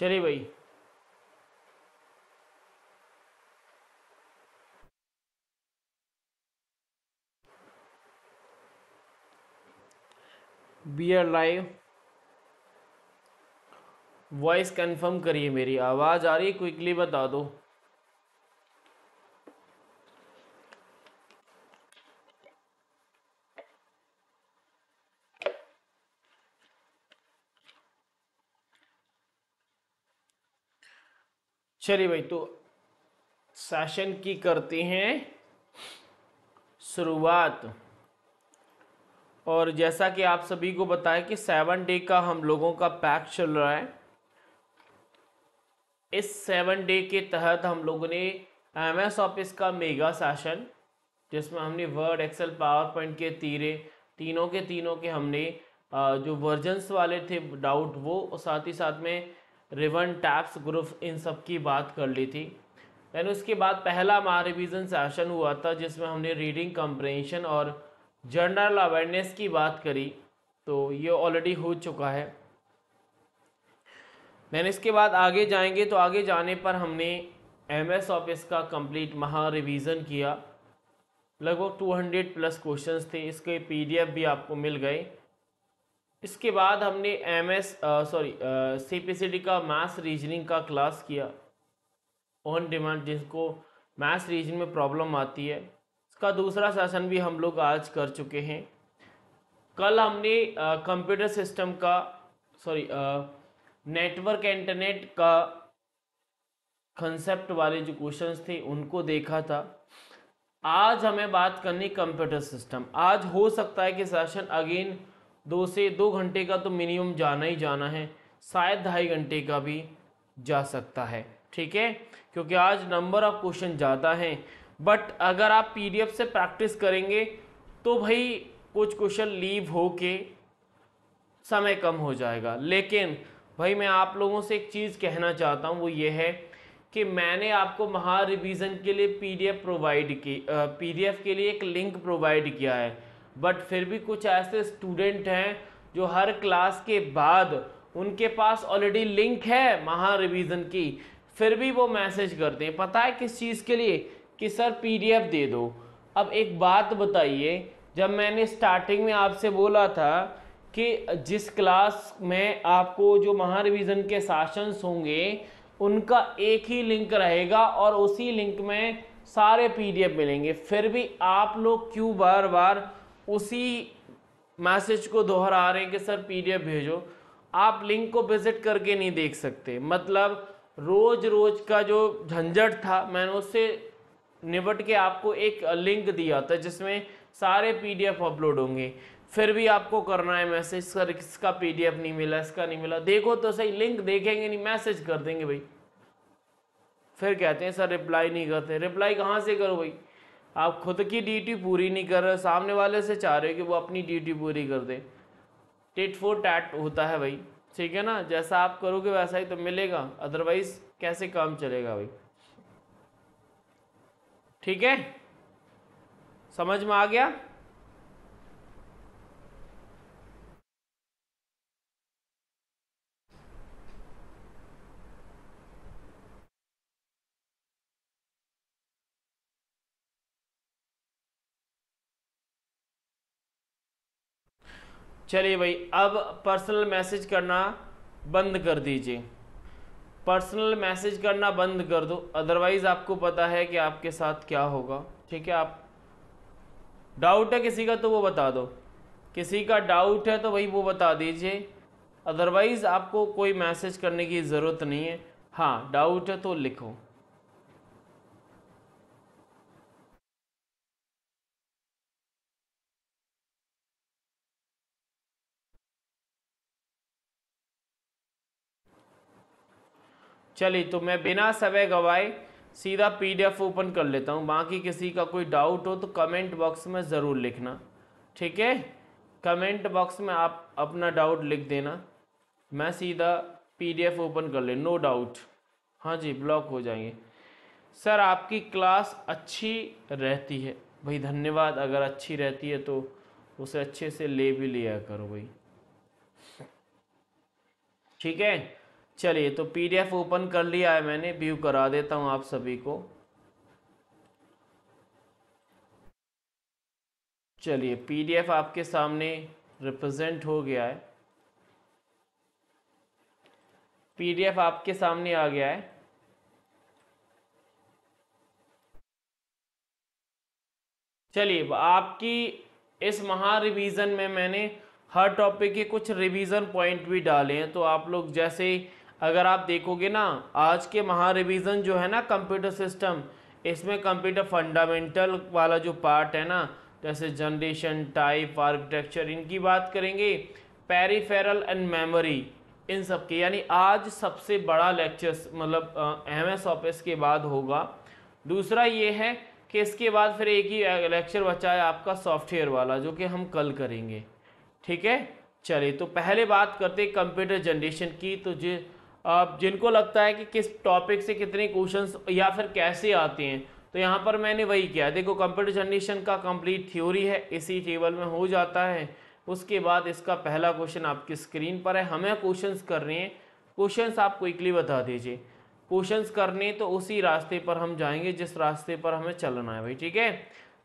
चलिए भाई, we are live. Voice confirm करिए, मेरी आवाज आ रही है, क्विकली बता दो। चलिए भाई, तो सेशन की करते हैं शुरुआत। और जैसा कि आप सभी को बताया कि 7 डे का हम लोगों का पैक चल रहा है। इस 7 डे के तहत हम लोगों ने MS ऑफिस का मेगा सेशन, जिसमें हमने वर्ड, एक्सेल, पावर पॉइंट के तीनों के हमने जो वर्जन्स वाले थे डाउट वो, और साथ ही साथ में रिवन, टैप्स, ग्रुप, इन सब की बात कर ली थी। दैन उसके बाद पहला हमारा रिविज़न सेशन हुआ था, जिसमें हमने रीडिंग कंप्रेंशन और जनरल अवेयरनेस की बात करी, तो ये ऑलरेडी हो चुका है। दैन इसके बाद आगे जाएंगे, तो आगे जाने पर हमने MS ऑफिस का कंप्लीट महा रिवीज़न किया। लगभग 200+ क्वेश्चंस थे, इसके PDF भी आपको मिल गए। इसके बाद हमने CPCT का मैथ्स रीजनिंग का क्लास किया ऑन डिमांड, जिसको मैथ्स रीजनिंग में प्रॉब्लम आती है। इसका दूसरा सेशन भी हम लोग आज कर चुके हैं। कल हमने कंप्यूटर सिस्टम का नेटवर्क इंटरनेट का कंसेप्ट वाले जो क्वेश्चंस थे उनको देखा था। आज हमें बात करनी कंप्यूटर सिस्टम। आज हो सकता है कि सेशन अगेन 2 से 2 घंटे का तो मिनिमम जाना ही जाना है, शायद 2.5 घंटे का भी जा सकता है, ठीक है, क्योंकि आज नंबर ऑफ क्वेश्चन ज़्यादा हैं। बट अगर आप PDF से प्रैक्टिस करेंगे तो भाई कुछ क्वेश्चन लीव हो के समय कम हो जाएगा। लेकिन भाई मैं आप लोगों से एक चीज़ कहना चाहता हूँ, वो ये है कि मैंने आपको महा रिवीज़न के लिए PDF के लिए एक लिंक प्रोवाइड किया है, बट फिर भी कुछ ऐसे स्टूडेंट हैं जो हर क्लास के बाद उनके पास ऑलरेडी लिंक है महा रिवीज़न की, फिर भी वो मैसेज करते हैं, पता है किस चीज़ के लिए, कि सर PDF दे दो। अब एक बात बताइए, जब मैंने स्टार्टिंग में आपसे बोला था कि जिस क्लास में आपको जो महा रिवीज़न के सेशंस होंगे उनका एक ही लिंक रहेगा और उसी लिंक में सारे PDF मिलेंगे, फिर भी आप लोग क्यों बार बार उसी मैसेज को दोहरा रहे हैं कि सर PDF भेजो। आप लिंक को विजिट करके नहीं देख सकते, मतलब रोज़ रोज़ का जो झंझट था मैंने उससे निपट के आपको एक लिंक दिया था जिसमें सारे PDF अपलोड होंगे, फिर भी आपको करना है मैसेज, सर इसका PDF नहीं मिला, इसका नहीं मिला, देखो तो सही, लिंक देखेंगे नहीं, मैसेज कर देंगे भाई। फिर कहते हैं सर रिप्लाई नहीं करते, रिप्लाई कहाँ से करो भाई, आप खुद की ड्यूटी पूरी नहीं कर रहे, सामने वाले से चाह रहे हो कि वो अपनी ड्यूटी पूरी कर दे। टिट फॉर टैट होता है भाई, ठीक है ना, जैसा आप करोगे वैसा ही तो मिलेगा, अदरवाइज कैसे काम चलेगा भाई, ठीक है, समझ में आ गया। चलिए भाई, अब पर्सनल मैसेज करना बंद कर दीजिए, पर्सनल मैसेज करना बंद कर दो, अदरवाइज़ आपको पता है कि आपके साथ क्या होगा, ठीक है। आप डाउट है किसी का तो वो बता दो, किसी का डाउट है तो भाई वो बता दीजिए, अदरवाइज़ आपको कोई मैसेज करने की ज़रूरत नहीं है। हाँ, डाउट है तो लिखो। चलिए, तो मैं बिना समय गवाए सीधा PDF ओपन कर लेता हूँ। बाकी किसी का कोई डाउट हो तो कमेंट बॉक्स में ज़रूर लिखना, ठीक है, कमेंट बॉक्स में आप अपना डाउट लिख देना। मैं सीधा PDF ओपन कर ले, नो डाउट। हाँ जी, ब्लॉक हो जाएंगे। सर आपकी क्लास अच्छी रहती है, भाई धन्यवाद, अगर अच्छी रहती है तो उसे अच्छे से ले भी लिया करो भाई, ठीक है। चलिए तो पीडीएफ ओपन कर लिया है मैंने, व्यू करा देता हूँ आप सभी को। चलिए पीडीएफ आपके सामने रिप्रेजेंट हो गया है, पीडीएफ आपके सामने आ गया है। चलिए आपकी इस महा रिवीजन में मैंने हर टॉपिक के कुछ रिवीजन पॉइंट भी डाले हैं, तो आप लोग जैसे अगर आप देखोगे ना आज के महा रिवीजन जो है ना कंप्यूटर सिस्टम, इसमें कंप्यूटर फंडामेंटल वाला जो पार्ट है ना, जैसे जनरेशन, टाइप, आर्किटेक्चर, इनकी बात करेंगे, पेरिफेरल एंड मेमोरी, इन सब के। यानी आज सबसे बड़ा लेक्चर्स मतलब एमएस ऑफिस के बाद होगा। दूसरा ये है कि इसके बाद फिर एक ही लेक्चर बचा है आपका सॉफ्टवेयर वाला, जो कि हम कल करेंगे, ठीक है। चलिए तो पहले बात करते हैं कंप्यूटर जनरेशन की। तो जिनको लगता है कि किस टॉपिक से कितने क्वेश्चंस या फिर कैसे आते हैं, तो यहाँ पर मैंने वही किया। देखो कंप्यूटर जनरेशन का कंप्लीट थ्योरी है, इसी टेबल में हो जाता है। उसके बाद इसका पहला क्वेश्चन आपकी स्क्रीन पर है, हमें क्वेश्चंस करने हैं, क्वेश्चंस आप क्विकली बता दीजिए। क्वेश्चंस करने तो उसी रास्ते पर हम जाएंगे जिस रास्ते पर हमें चलना है भाई, ठीक है।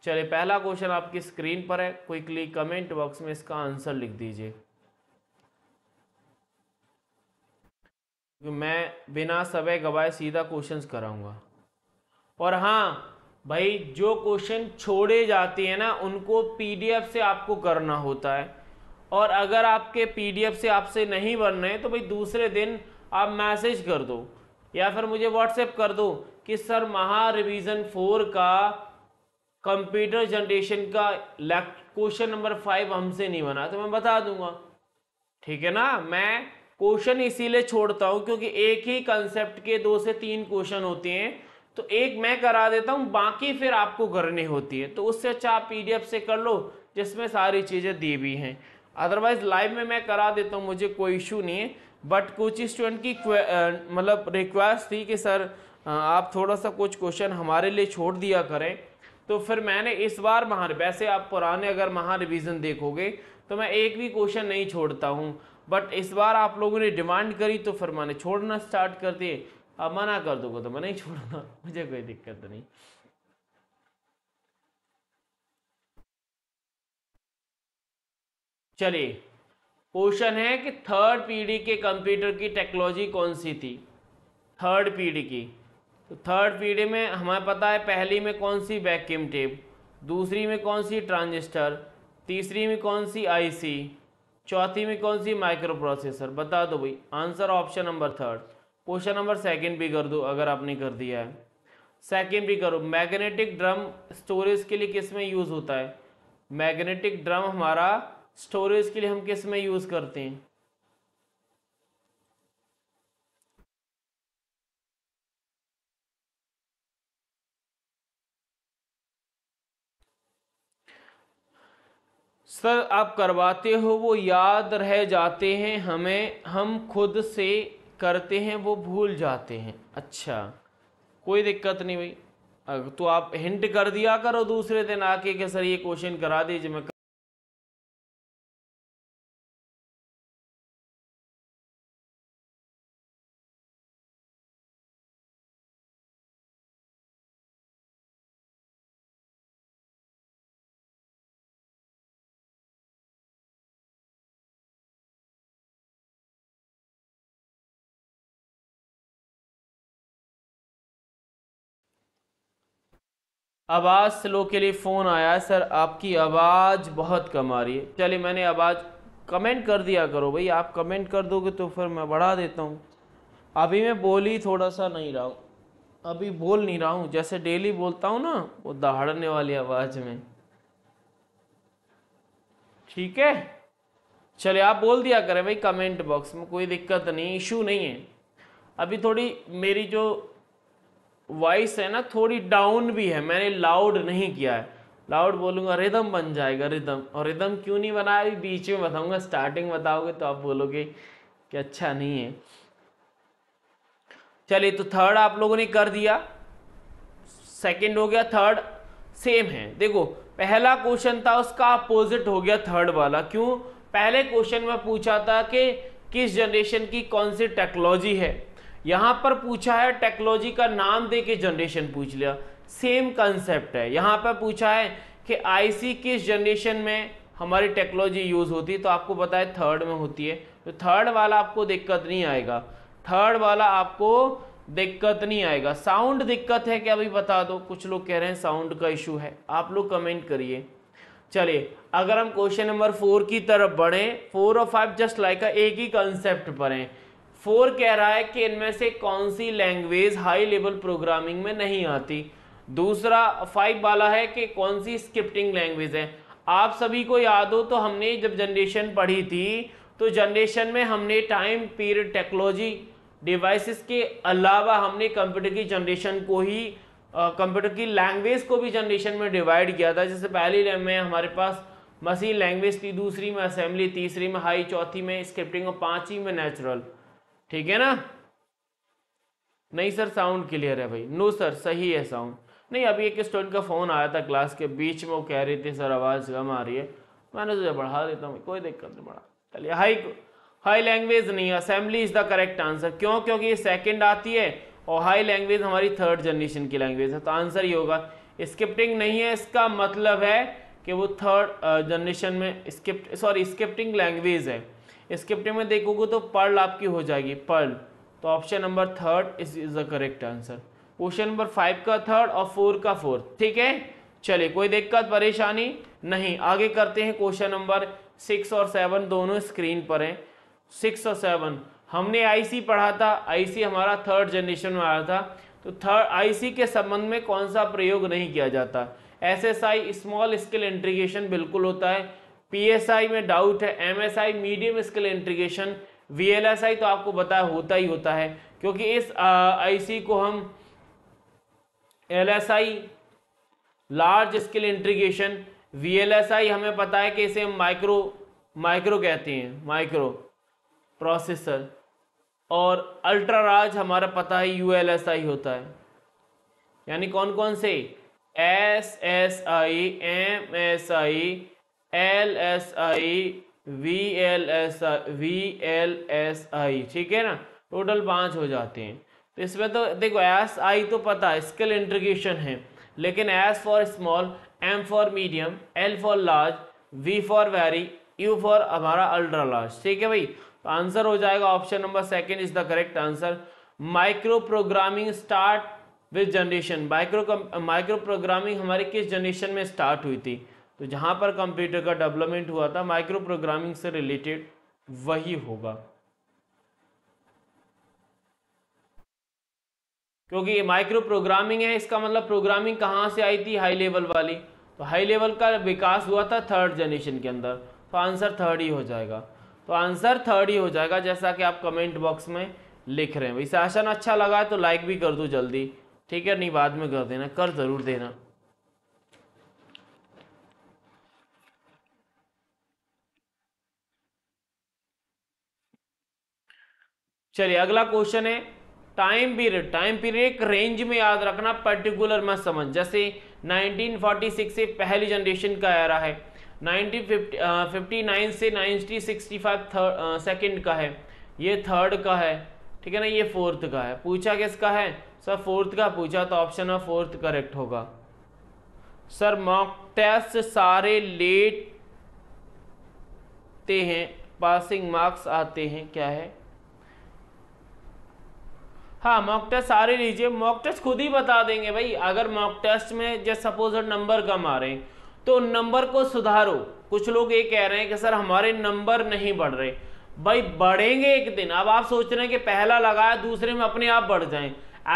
चलिए पहला क्वेश्चन आपकी स्क्रीन पर है, क्विकली कमेंट बॉक्स में इसका आंसर लिख दीजिए। मैं बिना समय गवाए सीधा क्वेश्चंस कराऊंगा। और हाँ भाई, जो क्वेश्चन छोड़े जाते हैं ना उनको पीडीएफ से आपको करना होता है, और अगर आपके पीडीएफ से आपसे नहीं बन रहे हैं तो भाई दूसरे दिन आप मैसेज कर दो या फिर मुझे व्हाट्सएप कर दो कि सर महा रिवीजन 4 का कंप्यूटर जनरेशन का क्वेश्चन नंबर 5 हमसे नहीं बना, तो मैं बता दूंगा, ठीक है ना। मैं क्वेश्चन इसीलिए छोड़ता हूँ क्योंकि एक ही कंसेप्ट के 2 से 3 क्वेश्चन होते हैं, तो एक मैं करा देता हूँ, बाकी फिर आपको करनी होती है। तो उससे अच्छा आप पीडीएफ से कर लो जिसमें सारी चीज़ें दी हुई हैं, अदरवाइज लाइव में मैं करा देता हूँ, मुझे कोई इशू नहीं है। बट कुछ स्टूडेंट की मतलब रिक्वेस्ट थी कि सर आप थोड़ा सा कुछ क्वेश्चन हमारे लिए छोड़ दिया करें, तो फिर मैंने इस बार वैसे आप पुराने अगर महा रिवीजन देखोगे तो मैं एक भी क्वेश्चन नहीं छोड़ता हूँ, बट इस बार आप लोगों ने डिमांड करी तो फिर मैंने छोड़ना स्टार्ट कर दिए। अब मना कर दोगे तो मैं नहीं छोड़ूंगा, मुझे कोई दिक्कत नहीं। चलिए क्वेश्चन है कि थर्ड पीढ़ी के कंप्यूटर की टेक्नोलॉजी कौन सी थी, थर्ड पीढ़ी की। तो थर्ड पीढ़ी में हमें पता है पहली में कौन सी वैक्यूम टेप, दूसरी में कौन सी ट्रांजिस्टर, तीसरी में कौन सी आईसी, चौथी में कौन सी माइक्रो प्रोसेसर। बता दो भाई answer option number third. Question number second भी कर दो अगर आपने कर दिया है, सेकंड भी करो। मैग्नेटिक ड्रम स्टोरेज के लिए किस में यूज़ होता है, मैग्नेटिक ड्रम हमारा स्टोरेज के लिए हम किस में यूज़ करते हैं। सर आप करवाते हो वो याद रह जाते हैं हमें, हम खुद से करते हैं वो भूल जाते हैं। अच्छा कोई दिक्कत नहीं भाई, अगर तो आप हिंट कर दिया करो दूसरे दिन आके कि सर ये क्वेश्चन करा दीजिए, मैं आवाज़ स्लो के लिए फ़ोन आया है, सर आपकी आवाज़ बहुत कम आ रही है। चलिए मैंने आवाज़ कमेंट कर दिया करो भाई, आप कमेंट कर दोगे तो फिर मैं बढ़ा देता हूँ। अभी मैं बोल ही थोड़ा सा नहीं रहा हूँ, अभी बोल नहीं रहा हूँ जैसे डेली बोलता हूँ ना, वो दहाड़ने वाली आवाज़ में, ठीक है। चलिए आप बोल दिया करें भाई कमेंट बॉक्स में, कोई दिक्कत नहीं, इशू नहीं है। अभी थोड़ी मेरी जो वॉइस है ना थोड़ी डाउन भी है, मैंने लाउड नहीं किया है, लाउड बोलूँगा रिदम बन जाएगा, रिदम। और रिदम क्यों नहीं बनाया अभी बीच में बताऊँगा, स्टार्टिंग बताओगे तो आप बोलोगे कि अच्छा नहीं है। चलिए तो थर्ड आप लोगों ने कर दिया, सेकंड हो गया, थर्ड सेम है। देखो पहला क्वेश्चन था उसका अपोजिट हो गया थर्ड वाला, क्यों, पहले क्वेश्चन में पूछा था कि किस जनरेशन की कौन सी टेक्नोलॉजी है। यहाँ पर पूछा है टेक्नोलॉजी का नाम दे के जनरेशन पूछ लिया, सेम कंसेप्ट है। यहाँ पर पूछा है कि आईसी किस जनरेशन में हमारी टेक्नोलॉजी यूज़ होती है, तो आपको पता है थर्ड में होती है, तो थर्ड वाला आपको दिक्कत नहीं आएगा, थर्ड वाला आपको दिक्कत नहीं आएगा। साउंड दिक्कत है क्या अभी बता दो, कुछ लोग कह रहे हैं साउंड का इशू है, आप लोग कमेंट करिए। चलिए अगर हम क्वेश्चन नंबर 4 की तरफ बढ़ें, 4 और 5 जस्ट लाइक एक ही कंसेप्ट पर हैं। 4 कह रहा है कि इनमें से कौन सी लैंग्वेज हाई लेवल प्रोग्रामिंग में नहीं आती। दूसरा 5 वाला है कि कौन सी स्क्रिप्टिंग लैंग्वेज है। आप सभी को याद हो तो हमने जब जनरेशन पढ़ी थी तो जनरेशन में हमने टाइम पीरियड टेक्नोलॉजी डिवाइसेस के अलावा हमने कंप्यूटर की जनरेशन को ही, कंप्यूटर की लैंग्वेज को भी जनरेशन में डिवाइड किया था। जैसे पहली में हमारे पास मशीन लैंग्वेज थी, दूसरी में असेंबली, तीसरी में हाई, चौथी में स्क्रिप्टिंग और पांचवी में नेचुरल। ठीक है ना? नहीं सर साउंड क्लियर है भाई, नो सर सही है साउंड। नहीं अभी एक स्टूडेंट का फ़ोन आया था क्लास के बीच में, वो कह रहे थे सर आवाज़ कम आ रही है, मैंने तुझे बढ़ा देता हूँ, कोई दिक्कत नहीं, बढ़ा। चलिए हाई लैंग्वेज नहीं, assembly is the correct answer. क्यों? क्योंकि ये सेकंड आती है और हाई लैंग्वेज हमारी थर्ड जनरेशन की लैंग्वेज है, तो आंसर ही होगा। स्क्रिप्टिंग नहीं है, इसका मतलब है कि वो थर्ड जनरेशन में स्क्रिप्टिंग लैंग्वेज है। स्क्रिप्टिंग में देखोगे तो पर्ल आपकी हो जाएगी, पर्ल, तो option number 3 is the correct answer. Question number 5 का 3 और 4 का 4। ठीक है, चलिए कोई दिक्कत परेशानी नहीं। आगे करते हैं, क्वेश्चन नंबर 6 और 7 दोनों स्क्रीन पर हैं। 6 और 7 हमने आईसी पढ़ा था, आईसी हमारा थर्ड जनरेशन में आया था, तो थर्ड आईसी के संबंध में कौन सा प्रयोग नहीं किया जाता। एसएसआई स्मॉल स्केल इंटीग्रेशन बिल्कुल होता है, पीएसआई में डाउट है, MSI medium scale integration, VLSI तो आपको बताया होता ही होता है, क्योंकि इस आईसी को हम LSI large scale integration, VLSI हमें पता है कि इसे हम माइक्रो कहते हैं, माइक्रो प्रोसेसर, और अल्ट्रा लार्ज हमारा पता है यूएलएसआई होता है। यानी कौन कौन से एसएसआई, एमएसआई, एलएसआई, वीएलएसआई। ठीक है ना, टोटल 5 हो जाते हैं। तो इसमें तो देखो एस आई तो पता है स्केल इंटीग्रेशन है, लेकिन S for small, M for medium, L for large, V for very, U for हमारा अल्ट्रा लार्ज। ठीक है भाई, तो आंसर हो जाएगा option number 2 is the correct answer. Micro programming start with generation, micro programming हमारी किस जनरेशन में स्टार्ट हुई थी, तो जहाँ पर कंप्यूटर का डेवलपमेंट हुआ था माइक्रो प्रोग्रामिंग से रिलेटेड वही होगा, क्योंकि ये माइक्रो प्रोग्रामिंग है। इसका मतलब प्रोग्रामिंग कहाँ से आई थी, हाई लेवल वाली, तो हाई लेवल का विकास हुआ था थर्ड जनरेशन के अंदर, तो आंसर 3 ही हो जाएगा, तो आंसर 3 ही हो जाएगा, जैसा कि आप कमेंट बॉक्स में लिख रहे हैं। भाई सेशन अच्छा लगा तो लाइक भी कर दो जल्दी, ठीक है, नहीं बाद में कर देना, कर ज़रूर देना। चलिए अगला क्वेश्चन है टाइम पीरियड। टाइम पीरियड एक रेंज में याद रखना, पर्टिकुलर मत समझ। जैसे 1946 से पहली जनरेशन का एरा है, 1959 से 1965 सेकंड का है, ये थर्ड का है, ठीक है ना, ये फोर्थ का है। पूछा किसका है सर, फोर्थ का पूछा, तो ऑप्शन ऑफ फोर्थ करेक्ट होगा। सर मॉक टेस्ट सारे लेते हैं, पासिंग मार्क्स आते हैं, क्या है? हाँ मॉक टेस्ट सारे लीजिए, मॉक टेस्ट खुद ही बता देंगे भाई। अगर मॉक टेस्ट में जैसे सपोज नंबर कम आ रहे हैं तो नंबर को सुधारो। कुछ लोग ये कह रहे हैं कि सर हमारे नंबर नहीं बढ़ रहे, भाई बढ़ेंगे एक दिन। अब आप सोच रहे हैं कि पहला लगाया दूसरे में अपने आप बढ़ जाएं,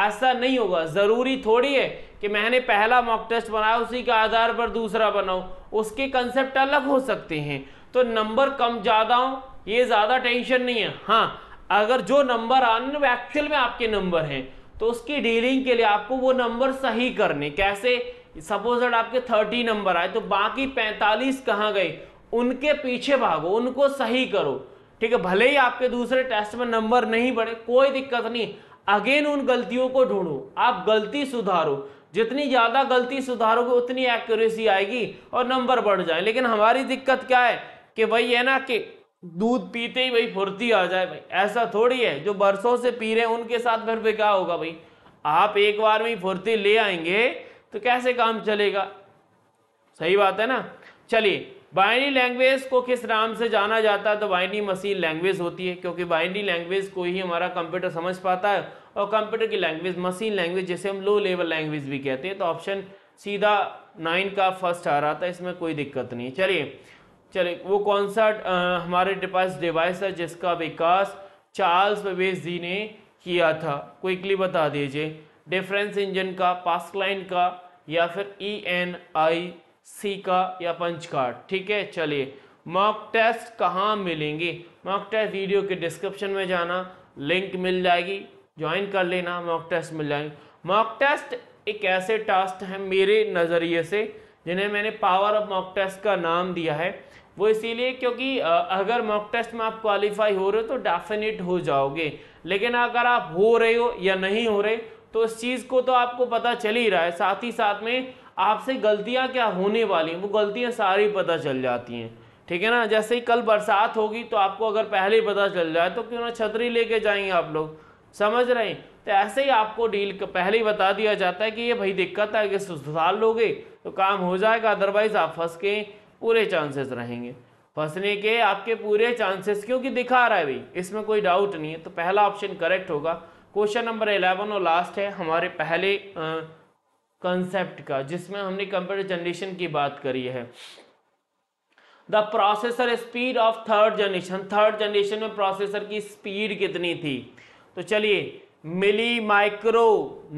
ऐसा नहीं होगा। ज़रूरी थोड़ी है कि मैंने पहला मॉक टेस्ट बनाया उसी के आधार पर दूसरा बनाओ, उसके कंसेप्ट अलग हो सकते हैं। तो नंबर कम ज़्यादा हो ये ज़्यादा टेंशन नहीं है। हाँ अगर जो नंबर आने एक्चुअल में आपके नंबर हैं तो उसकी डीलिंग के लिए आपको वो नंबर सही करने, कैसे? सपोज दैट आपके 30 नंबर आए तो बाकी 45 कहाँ गए, उनके पीछे भागो, उनको सही करो। ठीक है, भले ही आपके दूसरे टेस्ट में नंबर नहीं बढ़े, कोई दिक्कत नहीं, अगेन उन गलतियों को ढूंढो, आप गलती सुधारो। जितनी ज़्यादा गलती सुधारोगे उतनी एक्यूरेसी आएगी और नंबर बढ़ जाए। लेकिन हमारी दिक्कत क्या है कि वही है ना कि दूध पीते ही भाई फुर्ती आ जाए भाई, ऐसा थोड़ी है। जो बरसों से पी रहे हैं उनके साथ फिर भी क्या होगा भाई, आप एक बार में फुर्ती ले आएंगे तो कैसे काम चलेगा, सही बात है ना। चलिए, बाइनरी लैंग्वेज को किस नाम से जाना जाता है, तो बाइनरी मशीन लैंग्वेज होती है, क्योंकि बाइनरी लैंग्वेज को ही हमारा कंप्यूटर समझ पाता है, और कंप्यूटर की लैंग्वेज मशीन लैंग्वेज, जैसे हम लो लेवल लैंग्वेज भी कहते हैं। तो ऑप्शन सीधा 9 का फर्स्ट आ रहा था, इसमें कोई दिक्कत नहीं। चलिए वो कौन सा हमारे पास डिवाइस है जिसका विकास चार्ल्स बेबेज जी ने किया था, क्विकली बता दीजिए। डिफरेंस इंजन का, पास्कलाइन का, या फिर ENIC का, या पंच कार्ड। ठीक है, चलिए मॉक टेस्ट कहाँ मिलेंगे, मॉक टेस्ट वीडियो के डिस्क्रिप्शन में जाना, लिंक मिल जाएगी, ज्वाइन कर लेना, मॉक टेस्ट मिल जाएंगे। मॉक टेस्ट एक ऐसे टास्क है मेरे नज़रिए से जिन्हें मैंने पावर ऑफ मॉक टेस्ट का नाम दिया है, वो इसीलिए क्योंकि अगर मॉक टेस्ट में आप क्वालिफाई हो रहे हो तो डेफिनेट हो जाओगे, लेकिन अगर आप हो रहे हो या नहीं हो रहे तो इस चीज़ को तो आपको पता चल ही रहा है, साथ ही साथ में आपसे गलतियां क्या होने वाली हैं वो गलतियां सारी पता चल जाती हैं, ठीक है ना। जैसे ही कल बरसात होगी तो आपको अगर पहले पता चल जाए तो क्यों ना छतरी लेके जाएंगे आप लोग, समझ रहे हैं। तो ऐसे ही आपको डील पहले ही बता दिया जाता है कि ये भाई दिक्कत है, अगर सुधार लोगे तो काम हो जाएगा, अदरवाइज आप फंस के पूरे चांसेस रहेंगे, फंसने के आपके पूरे चांसेस, क्योंकि दिखा रहा है भाई, इसमें कोई डाउट नहीं है। तो पहला ऑप्शन करेक्ट होगा। क्वेश्चन नंबर 11 और लास्ट है हमारे पहले कंसेप्ट का, जिसमें हमने कंप्यूटर जनरेशन की बात करी है। The processor speed of third generation, third generation में प्रोसेसर की स्पीड कितनी थी, तो चलिए milli micro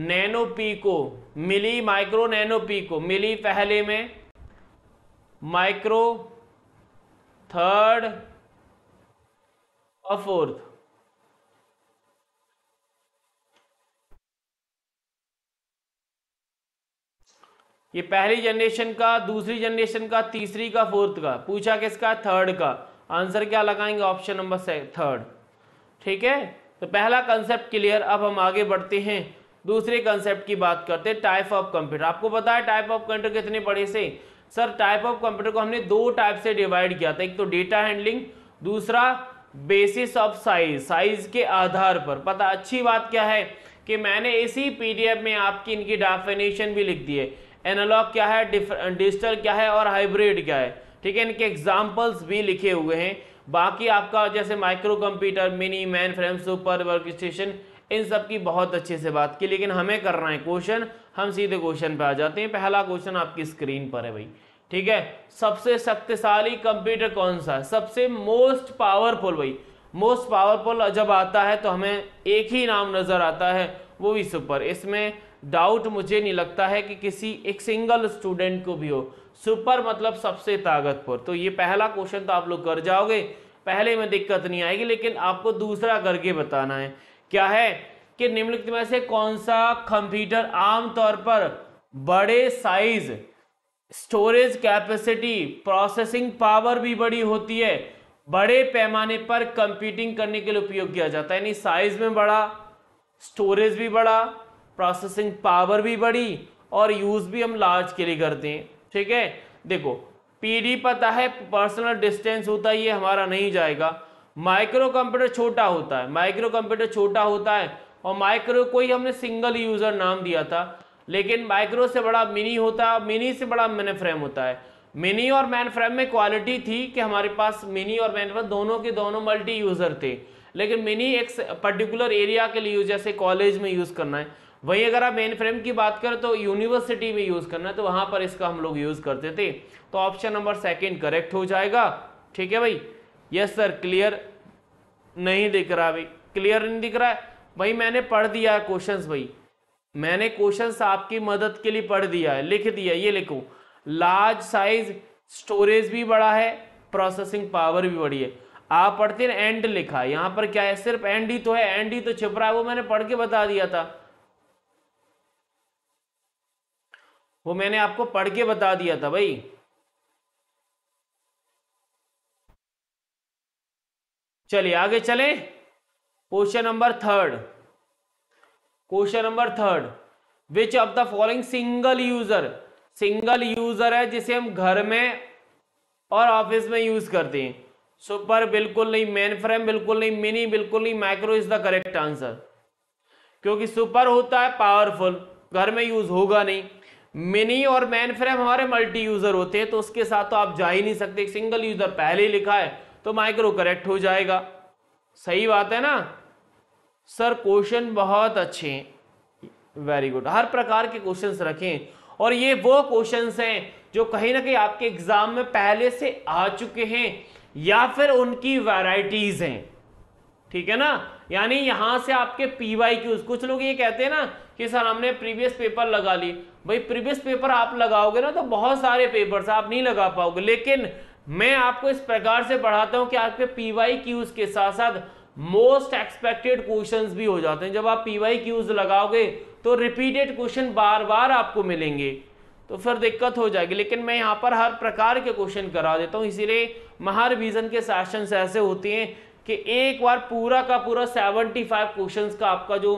nano pico, milli micro nano pico, milli पहले में, माइक्रो थर्ड और फोर्थ। ये पहली जनरेशन का, दूसरी जनरेशन का, तीसरी का, फोर्थ का, पूछा किसका, थर्ड का। आंसर क्या लगाएंगे, ऑप्शन नंबर थर्ड। ठीक है, तो पहला कंसेप्ट क्लियर। अब हम आगे बढ़ते हैं, दूसरे कंसेप्ट की बात करते हैं, टाइप ऑफ कंप्यूटर। आपको पता है टाइप ऑफ कंप्यूटर कितने बड़े से, सर टाइप ऑफ कंप्यूटर को हमने दो टाइप से डिवाइड किया था, एक तो डेटा हैंडलिंग, दूसरा बेसिस ऑफ साइज, साइज के आधार पर। पता अच्छी बात क्या है कि मैंने इसी PDF में आपकी इनकी डेफिनेशन भी लिख दी है, एनालॉग क्या है, डिजिटल क्या है, और हाइब्रिड क्या है। ठीक है, इनके एग्जाम्पल्स भी लिखे हुए हैं। बाकी आपका जैसे micro computer, mini man frame, super work station, इन सब की बहुत अच्छे से बात की, लेकिन हमें करना है क्वेश्चन। हम सीधे क्वेश्चन पे आ जाते हैं। पहला क्वेश्चन आपकी स्क्रीन पर है भाई, ठीक है। सबसे शक्तिशाली कंप्यूटर कौन सा है, सबसे मोस्ट पावरफुल। भाई मोस्ट पावरफुल जब आता है तो हमें एक ही नाम नज़र आता है, वो भी सुपर। इसमें डाउट मुझे नहीं लगता है कि किसी एक सिंगल स्टूडेंट को भी हो। सुपर मतलब सबसे ताकतवर। तो ये पहला क्वेश्चन तो आप लोग कर जाओगे, पहले में दिक्कत नहीं आएगी, लेकिन आपको दूसरा करके बताना है। क्या है कि निम्नलिखित में से कौन सा कंप्यूटर आमतौर पर बड़े size, storage capacity, processing power भी बड़ी होती है, बड़े पैमाने पर कंप्यूटिंग करने के लिए उपयोग किया जाता है, यानी साइज में बड़ा, स्टोरेज भी बड़ा, प्रोसेसिंग पावर भी बड़ी, और यूज भी हम लार्ज के लिए करते हैं। ठीक है, देखो PD पता है, पर्सनल डिस्टेंस होता है, ये हमारा नहीं जाएगा। माइक्रो कंप्यूटर छोटा होता है, माइक्रो कंप्यूटर छोटा होता है, और माइक्रो को ही हमने सिंगल यूजर नाम दिया था, लेकिन माइक्रो से बड़ा मिनी होता है, मिनी से बड़ा मैन फ्रेम होता है। मिनी और मैन फ्रेम में क्वालिटी थी कि हमारे पास मिनी और मैन फ्रेम दोनों के दोनों मल्टी यूजर थे, लेकिन मिनी एक पर्टिकुलर एरिया के लिए यूज, जैसे कॉलेज में यूज करना है, वहीं अगर आप मेन फ्रेम की बात करें तो यूनिवर्सिटी में यूज़ करना है, तो वहाँ पर इसका हम लोग यूज़ करते थे। तो ऑप्शन नंबर 2 करेक्ट हो जाएगा। ठीक है भाई, यस सर, क्लियर नहीं दिख रहा भाई, क्लियर नहीं दिख रहा है भाई। मैंने पढ़ दिया है क्वेश्चंस भाई, मैंने क्वेश्चंस आपकी मदद के लिए पढ़ दिया है, लिख दिया। ये लिखो, लार्ज साइज, स्टोरेज भी बड़ा है, प्रोसेसिंग पावर भी बड़ी है। आप पढ़ते ना, एंड लिखा है यहाँ पर, क्या है, सिर्फ एंड ही तो है, एंड ही तो छिप रहा है, वो मैंने पढ़ के बता दिया था, वो मैंने आपको पढ़ के बता दिया था भाई। चलिए आगे चलें, question number 3। Question number 3, which of the following single user, single user है जिसे हम घर में और ऑफिस में यूज करते हैं। सुपर बिल्कुल नहीं, मेन फ्रेम बिल्कुल नहीं, मिनी बिल्कुल नहीं, micro is the correct answer. क्योंकि सुपर होता है पावरफुल, घर में यूज होगा नहीं, मिनी और मेन फ्रेम हमारे मल्टी यूजर होते हैं तो उसके साथ तो आप जा ही नहीं सकते। सिंगल यूजर पहले ही लिखा है तो माइक्रो करेक्ट हो जाएगा। सही बात है ना सर, क्वेश्चन बहुत अच्छे हैं, वेरी गुड। हर प्रकार के क्वेश्चंस रखें और ये वो क्वेश्चंस हैं जो कहीं ना कहीं आपके एग्जाम में पहले से आ चुके हैं या फिर उनकी वैरायटीज हैं, ठीक है ना। यानी यहाँ से आपके PYQs, कुछ लोग ये कहते हैं ना कि सर हमने प्रीवियस पेपर लगा ली, भाई प्रीवियस पेपर आप लगाओगे ना तो बहुत सारे पेपर्स आप नहीं लगा पाओगे। लेकिन मैं आपको इस प्रकार से पढ़ाता हूँ कि आपके PYQs के साथ साथ मोस्ट एक्सपेक्टेड क्वेश्चंस भी हो जाते हैं। जब आप PYQs लगाओगे तो रिपीटेड क्वेश्चन बार बार आपको मिलेंगे तो फिर दिक्कत हो जाएगी। लेकिन मैं यहाँ पर हर प्रकार के क्वेश्चन करा देता हूँ, इसीलिए महा रिवीजन के सेशंस ऐसे होते हैं कि एक बार पूरा का पूरा 75 क्वेश्चंस का आपका जो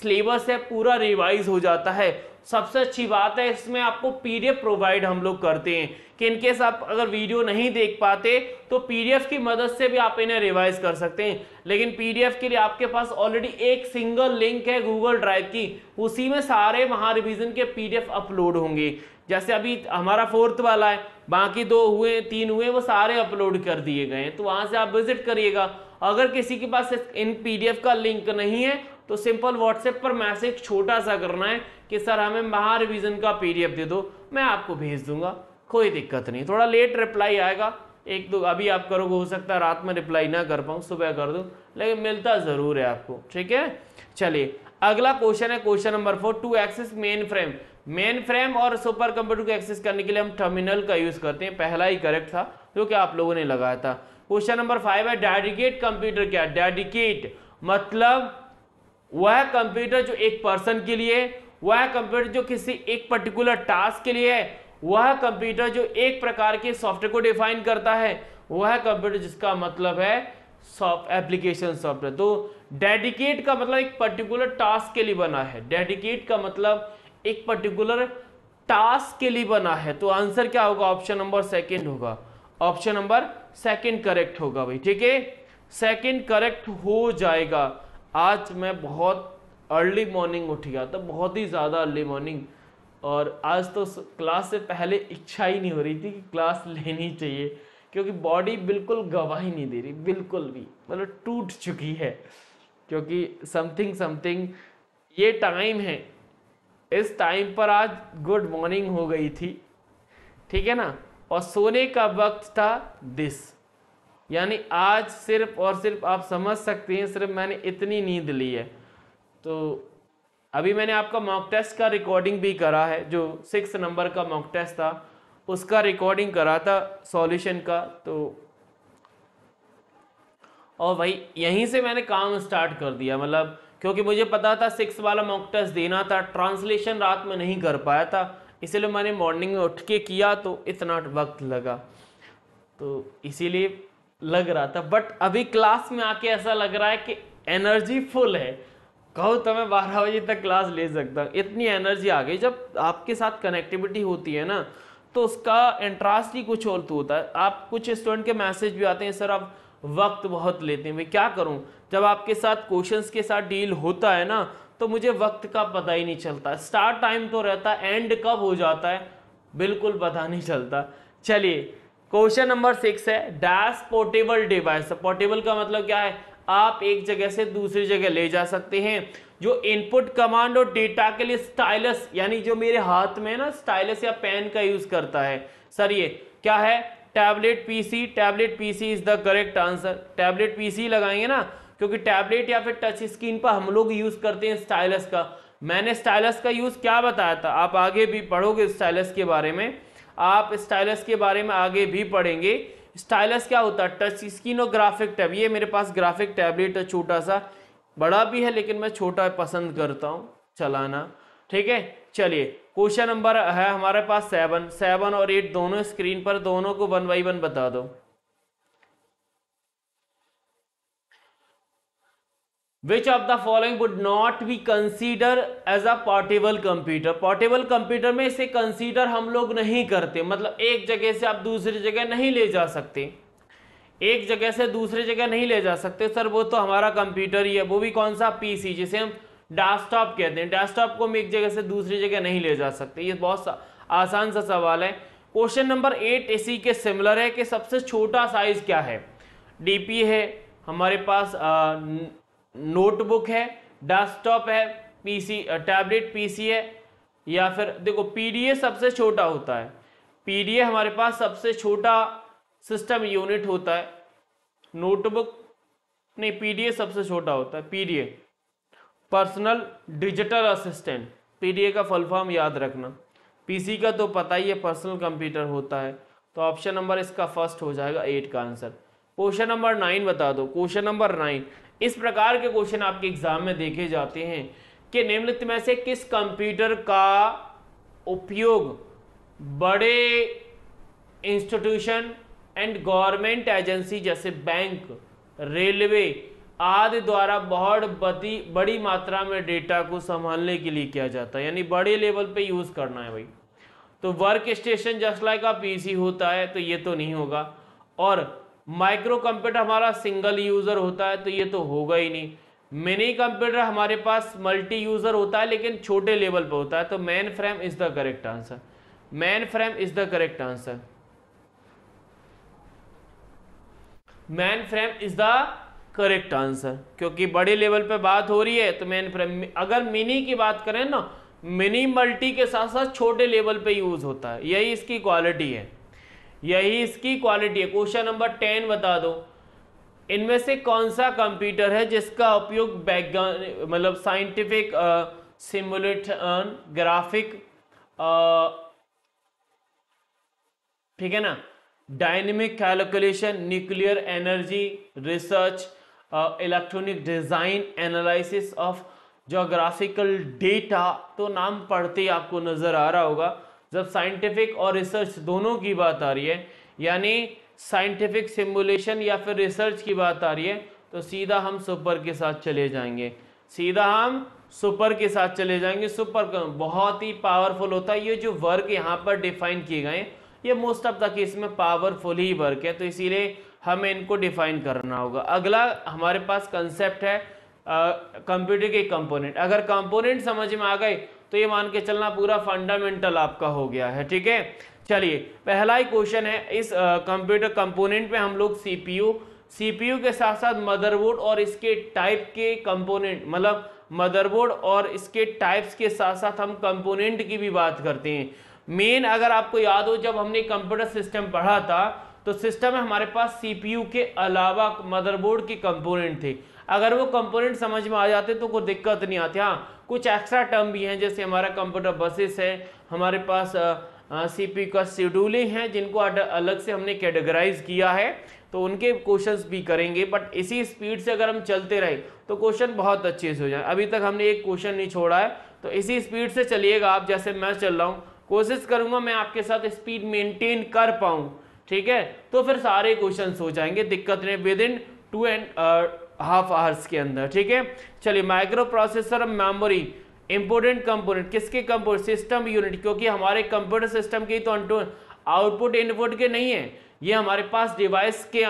सिलेबस है पूरा रिवाइज हो जाता है। सबसे अच्छी बात है इसमें आपको PDF प्रोवाइड हम लोग करते हैं कि इनकेस आप अगर वीडियो नहीं देख पाते तो PDF की मदद से भी आप इन्हें रिवाइज कर सकते हैं। लेकिन PDF के लिए आपके पास ऑलरेडी एक सिंगल लिंक है गूगल ड्राइव की, उसी में सारे महा रिवीजन के PDF अपलोड होंगे। जैसे अभी हमारा 4th वाला है, बाकी 2 हुए 3 हुए वो सारे अपलोड कर दिए गए हैं, तो वहाँ से आप विजिट करिएगा। अगर किसी के पास इन PDF का लिंक नहीं है तो सिंपल व्हाट्सएप पर मैसेज छोटा सा करना है कि सर हमें महा रिवीजन का PDF दे दो, मैं आपको भेज दूंगा, कोई दिक्कत नहीं। थोड़ा लेट रिप्लाई आएगा, 1-2 अभी आप करोगे, हो सकता है रात में रिप्लाई ना कर पाऊँ, सुबह कर दूँ, लेकिन मिलता ज़रूर है आपको, ठीक है। चलिए अगला क्वेश्चन है question number 4, 2 access mainframe. Mainframe और सुपर कंप्यूटर को एक्सेस करने के लिए हम टर्मिनल का यूज़ करते हैं, पहला ही करेक्ट था जो कि आप लोगों ने लगाया था। क्वेश्चन नंबर 5 है डेडिकेट कंप्यूटर। क्या डेडिकेट मतलब वह कंप्यूटर जो एक पर्सन के लिए है, वह कंप्यूटर जो किसी एक पर्टिकुलर टास्क के लिए है, वह कंप्यूटर जो एक प्रकार के सॉफ्टवेयर को डिफाइन करता है, वह कंप्यूटर जिसका मतलब है एप्लीकेशन सॉफ्टवेयर। तो डेडिकेट का मतलब एक पर्टिकुलर टास्क के लिए बना है, डेडिकेट का मतलब एक पर्टिकुलर टास्क के लिए बना है। तो आंसर क्या होगा, ऑप्शन नंबर 2 होगा, ऑप्शन नंबर 2 करेक्ट होगा भाई, ठीक है, 2 करेक्ट हो जाएगा। आज मैं बहुत अर्ली मॉर्निंग उठ गया था, बहुत ही ज़्यादा अर्ली मॉर्निंग, और आज तो क्लास से पहले इच्छा ही नहीं हो रही थी कि क्लास लेनी चाहिए, क्योंकि बॉडी बिल्कुल गवाही नहीं दे रही, बिल्कुल भी, मतलब टूट चुकी है। क्योंकि समथिंग ये टाइम है, इस टाइम पर आज गुड मॉर्निंग हो गई थी, ठीक है ना, और सोने का वक्त था दिस, यानी आज सिर्फ और सिर्फ आप समझ सकते हैं सिर्फ मैंने इतनी नींद ली है। तो अभी मैंने आपका मॉक टेस्ट का रिकॉर्डिंग भी करा है, जो 6 नंबर का मॉक टेस्ट था उसका रिकॉर्डिंग करा था सॉल्यूशन का, तो और भाई यहीं से मैंने काम स्टार्ट कर दिया, मतलब क्योंकि मुझे पता था 6 वाला मॉक टेस्ट देना था, ट्रांसलेशन रात में नहीं कर पाया था, इसलिए मैंने मॉर्निंग में उठ के किया तो इतना वक्त लगा, तो इसीलिए लग रहा था। बट अभी क्लास में आके ऐसा लग रहा है कि एनर्जी फुल है, कहो तो मैं 12 बजे तक क्लास ले सकता हूँ, इतनी एनर्जी आ गई। जब आपके साथ कनेक्टिविटी होती है ना तो उसका इंटरेस्ट ही कुछ और होता है। आप कुछ स्टूडेंट के मैसेज भी आते हैं, सर आप वक्त बहुत लेते हैं, मैं क्या करूँ, जब आपके साथ क्वेश्चंस के साथ डील होता है ना तो मुझे वक्त का पता ही नहीं चलता, स्टार्ट टाइम तो रहता है, एंड कब हो जाता है बिल्कुल पता नहीं चलता। चलिए क्वेश्चन नंबर 6 है डैश पोर्टेबल डिवाइस। पोर्टेबल का मतलब क्या है, आप एक जगह से दूसरी जगह ले जा सकते हैं, जो इनपुट कमांड और डेटा के लिए स्टाइलस, यानी जो मेरे हाथ में है ना स्टाइलस या पेन का यूज करता है। सर ये क्या है, tablet PC। Tablet PC is the correct answer, tablet PC लगाएंगे ना, क्योंकि टैबलेट या फिर टच स्क्रीन पर हम लोग यूज करते हैं स्टाइलस का। मैंने स्टाइलस का यूज क्या बताया था, आप आगे भी पढ़ोगे स्टाइलस के बारे में, आप स्टाइलस के बारे में आगे भी पढ़ेंगे। स्टाइलस क्या होता है, टच स्क्रीन और ग्राफिक टैब। ये मेरे पास ग्राफिक टैबलेट है, छोटा सा, बड़ा भी है लेकिन मैं छोटा पसंद करता हूँ चलाना, ठीक है। चलिए क्वेश्चन नंबर है हमारे पास 7 और 8 दोनों स्क्रीन पर, दोनों को 1 by 1 बता दो। Which of the following would not be considered as a portable computer? Portable computer में इसे consider हम लोग नहीं करते, मतलब एक जगह से आप दूसरी जगह नहीं ले जा सकते। एक जगह से दूसरे जगह नहीं ले जा सकते सर, वो तो हमारा कंप्यूटर ही है, वो भी कौन सा पीसी जिसे हम डेस्कटॉप कहते हैं। डेस्कटॉप को हम एक जगह से दूसरी जगह नहीं ले जा सकते। ये बहुत आसान सा सवाल है। क्वेश्चन नंबर 8 इसी के सिमिलर है कि सबसे छोटा साइज क्या है। डीपी है हमारे पास, नोटबुक है, डेस्कटॉप है, पीसी टैबलेट पीसी है, या फिर देखो पीडीए सबसे छोटा होता है। पीडीए हमारे पास सबसे छोटा सिस्टम यूनिट होता है। नोटबुक नहीं, पीडीए सबसे छोटा होता है। PDA personal digital assistant, PDA का फुल फॉर्म याद रखना। पीसी का तो पता ही है, पर्सनल कंप्यूटर होता है। तो ऑप्शन नंबर इसका फर्स्ट हो जाएगा 8 का आंसर। क्वेश्चन नंबर 9 बता दो। क्वेश्चन नंबर 9, इस प्रकार के क्वेश्चन आपके एग्जाम में देखे जाते हैं कि निम्नलिखित में से किस कंप्यूटर का उपयोग बड़े इंस्टीट्यूशन एंड गवर्नमेंट एजेंसी जैसे बैंक, रेलवे आदि द्वारा बहुत बड़ी मात्रा में डेटा को संभालने के लिए किया जाता है, यानी बड़े लेवल पे यूज़ करना है भाई। तो वर्क स्टेशन जस्ट लाइक का पीसी होता है, तो ये तो नहीं होगा। और माइक्रो कंप्यूटर हमारा सिंगल यूज़र होता है, तो ये तो होगा ही नहीं। मिनी कंप्यूटर हमारे पास मल्टी यूज़र होता है लेकिन छोटे लेवल पर होता है, तो main frame is the correct answer. Main frame is the correct answer. Main frame is the correct answer, क्योंकि बड़े लेवल पे बात हो रही है तो मेन फ्रेम। अगर मिनी की बात करें ना, मिनी मल्टी के साथ साथ छोटे लेवल पे यूज़ होता है, यही इसकी क्वालिटी है, यही इसकी क्वालिटी है। क्वेश्चन नंबर 10 बता दो, इनमें से कौन सा कंप्यूटर है जिसका उपयोग बैकग्राउंड मतलब साइंटिफिक सिमुलेशन, ग्राफिक, ठीक है ना, dynamic calculation, nuclear energy research, electronic design, analysis of geographical data. तो नाम पढ़ते ही आपको नज़र आ रहा होगा, जब साइंटिफिक और रिसर्च दोनों की बात आ रही है, यानी साइंटिफिक सिमुलेशन या फिर रिसर्च की बात आ रही है, तो सीधा हम सुपर के साथ चले जाएंगे। सीधा हम सुपर के साथ चले जाएंगे। सुपर बहुत ही पावरफुल होता है। ये जो वर्क यहाँ पर डिफाइन किए गए हैं, ये मोस्ट ऑफ द केस में पावरफुल ही वर्क है, तो इसीलिए हमें इनको डिफाइन करना होगा। अगला हमारे पास कंसेप्ट है कंप्यूटर के कंपोनेंट। अगर कंपोनेंट समझ में आ गए तो ये मान के चलना पूरा फंडामेंटल आपका हो गया है, ठीक है। चलिए, पहला ही क्वेश्चन है। इस कंप्यूटर कंपोनेंट में हम लोग सीपीयू के साथ साथ मदरबोर्ड और इसके टाइप के कंपोनेंट, मतलब मदरबोर्ड और इसके टाइप्स के साथ साथ हम कंपोनेंट की भी बात करते हैं। मेन अगर आपको याद हो, जब हमने कंप्यूटर सिस्टम पढ़ा था तो सिस्टम में हमारे पास सीपीयू के अलावा मदरबोर्ड के कंपोनेंट थे। अगर वो कंपोनेंट समझ में आ जाते तो कोई दिक्कत नहीं आती। हाँ, कुछ एक्स्ट्रा टर्म भी हैं, जैसे हमारा कंप्यूटर बसेस है, हमारे पास सीपीयू का शेड्यूलिंग है, जिनको अलग से हमने कैटेगराइज किया है, तो उनके क्वेश्चंस भी करेंगे। बट इसी स्पीड से अगर हम चलते रहे तो क्वेश्चन बहुत अच्छे से हो जाए। अभी तक हमने एक क्वेश्चन नहीं छोड़ा है, तो इसी स्पीड से चलिएगा आप, जैसे मैं चल रहा हूँ। कोशिश करूँगा मैं आपके साथ स्पीड मेंटेन कर पाऊँ, ठीक है। तो फिर सारे क्वेश्चन हो जाएंगे, दिक्कत नहीं, विद इन 2.5 आवर्स के अंदर, ठीक है। चलिए, micro processor memory important component, किसके कंपोनेंट? सिस्टम यूनिट, क्योंकि हमारे कंप्यूटर सिस्टम के तो आउटपुट इनपुट के नहीं है, ये हमारे पास डिवाइस के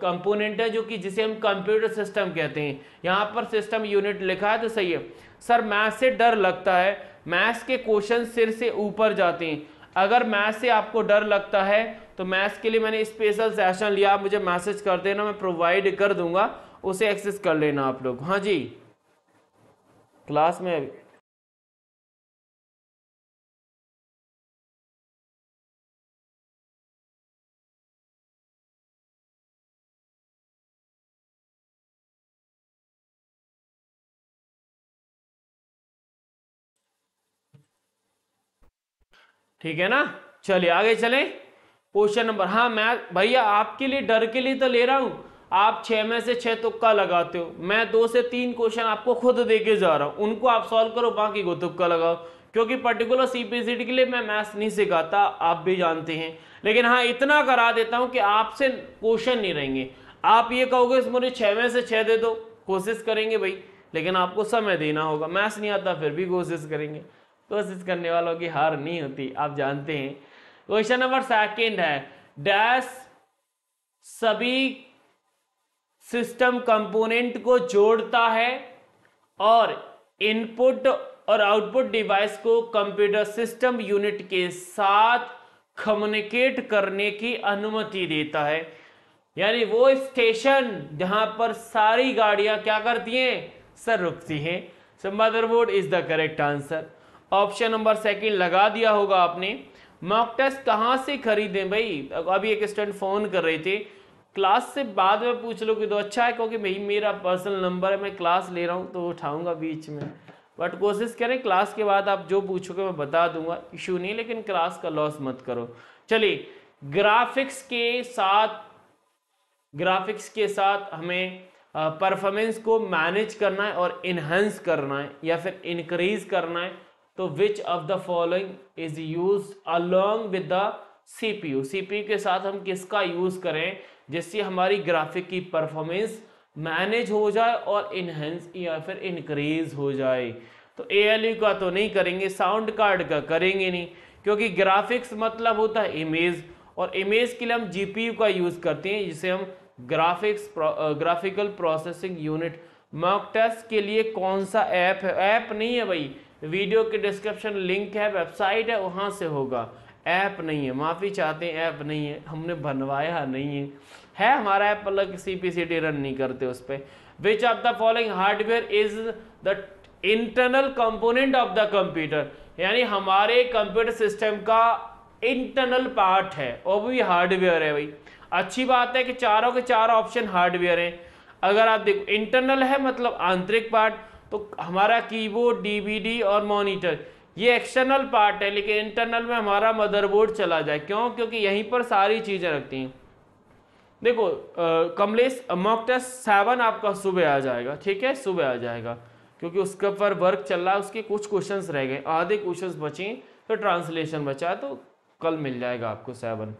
कंपोनेंट है, जो कि जिसे हम कंप्यूटर सिस्टम कहते हैं। यहाँ पर सिस्टम यूनिट लिखा है तो सही है। सर, मैथ्स से डर लगता है, मैथ्स के क्वेश्चन सिर से ऊपर जाते हैं। अगर मैथ्स से आपको डर लगता है तो मैथ्स के लिए मैंने स्पेशल सेशन लिया, आप मुझे मैसेज कर देना, मैं प्रोवाइड कर दूंगा, उसे एक्सेस कर लेना आप लोग। हाँ जी, क्लास में अभी ठीक है ना। चलिए आगे चले। क्वेश्चन नंबर, हाँ मैथ भैया आपके लिए डर के लिए तो ले रहा हूँ, आप 6 में से 6 तुक्का लगाते हो, मैं 2 से 3 क्वेश्चन आपको खुद देके जा रहा हूँ, उनको आप सॉल्व करो, बाकी को तुक्का लगाओ, क्योंकि पर्टिकुलर सीपीसीटी के लिए मैं मैथ्स नहीं सिखाता, आप भी जानते हैं। लेकिन हाँ, इतना करा देता हूँ कि आपसे क्वेश्चन नहीं रहेंगे। आप ये कहोगे मुझे 6 में से 6 दे दो, कोशिश करेंगे भाई, लेकिन आपको समय देना होगा। मैथ्स नहीं आता फिर भी कोशिश करेंगे, कोशिश करने वालों की हार नहीं होती, आप जानते हैं। क्वेश्चन नंबर 2 है, डैश सभी सिस्टम कंपोनेंट को जोड़ता है और इनपुट और आउटपुट डिवाइस को कंप्यूटर सिस्टम यूनिट के साथ कम्युनिकेट करने की अनुमति देता है। यानी वो स्टेशन जहां पर सारी गाड़ियां क्या करती हैं सर, रुकती हैं। So motherboard is the correct answer. Option number second लगा दिया होगा आपने। मॉक टेस्ट कहाँ से खरीदें भाई? अभी एक स्टूडेंट फ़ोन कर रहे थे, क्लास से बाद में पूछ लोगे तो अच्छा है, क्योंकि भाई मेरा पर्सनल नंबर है, मैं क्लास ले रहा हूँ तो उठाऊँगा बीच में, बट कोशिश करें क्लास के बाद आप जो पूछोगे मैं बता दूंगा, इशू नहीं, लेकिन क्लास का लॉस मत करो। चलिए ग्राफिक्स के साथ हमें परफॉर्मेंस को मैनेज करना है और इन्हेंस करना है या फिर इंक्रीज करना है, तो which of the following is use along with the CPU. CPU के साथ हम किसका यूज़ करें जिससे हमारी ग्राफिक की परफॉर्मेंस मैनेज हो जाए और इन्हेंस या फिर इंक्रीज हो जाए। तो एएलयू का तो नहीं करेंगे, साउंड कार्ड का करेंगे नहीं, क्योंकि ग्राफिक्स मतलब होता है इमेज, और इमेज के लिए हम जीपीयू का यूज़ करते हैं जिसे हम graphical processing unit. Mock test के लिए कौन सा ऐप है? ऐप नहीं है भाई, वीडियो के डिस्क्रिप्शन लिंक है, वेबसाइट है, वहाँ से होगा, ऐप नहीं है, माफ़ी चाहते हैं, ऐप नहीं है, हमने बनवाया नहीं है हमारा ऐप, मतलब सीपीसीटी रन नहीं करते उस पर। Which of the following hardware is the internal component of the computer, यानी हमारे कंप्यूटर सिस्टम का इंटरनल पार्ट है और वो भी हार्डवेयर है भाई। अच्छी बात है कि चारों के चार ऑप्शन हार्डवेयर हैं। अगर आप देखो इंटरनल है मतलब आंतरिक पार्ट, तो हमारा कीबोर्ड, डीवीडी और मॉनिटर ये एक्सटर्नल पार्ट है, लेकिन इंटरनल में हमारा मदरबोर्ड चला जाए, क्यों? क्योंकि यहीं पर सारी चीज़ें रखती हैं। देखो कमलेश, मॉक टेस्ट 7 आपका सुबह आ जाएगा, ठीक है, सुबह आ जाएगा, क्योंकि उसके पर वर्क चल रहा है, उसके कुछ क्वेश्चंस रह गए, आधे क्वेश्चंस बचे, तो ट्रांसलेशन बचा, तो कल मिल जाएगा आपको 7।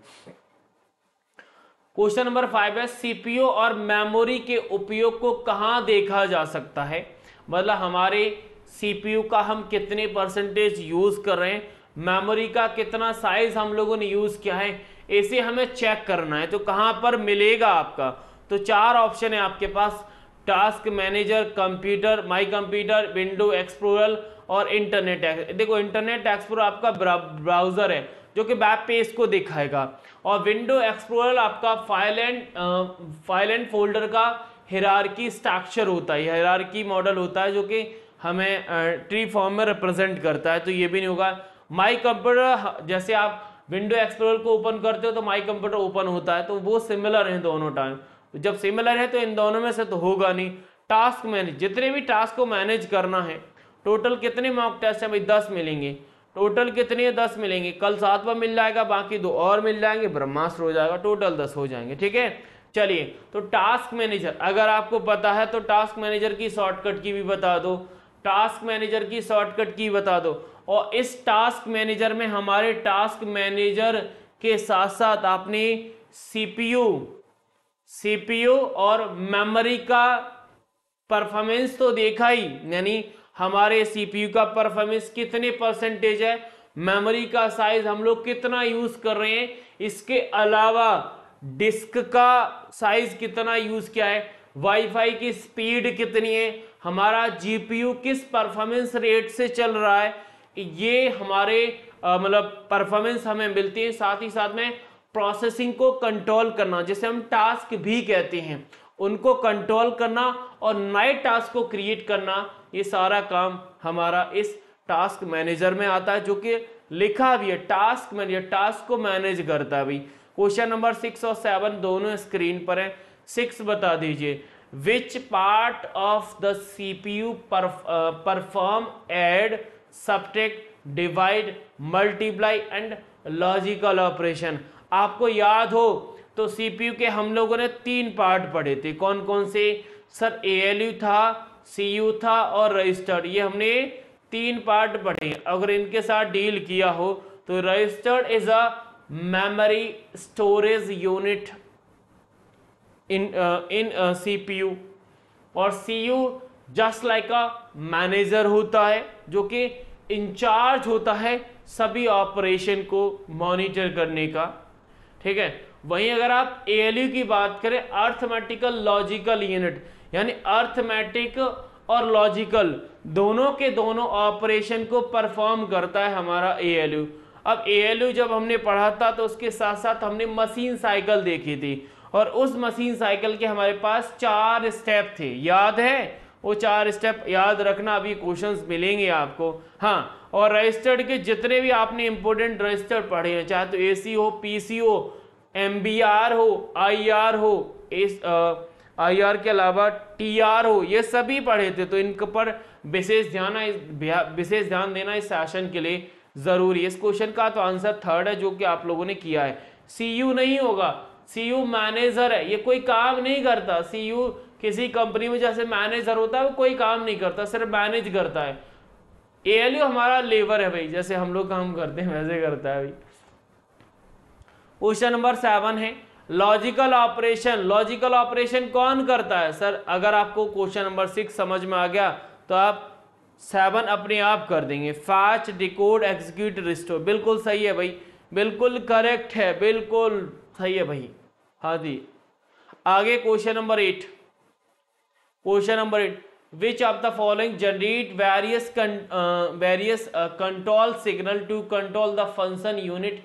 क्वेश्चन नंबर 5 है सीपीयू और मेमोरी के उपयोग को कहाँ देखा जा सकता है, मतलब हमारे सीपीयू का हम कितने परसेंटेज यूज़ कर रहे हैं, मेमोरी का कितना साइज हम लोगों ने यूज़ किया है, ऐसे हमें चेक करना है। तो कहाँ पर मिलेगा आपका? तो 4 ऑप्शन है आपके पास, task manager, computer, my computer, window explorer और इंटरनेट एक्सप्लोरर। देखो इंटरनेट एक्सप्लोरर आपका ब्राउज़र है जो कि वेब पेज को दिखाएगा, और विंडो एक्सप्लोरर आपका फाइल एंड फोल्डर का हायरार्की स्ट्रक्चर होता है, हायरार्की मॉडल होता है जो कि हमें ट्री फॉर्म में रिप्रेजेंट करता है, तो ये भी नहीं होगा। माई कंप्यूटर, जैसे आप विंडो एक्सप्लोरर को ओपन करते हो तो माई कंप्यूटर ओपन होता है, तो वो सिमिलर हैं दोनों टाइम, जब सिमिलर है तो इन दोनों में से तो होगा नहीं। टास्क मैनेज, जितने भी टास्क को मैनेज करना है, टोटल कितने मॉक टेस्ट हैं भाई? 10 मिलेंगे, टोटल कितने हैं? 10 मिलेंगे, कल 7वां मिल जाएगा, बाकी 2 और मिल जाएंगे, ब्रह्मास्त्र हो जाएगा, टोटल 10 हो जाएंगे, ठीक है। चलिए तो टास्क मैनेजर, अगर आपको पता है तो टास्क मैनेजर की शॉर्टकट की भी बता दो, टास्क मैनेजर की शॉर्टकट की बता दो, और इस टास्क मैनेजर में हमारे टास्क मैनेजर के साथ साथ आपने सीपीयू और मेमोरी का परफॉर्मेंस तो देखा ही, यानी हमारे सीपीयू का परफॉर्मेंस कितने परसेंटेज है, मेमोरी का साइज हम लोग कितना यूज़ कर रहे हैं, इसके अलावा डिस्क का साइज कितना यूज़ किया है, वाईफाई की स्पीड कितनी है, हमारा जीपीयू किस परफॉर्मेंस रेट से चल रहा है, ये हमारे मतलब परफॉर्मेंस हमें मिलती है। साथ ही साथ में प्रोसेसिंग को कंट्रोल करना, जिसे हम टास्क भी कहते हैं, उनको कंट्रोल करना और नए टास्क को क्रिएट करना, ये सारा काम हमारा इस टास्क मैनेजर में आता है, जो कि लिखा भी है टास्क मैनेजर, टास्क को मैनेज करता है भाई। क्वेश्चन नंबर 6 और 7 दोनों स्क्रीन पर है। 6 बता दीजिए, which part of the CPU perform add, subtract, divide, multiply and logical operation. आपको याद हो तो सीपीयू के हम लोगों ने 3 पार्ट पढ़े थे, कौन कौन से सर? एएलयू था, सीयू था और रजिस्टर्ड, ये हमने 3 पार्ट पढ़े। अगर इनके साथ डील किया हो तो registered is a memory storage unit in CPU, और CU just like a manager होता है जो कि इंचार्ज होता है सभी ऑपरेशन को मॉनिटर करने का। ठीक है। वहीं अगर आप ALU की बात करें, अर्थमेटिकल लॉजिकल यूनिट, यानी अर्थमेटिक और लॉजिकल दोनों के दोनों ऑपरेशन को परफॉर्म करता है हमारा ALU। अब ALU जब हमने पढ़ा था तो उसके साथ साथ हमने मशीन साइकिल देखी थी, और उस मशीन साइकिल के हमारे पास 4 स्टेप थे, याद है? वो 4 स्टेप याद रखना, अभी क्वेश्चंस मिलेंगे आपको। हाँ, और रजिस्टर्ड के जितने भी आपने इंपोर्टेंट रजिस्टर्ड पढ़े हैं, चाहे तो AC हो, PC हो, MBR हो, IR हो, IR के अलावा TR हो, ये सभी पढ़े थे, तो इनके पर विशेष ध्यान देना इस सेशन के लिए ज़रूरी है। इस क्वेश्चन का तो आंसर 3rd है जो कि आप लोगों ने किया है। CU नहीं होगा, CU मैनेजर है, ये कोई काम नहीं करता। CU किसी कंपनी में जैसे मैनेजर होता है, वो कोई काम नहीं करता, सिर्फ मैनेज करता है। ALU हमारा लेबर है भाई, जैसे हम लोग काम करते हैं वैसे करता है भाई। क्वेश्चन नंबर 7 है लॉजिकल ऑपरेशन। लॉजिकल ऑपरेशन कौन करता है? सर अगर आपको क्वेश्चन नंबर 6 समझ में आ गया तो आप 7 अपने आप कर देंगे। फास्ट, डिकोड, एग्जीक्यूट, रिस्टोर, बिल्कुल सही है भाई, बिल्कुल करेक्ट है, बिल्कुल सही है भाई। हाँ जी, आगे question number 8। Question number 8, which of the following generate various control signal to control the function unit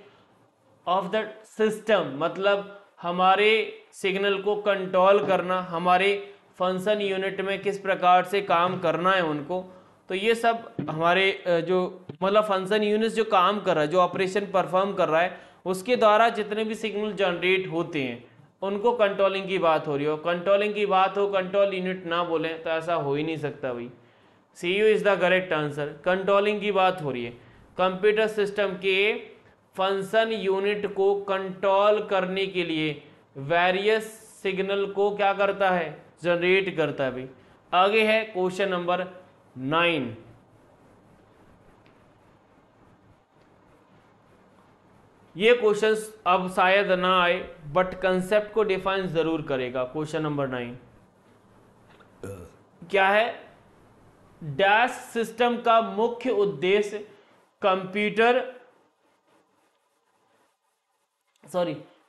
of the system. मतलब हमारे सिग्नल को कंट्रोल करना, हमारे फंक्शन यूनिट में किस प्रकार से काम करना है उनको, तो ये सब हमारे जो मतलब फंक्शन यूनिट जो काम कर रहा है, जो ऑपरेशन परफॉर्म कर रहा है, उसके द्वारा जितने भी सिग्नल जनरेट होते हैं उनको कंट्रोलिंग की बात हो रही हो। कंट्रोलिंग की बात हो, कंट्रोल यूनिट ना बोलें तो ऐसा हो ही नहीं सकता भाई। CU is the correct answer, controlling की बात हो रही है। कंप्यूटर सिस्टम के फंक्शन यूनिट को कंट्रोल करने के लिए वेरियस सिग्नल को क्या करता है? जनरेट करता है भाई। आगे है क्वेश्चन नंबर 9। ये क्वेश्चंस अब शायद ना आए, बट कंसेप्ट को डिफाइन जरूर करेगा। क्वेश्चन नंबर 9 क्या है? डैश सिस्टम का मुख्य उद्देश्य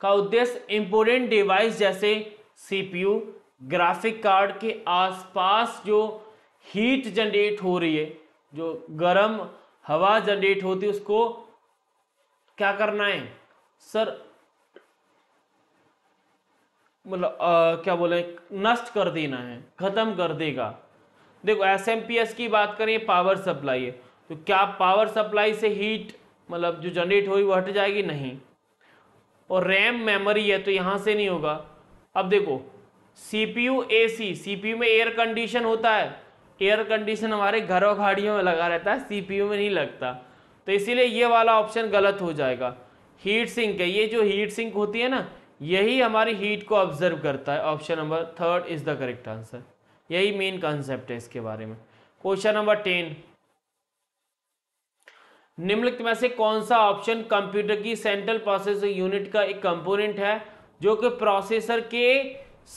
उद्देश्य इंपोर्टेंट डिवाइस जैसे CPU, ग्राफिक कार्ड के आसपास जो हीट जनरेट हो रही है, जो गर्म हवा जनरेट होती है, उसको क्या करना है? सर मतलब क्या बोले, नष्ट कर देना है, खत्म कर देगा। देखो SMPS की बात करें, पावर सप्लाई है, तो क्या पावर सप्लाई से हीट मतलब जो जनरेट हुई वो हट जाएगी? नहीं। और RAM मेमोरी है, तो यहाँ से नहीं होगा। अब देखो CPU में एयर कंडीशन होता है, एयर कंडीशन हमारे घरों गाड़ियों में लगा रहता है, CPU में नहीं लगता, तो इसीलिए ये वाला ऑप्शन गलत हो जाएगा। हीट सिंक है, ये जो हीट सिंक होती है ना, यही हमारी हीट को ऑब्जर्व करता है। Option number 3rd is the correct answer, यही मेन कॉन्सेप्ट है इसके बारे में। क्वेश्चन नंबर 10, निम्नलिखित में से कौन सा ऑप्शन कंप्यूटर की सेंट्रल प्रोसेसिंग यूनिट का एक कंपोनेंट है जो कि प्रोसेसर के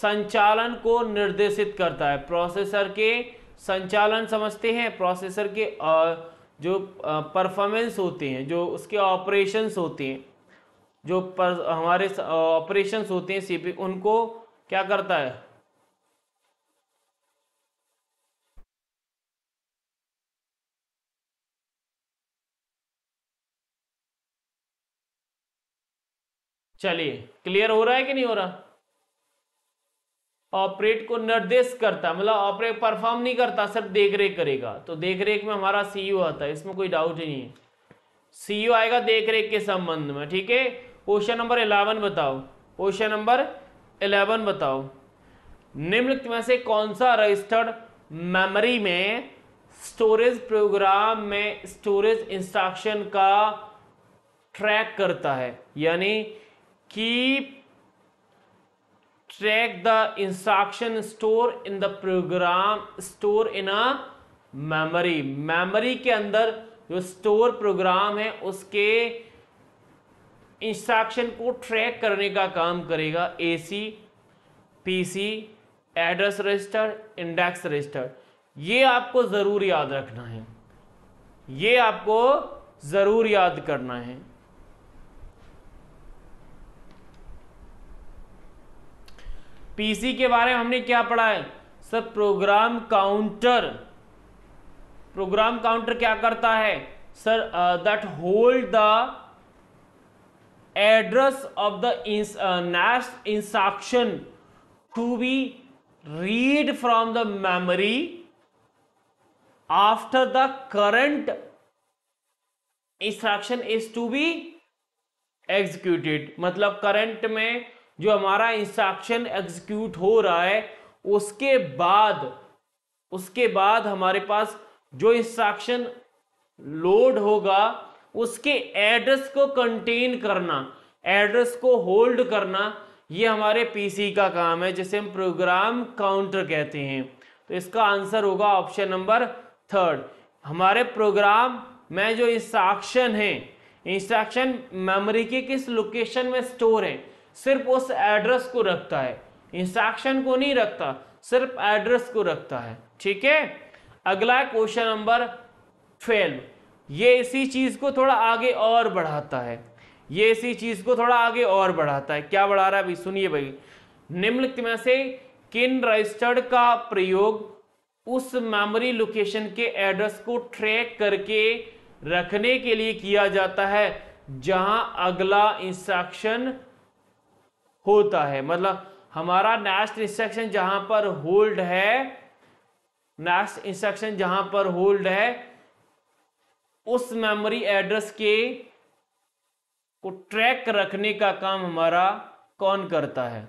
संचालन को निर्देशित करता है? प्रोसेसर के संचालन समझते हैं, प्रोसेसर के जो परफॉर्मेंस होते हैं, जो उसके ऑपरेशंस होते हैं, जो हमारे ऑपरेशंस होते हैं CPU, उनको क्या करता है? चलिए, क्लियर हो रहा है कि नहीं हो रहा? ऑपरेट को निर्देश करता, मतलब ऑपरेट परफॉर्म नहीं करता, सिर्फ देख रेख करेगा। तो देख रेख में हमारा CU आता है, इसमें कोई डाउट ही नहीं है, CU आएगा देख रेख के संबंध में, ठीक है। क्वेश्चन नंबर 11 बताओ, क्वेश्चन नंबर 11 बताओ, निम्नलिखित में से कौन सा रजिस्टर्ड मेमोरी में स्टोरेज प्रोग्राम में स्टोरेज इंस्ट्रक्शन का ट्रैक करता है? यानी keep Track the instruction store in the program, store in a memory. Memory के अंदर जो स्टोर प्रोग्राम है उसके इंस्ट्रक्शन को ट्रैक करने का काम करेगा। AC, PC, address register, index register, ये आपको ज़रूर याद रखना है, ये आपको ज़रूर याद करना है। पीसी के बारे में हमने क्या पढ़ा है sir? Program counter. Program counter क्या करता है sir? That hold the address of the next instruction to be read from the memory after the current instruction is to be executed. मतलब करंट में जो हमारा इंस्ट्रक्शन एग्जीक्यूट हो रहा है उसके बाद हमारे पास जो इंस्ट्रक्शन लोड होगा उसके एड्रेस को कंटेन करना, एड्रेस को होल्ड करना, ये हमारे पीसी का काम है, जिसे हम प्रोग्राम काउंटर कहते हैं। तो इसका आंसर होगा ऑप्शन नंबर 3। हमारे प्रोग्राम में जो इंस्ट्रक्शन है, इंस्ट्रक्शन मेमोरी के किस लोकेशन में स्टोर है, सिर्फ उस एड्रेस को रखता है, इंस्ट्रक्शन को नहीं रखता, सिर्फ एड्रेस को रखता है। ठीक है, अगला क्वेश्चन नंबर 12। ये इसी चीज को थोड़ा आगे और बढ़ाता है, क्या बढ़ा रहा है अभी सुनिए भाई। निम्नलिखित में से किन रजिस्टर्ड का प्रयोग उस मेमोरी लोकेशन के एड्रेस को ट्रैक करके रखने के लिए किया जाता है जहां अगला इंस्ट्रक्शन होता है? मतलब हमारा नेक्स्ट इंस्ट्रक्शन जहां पर होल्ड है, नेक्स्ट इंस्ट्रक्शन जहां पर होल्ड है, उस मेमोरी एड्रेस के को ट्रैक रखने का काम हमारा कौन करता है?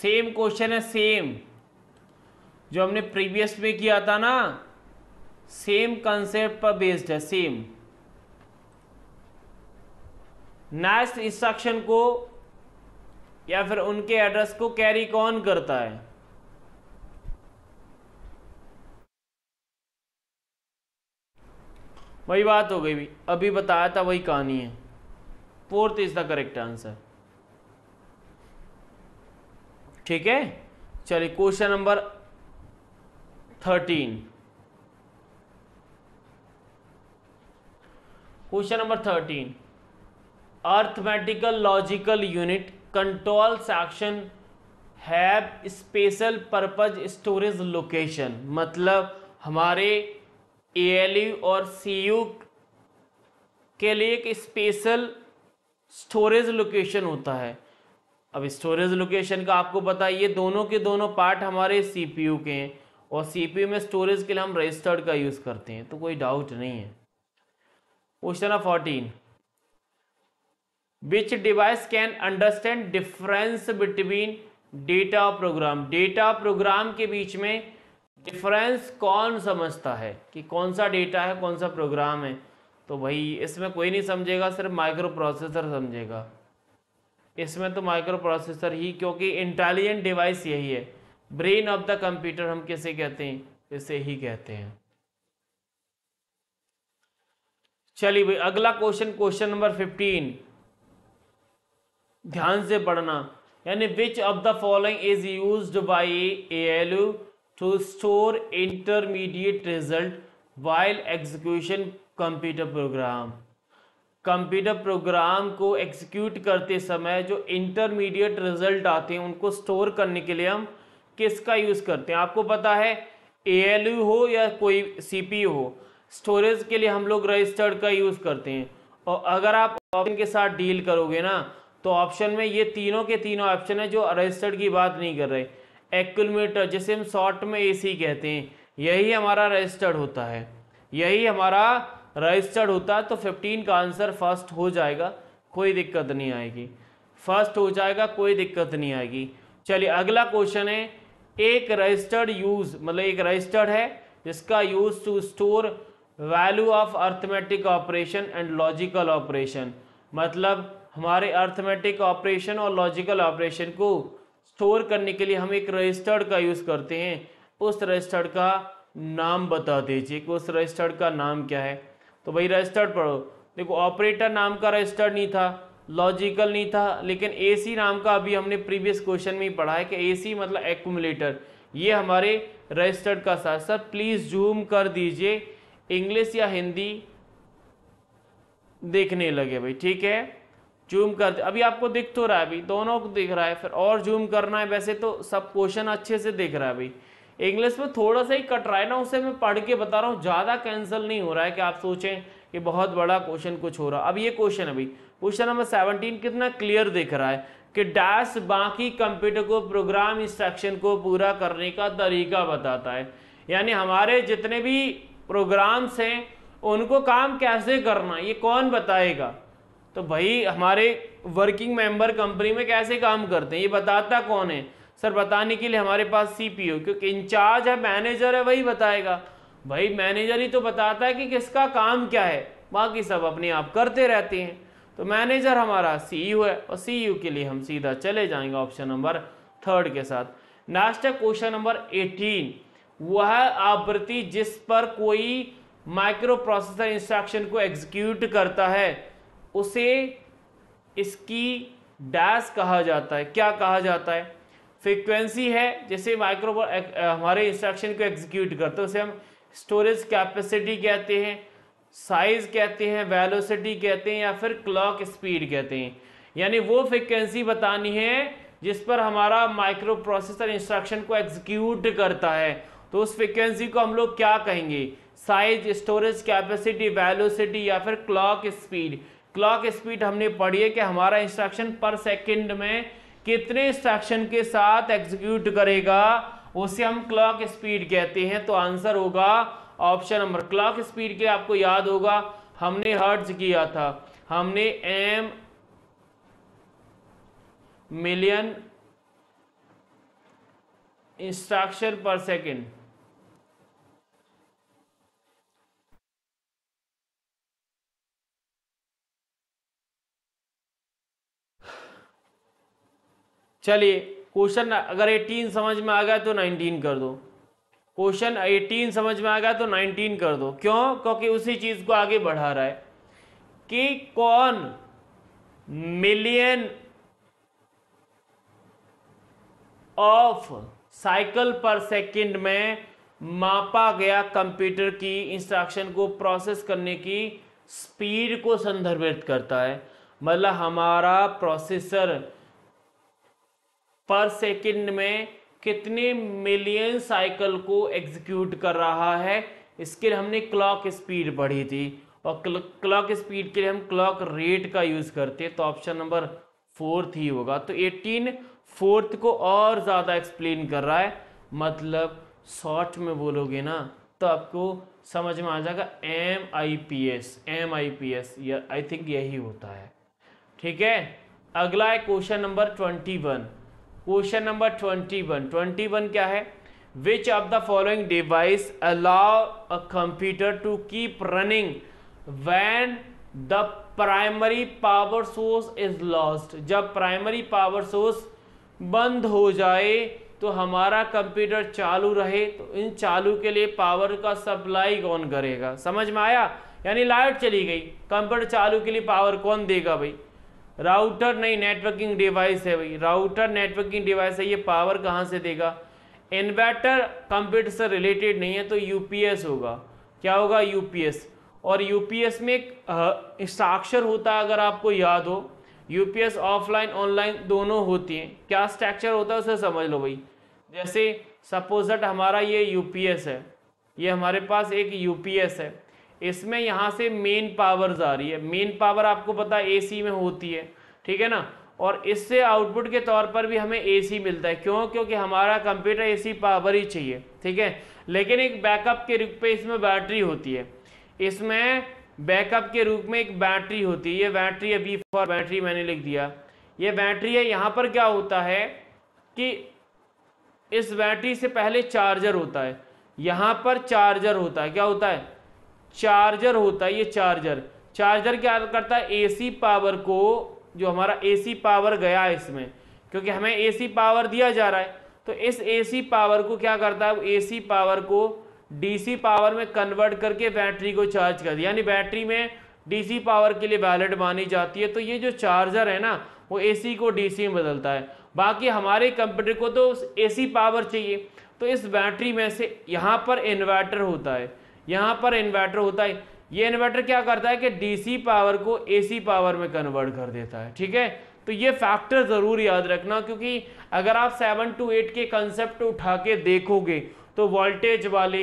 सेम क्वेश्चन है, सेम जो हमने प्रीवियस में किया था ना, सेम कंसेप्ट पर बेस्ड है, सेम। नेक्स्ट इंस्ट्रक्शन को या फिर उनके एड्रेस को कैरी कौन करता है? वही बात हो गई भी, अभी बताया था वही कहानी है। 4th is the correct answer. ठीक है, चलिए question number 13। Arithmetical logical unit control section have special purpose storage location. मतलब हमारे एएलयू और सीयू के लिए एक स्पेशल स्टोरेज लोकेशन होता है। अब स्टोरेज लोकेशन का आपको पता है, ये दोनों के दोनों पार्ट हमारे सीपीयू के हैं और सीपीयू में स्टोरेज के लिए हम रजिस्टर्ड का यूज करते हैं, तो कोई डाउट नहीं है। Question 14, which device can understand difference between data program. Data program के बीच में डिफरेंस कौन समझता है कि कौन सा डेटा है कौन सा प्रोग्राम है? तो भाई इसमें कोई नहीं समझेगा, सिर्फ माइक्रो प्रोसेसर समझेगा इसमें, तो माइक्रो प्रोसेसर ही, क्योंकि इंटेलिजेंट डिवाइस यही है, ब्रेन ऑफ द कंप्यूटर हम किसे कहते हैं? इसे ही कहते हैं। चलिए भाई अगला क्वेश्चन, क्वेश्चन नंबर 15, ध्यान से पढ़ना। यानी which of the following is used by ALU to store intermediate result while execution computer program. Computer program को एग्जीक्यूट करते समय जो इंटरमीडिएट रिजल्ट आते हैं उनको स्टोर करने के लिए हम किसका यूज़ करते हैं? आपको पता है एएलयू हो या कोई सीपीयू हो, स्टोरेज के लिए हम लोग रजिस्टर्ड का यूज़ करते हैं। और अगर आप ऑप्शन के साथ डील करोगे ना, तो ऑप्शन में ये तीनों के तीनों ऑप्शन है जो रजिस्टर्ड की बात नहीं कर रहे। एक्यूमुलेटर, जिसे हम शॉर्ट में एसी कहते हैं, यही हमारा रजिस्टर्ड होता है, तो 15 का आंसर फर्स्ट हो जाएगा, कोई दिक्कत नहीं आएगी। फर्स्ट हो जाएगा, कोई दिक्कत नहीं आएगी। चलिए अगला क्वेश्चन है, एक रजिस्टर्ड यूज मतलब एक रजिस्टर्ड है जिसका use to store value of arithmetic operation and logical operation, मतलब हमारे अर्थमेटिक ऑपरेशन और लॉजिकल ऑपरेशन को स्टोर करने के लिए हम एक रजिस्टर्ड का यूज़ करते हैं। उस रजिस्टर्ड का नाम बता दीजिए कि उस रजिस्टर्ड का नाम क्या है। तो भाई रजिस्टर्ड पढ़ो, देखो ऑपरेटर नाम का रजिस्टर्ड नहीं था, लॉजिकल नहीं था, लेकिन एसी नाम का अभी हमने प्रीवियस क्वेश्चन में ही पढ़ा है कि एसी मतलब एक्यूमुलेटर, ये हमारे रजिस्टर्ड का साथ साथ। प्लीज़ जूम कर दीजिए, इंग्लिश या हिंदी देखने लगे भाई, ठीक है जूम कर दे। अभी आपको दिख तो रहा है भाई, दोनों को दिख रहा है, फिर और जूम करना है। वैसे तो सब क्वेश्चन अच्छे से दिख रहा है भाई, इंग्लिश में थोड़ा सा ही कट रहा है ना, उसे मैं पढ़ के बता रहा हूँ, ज़्यादा कैंसिल नहीं हो रहा है कि आप सोचें कि बहुत बड़ा क्वेश्चन कुछ हो रहा। अब ये क्वेश्चन है भाई, क्वेश्चन नंबर 17 कितना क्लियर दिख रहा है कि डैश बाकी कंप्यूटर को प्रोग्राम इंस्ट्रक्शन को पूरा करने का तरीका बताता है, यानी हमारे जितने भी प्रोग्राम्स हैं उनको काम कैसे करना ये कौन बताएगा। तो भाई हमारे वर्किंग मेंबर कंपनी में कैसे काम करते हैं ये बताता कौन है सर? बताने के लिए हमारे पास सीपीयू, क्योंकि इंचार्ज है, मैनेजर है, वही बताएगा। भाई मैनेजर ही तो बताता है कि किसका काम क्या है, बाकी सब अपने आप करते रहते हैं। तो मैनेजर हमारा सीयू है और सीयू के लिए हम सीधा चले जाएंगे ऑप्शन नंबर 3 के साथ। नेक्स्ट है क्वेश्चन नंबर 18, वह आवृत्ति जिस पर कोई माइक्रो प्रोसेसर इंस्ट्रक्शन को एग्जीक्यूट करता है उसे इसकी डैश कहा जाता है, क्या कहा जाता है? फ्रीक्वेंसी है जैसे माइक्रो हमारे इंस्ट्रक्शन को एग्जीक्यूट करते हैं उसे हम स्टोरेज कैपेसिटी कहते हैं, साइज कहते हैं, वेलोसिटी कहते हैं, या फिर क्लॉक स्पीड कहते हैं। यानी वो फ्रिक्वेंसी बतानी है जिस पर हमारा माइक्रो प्रोसेसर इंस्ट्रक्शन को एग्जीक्यूट करता है, तो उस फ्रिक्वेंसी को हम लोग क्या कहेंगे? साइज, स्टोरेज कैपेसिटी, वेलोसिटी या फिर क्लॉक स्पीड। क्लॉक स्पीड हमने पढ़ी है कि हमारा इंस्ट्रक्शन पर सेकेंड में कितने इंस्ट्रक्शन के साथ एग्जीक्यूट करेगा, उसे हम क्लॉक स्पीड कहते हैं। तो आंसर होगा ऑप्शन नंबर, क्लॉक स्पीड के आपको याद होगा हमने हर्ट्ज किया था, हमने एम मिलियन इंस्ट्रक्शन पर सेकेंड, चलिए क्वेश्चन अगर 18 समझ में आ गया तो 19 कर दो, क्वेश्चन 18 समझ में आ गया तो 19 कर दो। क्यों? क्योंकि उसी चीज़ को आगे बढ़ा रहा है कि कौन million of cycle per second में मापा गया कंप्यूटर की इंस्ट्रक्शन को प्रोसेस करने की स्पीड को संदर्भित करता है। मतलब हमारा प्रोसेसर पर सेकंड में कितने मिलियन साइकिल को एग्जीक्यूट कर रहा है, इसके लिए हमने क्लॉक स्पीड पढ़ी थी, और क्लॉक स्पीड के लिए हम क्लॉक रेट का यूज़ करते हैं। तो ऑप्शन नंबर 4 ही होगा। तो 18 4th को और ज़्यादा एक्सप्लेन कर रहा है, मतलब शॉर्ट में बोलोगे ना तो आपको समझ में आ जाएगा एम आई पी एस, या आई थिंक यही होता है, ठीक है। अगला है क्वेश्चन नंबर 21, क्वेश्चन नंबर 21 क्या है? Which of the following device allow a computer to keep running when the primary power source is lost? जब प्राइमरी पावर सोर्स बंद हो जाए तो हमारा कंप्यूटर चालू रहे, तो इन चालू के लिए पावर का सप्लाई कौन करेगा? समझ में आया? यानी लाइट चली गई, कंप्यूटर चालू के लिए पावर कौन देगा भाई? राउटर नहीं, नेटवर्किंग डिवाइस है भाई, राउटर नेटवर्किंग डिवाइस है, ये पावर कहाँ से देगा? इन्वर्टर कंप्यूटर से रिलेटेड नहीं है, तो यूपीएस होगा। क्या होगा? यूपीएस। और यूपीएस में एक स्ट्रक्चर होता है, अगर आपको याद हो, यूपीएस ऑफलाइन ऑनलाइन दोनों होती हैं। क्या स्ट्रक्चर होता है उसे समझ लो भाई। जैसे सपोज दैट हमारा ये यूपीएस है, ये हमारे पास एक यूपीएस है, इसमें यहाँ से मेन पावर्स आ रही है। मेन पावर आपको पता है एसी में होती है, ठीक है ना, और इससे आउटपुट के तौर पर भी हमें एसी मिलता है। क्यों? क्योंकि हमारा कंप्यूटर एसी पावर ही चाहिए, ठीक है। लेकिन एक बैकअप के रूप में इसमें बैटरी होती है, इसमें बैकअप के रूप में एक बैटरी होती है। ये बैटरी, अभी फॉर बैटरी मैंने लिख दिया। ये बैटरी है, यहाँ पर क्या होता है कि इस बैटरी से पहले चार्जर होता है, यहाँ पर चार्जर होता है, क्या होता है चार्जर होता है, ये चार्जर क्या करता है एसी पावर को, जो हमारा एसी पावर गया है इसमें, क्योंकि हमें एसी पावर दिया जा रहा है तो इस एसी पावर को क्या करता है, एसी पावर को डीसी पावर में कन्वर्ट करके बैटरी को चार्ज कर दिया, यानी बैटरी में डीसी पावर के लिए वैलिड मानी जाती है। तो ये जो चार्जर है ना वो एसी को डीसी में बदलता है। बाकी हमारे कंप्यूटर को तो एसी पावर चाहिए, तो इस बैटरी में से यहाँ पर इन्वर्टर होता है, यहाँ पर इन्वर्टर होता है, ये इन्वर्टर क्या करता है कि डीसी पावर को एसी पावर में कन्वर्ट कर देता है। ठीक है, तो ये फैक्टर ज़रूर याद रखना, क्योंकि अगर आप 7 to 8 के कंसेप्ट उठा के देखोगे तो वोल्टेज वाले,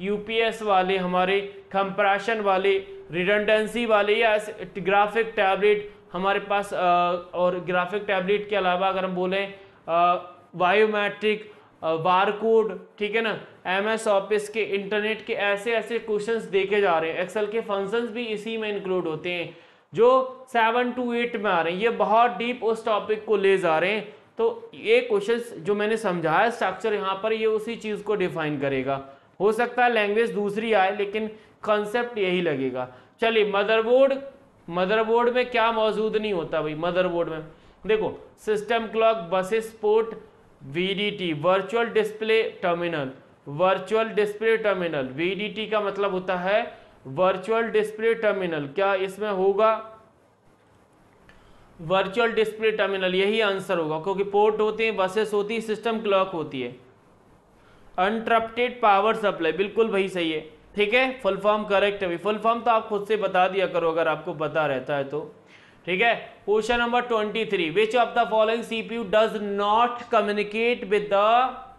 यूपीएस वाले, हमारे कंप्रेशन वाले, रिडंडेंसी वाले, या ग्राफिक टैबलेट हमारे पास और ग्राफिक टैबलेट के अलावा अगर हम बोलें बायोमेट्रिक, बारकोड, ठीक है ना, एमएस ऑफिस के, इंटरनेट के ऐसे ऐसे क्वेश्चंस देखे जा रहे हैं, एक्सेल के फंक्शंस भी इसी में इंक्लूड होते हैं जो 7 to 8 में आ रहे हैं। ये बहुत डीप उस टॉपिक को ले जा रहे हैं, तो ये क्वेश्चंस जो मैंने समझाया स्ट्रक्चर यहाँ पर, ये उसी चीज़ को डिफाइन करेगा। हो सकता है लैंग्वेज दूसरी आए लेकिन कंसेप्ट यही लगेगा। चलिए, मदरबोर्ड, मदरबोर्ड में क्या मौजूद नहीं होता भाई, मदरबोर्ड में देखो system clock, buses port, VDT virtual display terminal, virtual display terminal, VDT का मतलब होता है वर्चुअल डिस्प्ले टर्मिनल, क्या इसमें होगा वर्चुअल डिस्प्ले टर्मिनल, यही आंसर होगा क्योंकि पोर्ट होते हैं, बसेस होती है, सिस्टम क्लॉक होती है। अनटरप्टेड पावर सप्लाई, बिल्कुल वही सही है, ठीक है, फुल फॉर्म करेक्ट है, फुल फॉर्म तो आप खुद से बता दिया करो अगर आपको पता रहता है तो। ठीक है, question number 23, which of the following CPU does not communicate with the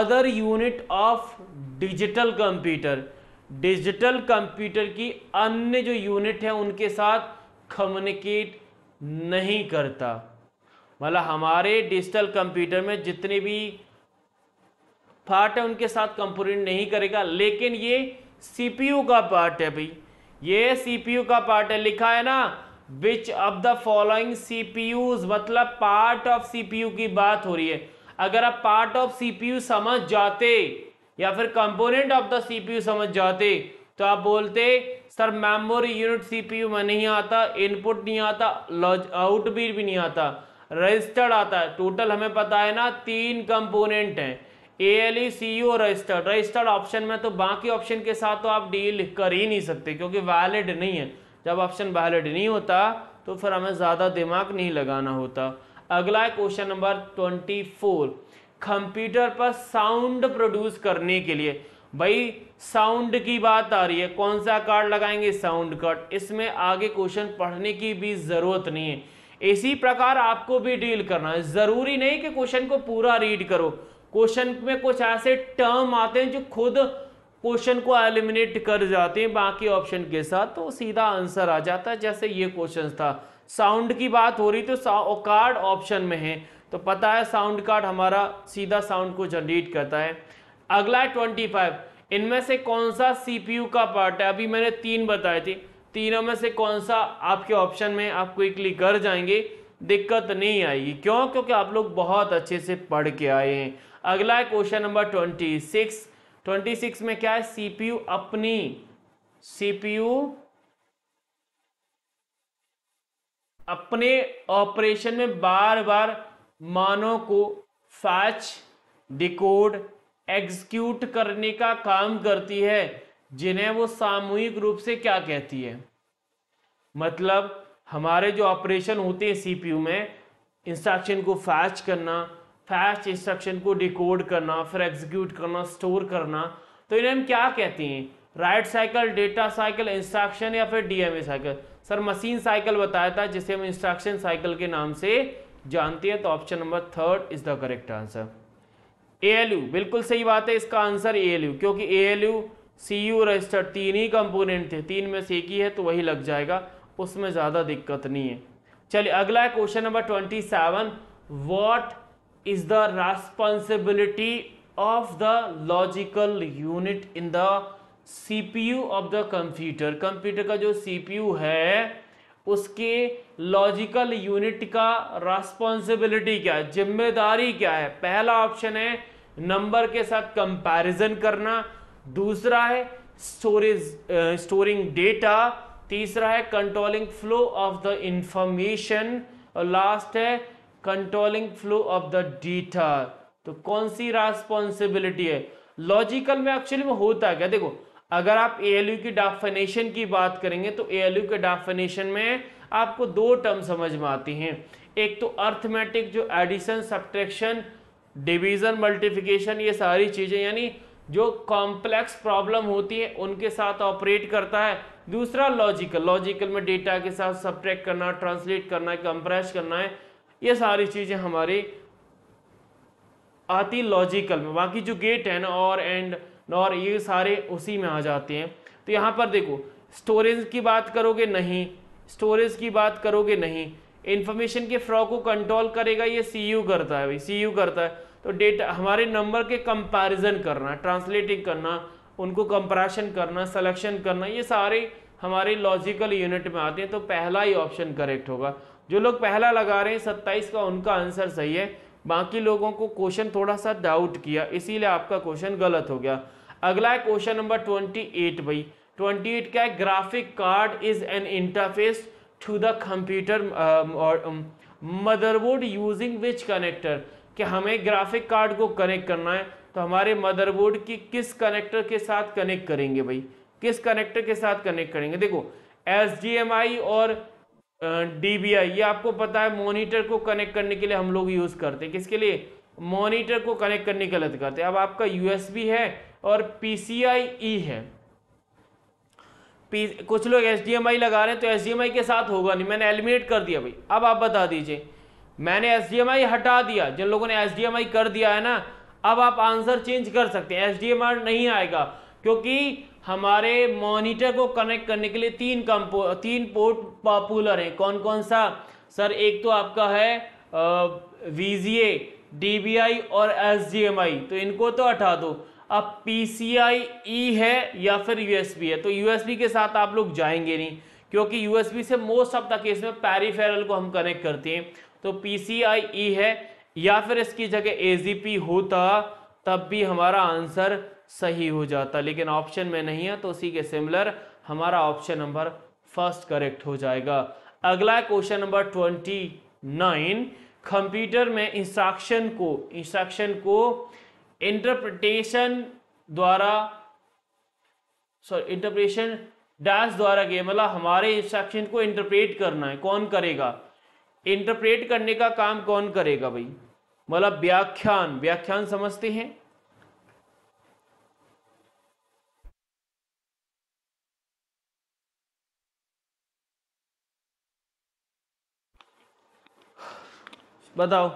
other unit of digital computer, digital computer की अन्य जो यूनिट है उनके साथ कम्युनिकेट नहीं करता, मतलब हमारे डिजिटल कंप्यूटर में जितने भी पार्ट है उनके साथ कंप्यूट नहीं करेगा। लेकिन ये CPU का पार्ट है भाई, ये CPU का पार्ट है, लिखा है ना which of the following CPUs, मतलब पार्ट ऑफ CPU की बात हो रही है। अगर आप पार्ट ऑफ CPU समझ जाते या फिर कंपोनेंट ऑफ द CPU समझ जाते तो आप बोलते सर मेमोरी यूनिट CPU में नहीं आता, इनपुट नहीं आता, आउटपुट भी नहीं आता, रजिस्टर्ड आता है। टोटल हमें पता है ना 3 कंपोनेंट हैं, ALU, CU और रजिस्टर्ड। रजिस्टर्ड ऑप्शन में, तो बाकी ऑप्शन के साथ तो आप डील कर ही नहीं सकते क्योंकि वैलिड नहीं है। जब ऑप्शन वैलिड नहीं होता तो फिर हमें ज़्यादा दिमाग नहीं लगाना होता। अगला है क्वेश्चन नंबर 24, कंप्यूटर पर साउंड प्रोड्यूस करने के लिए, भाई साउंड की बात आ रही है, कौन सा कार्ड लगाएंगे, साउंड कार्ड। इसमें आगे क्वेश्चन पढ़ने की भी ज़रूरत नहीं है, इसी प्रकार आपको भी डील करना है। ज़रूरी नहीं कि क्वेश्चन को पूरा रीड करो, क्वेश्चन में कुछ ऐसे टर्म आते हैं जो खुद क्वेश्चन को एलिमिनेट कर जाते हैं बाकी ऑप्शन के साथ, तो सीधा आंसर आ जाता है। जैसे ये क्वेश्चन था, साउंड की बात हो रही तो कार्ड ऑप्शन में है, तो पता है साउंड कार्ड हमारा सीधा साउंड को जनरेट करता है। अगला 25, इनमें से कौन सा CPU का पार्ट है। अभी मैंने 3 बताए थे, तीनों में से कौन सा आपके ऑप्शन में, आप क्विकली कर जाएंगे, दिक्कत नहीं आएगी। क्यों? क्योंकि आप लोग बहुत अच्छे से पढ़ के आए हैं। अगला है क्वेश्चन नंबर 26 में क्या है, CPU अपने ऑपरेशन में बार बार मानों को फैच, डिकोड, एग्जीक्यूट करने का काम करती है, जिन्हें वो सामूहिक रूप से क्या कहती है, मतलब हमारे जो ऑपरेशन होते हैं CPU में, इंस्ट्रक्शन को फैच करना, फैच इंस्ट्रक्शन को डिकोड करना, फिर एग्जीक्यूट करना, स्टोर करना, तो इन्हें हम क्या कहते हैं, write cycle, data cycle, instruction या फिर DMA cycle. Sir machine cycle बताया था जिसे हम इंस्ट्रक्शन साइकिल के नाम से जानते हैं, तो option number 3rd is the correct answer. ALU, बिल्कुल सही बात है, इसका आंसर ALU, क्योंकि ALU, CU, रजिस्टर 3 ही कंपोनेंट थे, 3 में से एक ही है तो वही लग जाएगा, उसमें ज़्यादा दिक्कत नहीं है। चलिए अगला है question number 27, what is the responsibility of the logical unit in the CPU of the computer? Computer का जो CPU है उसके लॉजिकल यूनिट का रेस्पॉन्सिबिलिटी क्या है, जिम्मेदारी क्या है। पहला ऑप्शन है नंबर के साथ कंपैरिजन करना, दूसरा है स्टोरिंग डेटा, तीसरा है controlling flow of the information और लास्ट है controlling flow of the data. तो कौन सी रेस्पॉन्सिबिलिटी है लॉजिकल में, एक्चुअली में होता क्या, देखो अगर आप एएलयू की डेफिनेशन की बात करेंगे तो एएलयू के डेफिनेशन में आपको दो टर्म समझ में आती हैं, एक तो अर्थमेटिक जो एडिशन सब्ट्रैक्शन डिवीजन मल्टीप्लिकेशन ये सारी चीज़ें यानी जो कॉम्प्लेक्स प्रॉब्लम होती है उनके साथ ऑपरेट करता है, दूसरा लॉजिकल, लॉजिकल में डेटा के साथ सब्ट्रैक्ट करना, ट्रांसलेट करना है, कंप्रेस करना है, ये सारी चीज़ें हमारी आती लॉजिकल में। बाकी जो गेट है ना और एंड और ये सारे उसी में आ जाते हैं। तो यहाँ पर देखो स्टोरेज की बात करोगे नहीं, स्टोरेज की बात करोगे नहीं, इन्फॉर्मेशन के फ्लो को कंट्रोल करेगा ये सीयू करता है, भाई सीयू करता है। तो डेटा हमारे नंबर के कंपैरिजन करना, ट्रांसलेटिंग करना, उनको कंपैरिजन करना, सिलेक्शन करना, ये सारे हमारे लॉजिकल यूनिट में आते हैं। तो पहला ही ऑप्शन करेक्ट होगा, जो लोग पहला लगा रहे हैं 27 का उनका आंसर सही है, बाकी लोगों को क्वेश्चन थोड़ा सा डाउट किया इसीलिए आपका क्वेश्चन गलत हो गया। अगला है क्वेश्चन नंबर 28, भाई 28 क्या है, graphic card is an interface to the computer motherboard using which connector, कि हमें ग्राफिक कार्ड को कनेक्ट करना है तो हमारे मदरबोर्ड की किस कनेक्टर के साथ कनेक्ट करेंगे, भाई किस कनेक्टर के साथ कनेक्ट करेंगे। देखो HDMI और DBI ये आपको पता है मॉनिटर को कनेक्ट करने के लिए हम लोग यूज़ करते हैं, किसके लिए, मॉनिटर को कनेक्ट करने के लिए करते हैं। अब आपका USB है और PCIe है, कुछ लोग HDMI लगा रहे हैं तो HDMI के साथ होगा नहीं, मैंने एलिमिनेट कर दिया। भाई अब आप बता दीजिए, मैंने HDMI हटा दिया, जिन लोगों ने HDMI कर दिया है ना अब आप आंसर चेंज कर सकते हैं, HDMI नहीं आएगा क्योंकि हमारे मॉनिटर को कनेक्ट करने के लिए तीन पोर्ट पॉपुलर हैं। कौन कौन सा सर, एक तो आपका है VGA, DBI और HDMI, तो इनको तो हटा दो। अब PCIe है या फिर USB है, तो USB के साथ आप लोग जाएंगे नहीं क्योंकि USB से मोस्ट ऑफ द केस में पेरिफेरल को हम कनेक्ट करते हैं, तो PCIe है या फिर इसकी जगह AGP होता तब भी हमारा आंसर सही हो जाता, लेकिन ऑप्शन में नहीं है तो उसी के सिमिलर हमारा ऑप्शन नंबर फर्स्ट करेक्ट हो जाएगा। अगला क्वेश्चन नंबर 29, कंप्यूटर में इंस्ट्रक्शन को इंटरप्रिटेशन डैश द्वारा किया, मतलब हमारे इंस्ट्रक्शन को इंटरप्रेट करना है, कौन करेगा, इंटरप्रेट करने का काम कौन करेगा, भाई मतलब व्याख्यान, व्याख्यान समझते हैं, बताओ।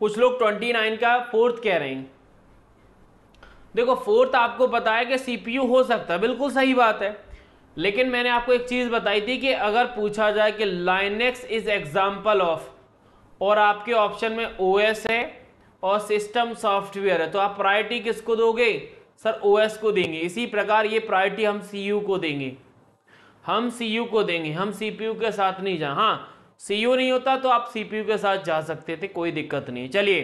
कुछ लोग 29 का फोर्थ कह रहे हैं, देखो फोर्थ आपको पता है कि CPU हो सकता है, बिल्कुल सही बात है, लेकिन मैंने आपको एक चीज बताई थी कि अगर पूछा जाए कि Linux इज एग्जाम्पल ऑफ और आपके ऑप्शन में OS है और सिस्टम सॉफ्टवेयर है, तो आप प्रायोरिटी किसको दोगे सर, ओएस को देंगे। इसी प्रकार ये प्रायोरिटी हम सीयू को देंगे, हम सीपीयू के साथ नहीं जा, हाँ सीयू नहीं होता तो आप सीपीयू के साथ जा सकते थे, कोई दिक्कत नहीं। चलिए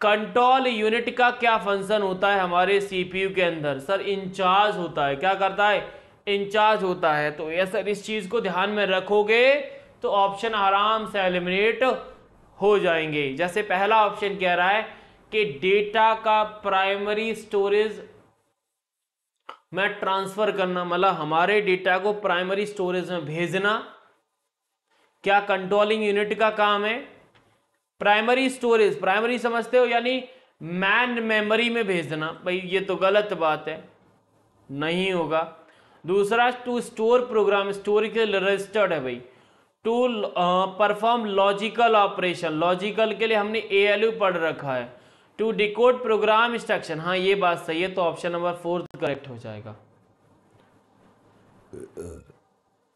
कंट्रोल यूनिट का क्या फंक्शन होता है हमारे सीपीयू के अंदर, सर इंचार्ज होता है, क्या करता है, इंचार्ज होता है। तो ये सर इस चीज़ को ध्यान में रखोगे तो ऑप्शन आराम से एलिमिनेट हो जाएंगे। जैसे पहला ऑप्शन कह रहा है कि डेटा का प्राइमरी स्टोरेज में ट्रांसफर करना, मतलब हमारे डेटा को प्राइमरी स्टोरेज में भेजना, क्या कंट्रोलिंग यूनिट का काम है। प्राइमरी स्टोरेज, प्राइमरी समझते हो यानी मैन मेमोरी में भेजना, भाई ये तो गलत बात है, नहीं होगा। दूसरा टू स्टोर प्रोग्राम, स्टोर के लिए रजिस्टर्ड है, भाई to perform logical operation, logical के लिए हमने ALU पढ़ रखा है। टू डिकोड प्रोग्राम इंस्ट्रक्शन, हाँ ये बात सही है, तो ऑप्शन नंबर 4 करेक्ट हो जाएगा।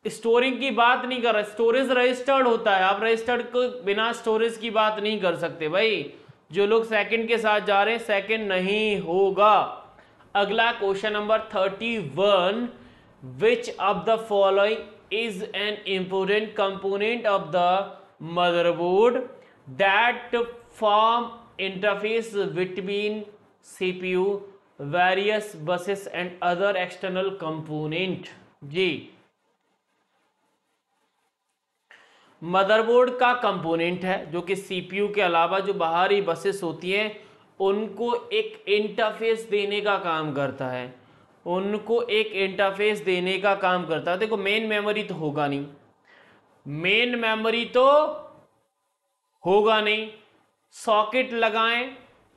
स्टोरेज की बात नहीं कर रहा, स्टोरेज रजिस्टर्ड होता है, आप रजिस्टर्ड को बिना स्टोरेज की बात नहीं कर सकते भाई। जो लोग सेकंड के साथ जा रहे हैं, सेकंड नहीं होगा। अगला question number 31, which of the following is an important component of the motherboard that form interface between CPU various buses and other external component. जी, मदरबोर्ड का कंपोनेंट है जो कि सीपीयू के अलावा जो बाहरी बसेस होती हैं उनको एक इंटरफेस देने का काम करता है, उनको एक इंटरफेस देने का काम करता है। देखो मेन मेमोरी तो होगा नहीं, मेन मेमोरी तो होगा नहीं, सॉकेट लगाएं,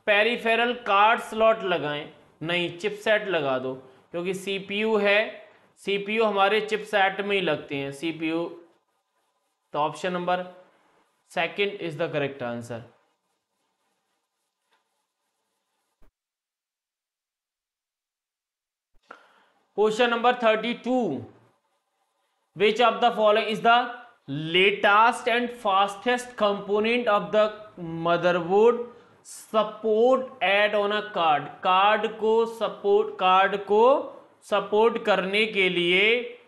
पेरिफेरल कार्ड स्लॉट लगाएं, नहीं चिपसेट लगा दो, क्योंकि सीपीयू है, सीपीयू हमारे चिपसेट में ही लगते हैं सीपीयू। तो option number second is the correct answer. Question number 32, which of the following is the latest and fastest component of the motherboard support add on a card. Card को support करने के लिए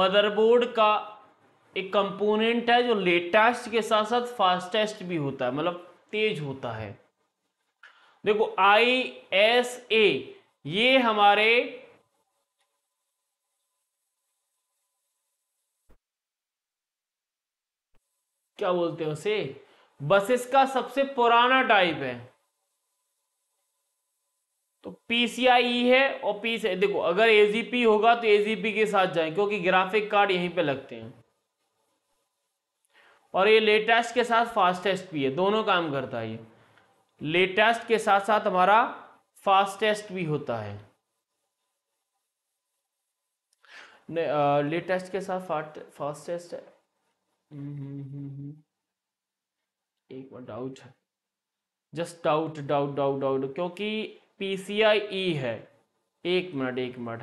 motherboard का एक component है जो latest के साथ साथ फास्टेस्ट भी होता है, मतलब तेज होता है। देखो ISA ये हमारे क्या बोलते हैं उसे, बसेस का सबसे पुराना टाइप है। तो PCIe है और PCIe, देखो अगर AGP होगा तो AGP के साथ जाएं क्योंकि ग्राफिक कार्ड यहीं पे लगते हैं, और ये लेटेस्ट के साथ फास्टेस्ट भी है, दोनों काम करता है। ये लेटेस्ट के साथ साथ हमारा फास्टेस्ट भी होता है, लेटेस्ट के साथ फास्टेस्ट है। एक बार डाउट है, जस्ट डाउट, क्योंकि PCIe है। एक मिनट,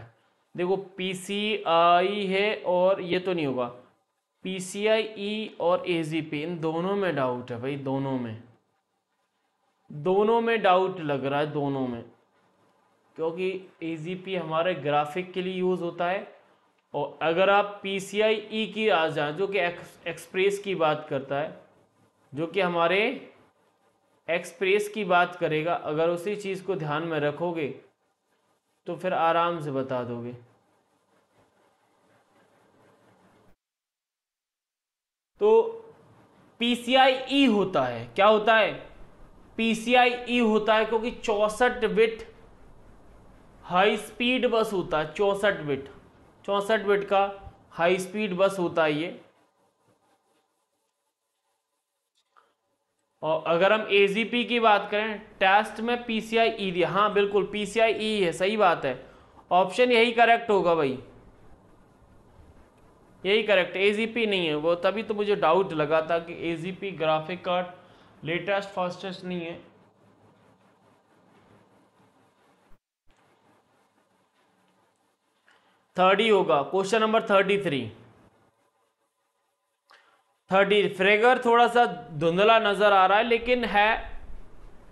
देखो PCIe है और ये तो नहीं होगा, PCIe और AGP इन दोनों में डाउट है भाई, दोनों में डाउट लग रहा है, दोनों में, क्योंकि AGP हमारे ग्राफिक के लिए यूज़ होता है, और अगर आप PCIe की आ जाए जो कि एक्सप्रेस की बात करता है, जो कि हमारे एक्सप्रेस की बात करेगा, अगर उसी चीज़ को ध्यान में रखोगे तो फिर आराम से बता दोगे। तो PCIe होता है, क्या होता है, PCIe होता है, क्योंकि 64 बिट हाई स्पीड बस होता है, 64 बिट का हाई स्पीड बस होता है ये। और अगर हम AGP की बात करें, टेस्ट में PCIe दिया, हाँ बिल्कुल PCIe है, सही बात है, ऑप्शन यही करेक्ट होगा भाई, यही करेक्ट, AGP नहीं है वो, तभी तो मुझे डाउट लगा था कि AGP graphic card latest fastest नहीं है। थर्ड ही होगा। क्वेश्चन नंबर 33, फिगर थोड़ा सा धुंधला नजर आ रहा है लेकिन है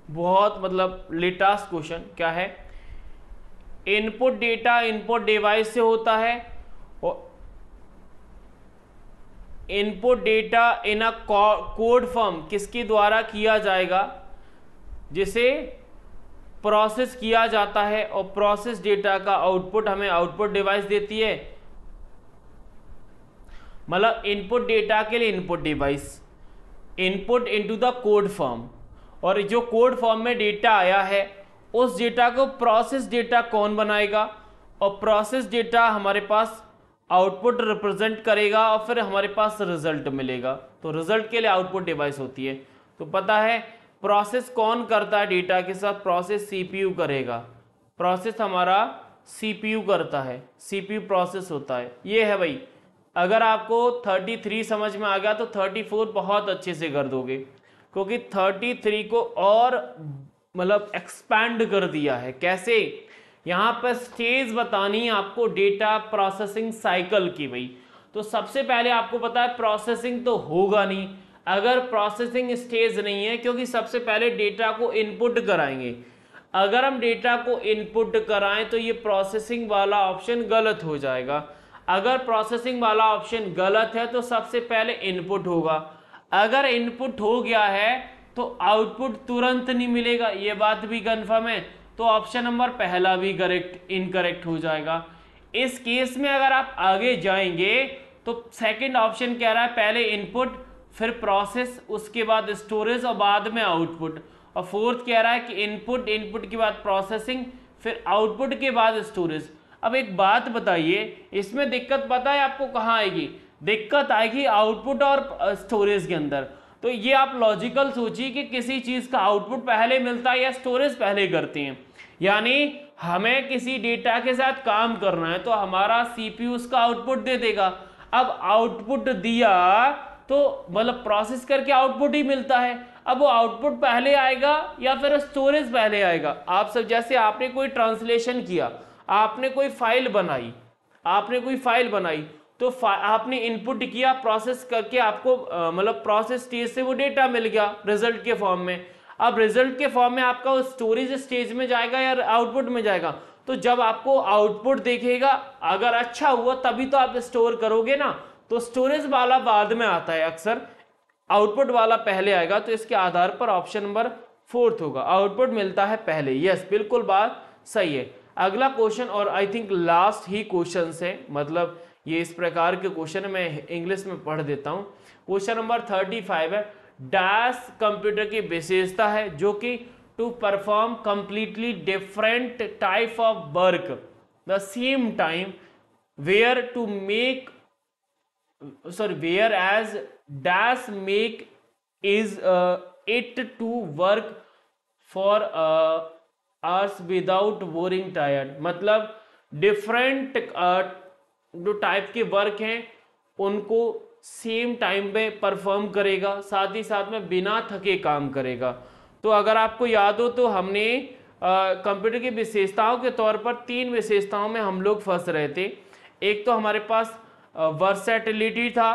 बहुत, मतलब लेटेस्ट क्वेश्चन। क्या है, इनपुट डेटा इनपुट डिवाइस से होता है, और input data in a code form किसके द्वारा किया जाएगा, जिसे प्रोसेस किया जाता है, और प्रोसेस डेटा का आउटपुट हमें आउटपुट डिवाइस देती है, मतलब इनपुट डेटा के लिए input device, input into the code form, और जो कोड फॉर्म में डेटा आया है उस डेटा को प्रोसेस डेटा कौन बनाएगा, और प्रोसेस डेटा हमारे पास आउटपुट रिप्रेजेंट करेगा, और फिर हमारे पास रिजल्ट मिलेगा। तो रिजल्ट के लिए आउटपुट डिवाइस होती है। तो पता है प्रोसेस कौन करता है डेटा के साथ, प्रोसेस CPU करेगा, प्रोसेस हमारा CPU करता है, CPU प्रोसेस होता है। ये है भाई, अगर आपको 33 समझ में आ गया तो 34 बहुत अच्छे से कर दोगे, क्योंकि 33 को और मतलब एक्सपैंड कर दिया है। कैसे, यहाँ पर स्टेज बतानी है आपको डेटा प्रोसेसिंग साइकिल की भाई। तो सबसे पहले आपको पता है प्रोसेसिंग तो होगा नहीं अगर प्रोसेसिंग स्टेज नहीं है, क्योंकि सबसे पहले डेटा को इनपुट कराएंगे। अगर हम डेटा को इनपुट कराएं तो ये प्रोसेसिंग वाला ऑप्शन गलत हो जाएगा। अगर प्रोसेसिंग वाला ऑप्शन गलत है तो सबसे पहले इनपुट होगा, अगर इनपुट हो गया है तो आउटपुट तुरंत नहीं मिलेगा, ये बात भी कंफर्म है। तो ऑप्शन नंबर पहला भी करेक्ट इनकरेक्ट हो जाएगा। इस केस में अगर आप आगे जाएंगे तो सेकंड ऑप्शन कह रहा है पहले इनपुट फिर प्रोसेस, उसके बाद स्टोरेज और बाद में आउटपुट, और फोर्थ कह रहा है कि इनपुट, इनपुट के बाद प्रोसेसिंग, फिर आउटपुट के बाद स्टोरेज। अब एक बात बताइए, इसमें दिक्कत पता है आपको कहाँ आएगी? दिक्कत आएगी आउटपुट और स्टोरेज के अंदर। तो ये आप लॉजिकल सोचिए कि किसी चीज़ का आउटपुट पहले मिलता है या स्टोरेज पहले करते हैं, यानी हमें किसी डेटा के साथ काम करना है तो हमारा सीपीयू उसका आउटपुट दे देगा। अब आउटपुट दिया तो मतलब प्रोसेस करके आउटपुट ही मिलता है, अब वो आउटपुट पहले आएगा या फिर स्टोरेज पहले आएगा? आप सब जैसे आपने कोई ट्रांसलेशन किया, आपने कोई फाइल बनाई, तो आपने इनपुट किया, प्रोसेस करके आपको मतलब प्रोसेस स्टेज से वो डेटा मिल गया रिजल्ट के फॉर्म में। अब रिजल्ट के फॉर्म में आपका वो स्टोरेज स्टेज में जाएगा या आउटपुट में जाएगा? तो जब आपको आउटपुट देखेगा, अगर अच्छा हुआ तभी तो आप स्टोर करोगे ना, तो स्टोरेज वाला बाद में आता है अक्सर, आउटपुट वाला पहले आएगा। तो इसके आधार पर ऑप्शन नंबर फोर्थ होगा, आउटपुट मिलता है पहले। यस, बिल्कुल बात सही है। अगला क्वेश्चन और आई थिंक लास्ट ही क्वेश्चन है, मतलब ये इस प्रकार के क्वेश्चन मैं इंग्लिश में पढ़ देता हूँ। क्वेश्चन नंबर 35 है, डैश कंप्यूटर की विशेषता है जो कि to perform completely different type of work the same time where to make whereas dash make is it to work for hours without boring tired। मतलब डिफरेंट जो टाइप के work हैं उनको सेम टाइम पे परफॉर्म करेगा, साथ ही साथ में बिना थके काम करेगा। तो अगर आपको याद हो तो हमने कंप्यूटर की विशेषताओं के तौर पर तीन विशेषताओं में हम लोग फंस रहे थे। एक तो हमारे पास वर्सेटिलिटी था,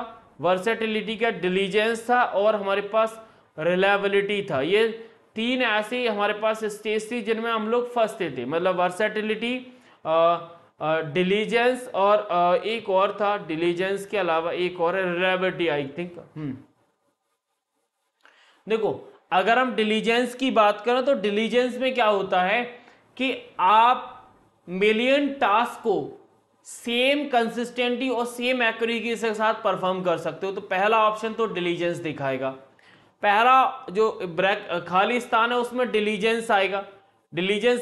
वर्सेटिलिटी का डिलीजेंस था, और हमारे पास रिलायबिलिटी था। ये तीन ऐसे हमारे पास स्टेज थी जिनमें हम लोग फंसते थे, मतलब वर्सेटिलिटी, डिलीजेंस और एक और था, डिलीजेंस के अलावा एक और रिलायबिलिटी आई थिंक। देखो अगर हम डिलीजेंस की बात करें तो डिलीजेंस में क्या होता है कि आप मिलियन टास्क को सेम कंसिस्टेंटी और सेम एक्यूरेसी के साथ परफॉर्म कर सकते हो। तो पहला ऑप्शन तो डिलीजेंस दिखाएगा, पहला जो ब्रैक खाली स्थान है उसमें डिलीजेंस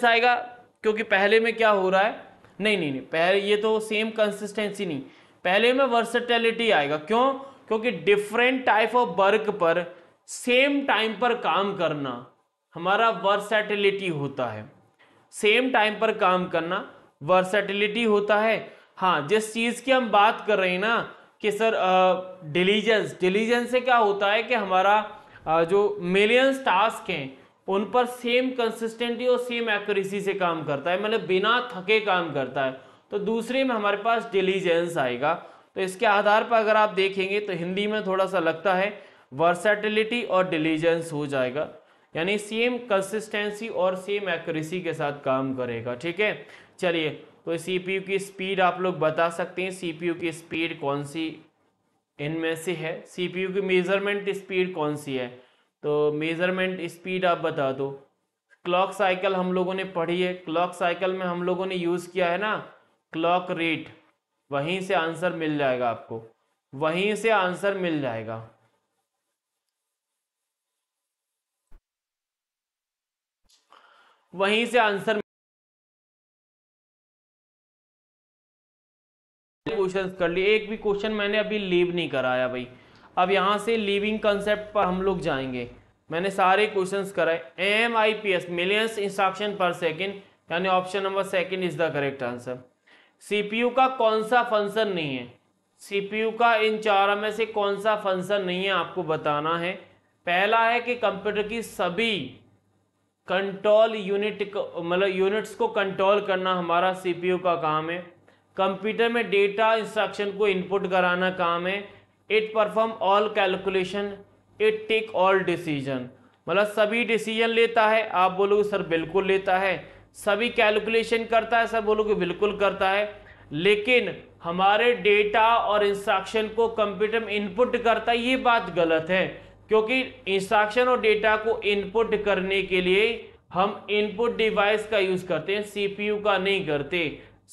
आएगा, क्योंकि पहले में क्या हो रहा है, नहीं पहले ये तो सेम कंसिस्टेंसी नहीं, पहले में वर्सेटिलिटी आएगा। क्यों? क्योंकि डिफरेंट टाइप ऑफ वर्क पर सेम टाइम पर काम करना हमारा वर्सेटिलिटी होता है, हाँ, जिस चीज़ की हम बात कर रहे हैं ना कि सर डिलीजेंस से क्या होता है कि हमारा जो मिलियंस टास्क हैं उन पर सेम कंसिस्टेंटी और सेम एक्यूरेसी से काम करता है, मतलब बिना थके काम करता है। तो दूसरे में हमारे पास डिलीजेंस आएगा। तो इसके आधार पर अगर आप देखेंगे तो हिंदी में थोड़ा सा लगता है वर्सेटिलिटी और डिलीजेंस हो जाएगा, यानी सेम कंसिस्टेंसी और सेम एक्यूरेसी के साथ काम करेगा। ठीक है, चलिए तो सीपीयू की स्पीड आप लोग बता सकते हैं, सीपीयू की स्पीड कौन सी इनमें से है, सीपीयू की मेजरमेंट स्पीड कौन सी है, तो मेजरमेंट स्पीड आप बता दो। क्लॉक साइकिल हम लोगों ने पढ़ी है, क्लॉक साइकिल में हम लोगों ने यूज़ किया है ना क्लॉक रेट, वहीं से आंसर मिल जाएगा आपको, क्वेश्चंस कर लिए, एक भी क्वेश्चन मैंने अभी लीव नहीं कराया भाई। अब यहाँ से लीविंग कॉन्सेप्ट पर हम लोग जाएंगे, मैंने सारे क्वेश्चंस कराए। MIIPS millions instruction per second, यानी option number second is the correct answer. CPU का कौन सा फंक्शन नहीं है, CPU का इन चारों में से कौन सा फंक्शन नहीं है आपको बताना है। पहला है कि कंप्यूटर की सभी कंट्रोल यूनिट्स को कंट्रोल करना हमारा CPU का काम है। कंप्यूटर में डेटा इंस्ट्रक्शन को इनपुट कराना काम है। It perform all calculation, it take all decision, मतलब सभी डिसीजन लेता है। आप बोलोगे सर बिल्कुल लेता है, सभी कैलकुलेशन करता है, सर बोलोगे बिल्कुल करता है, लेकिन हमारे डेटा और इंस्ट्रक्शन को कंप्यूटर में इनपुट करता है, ये बात गलत है। क्योंकि इंस्ट्रक्शन और डेटा को इनपुट करने के लिए हम इनपुट डिवाइस का यूज़ करते हैं, सीपीयू का नहीं करते।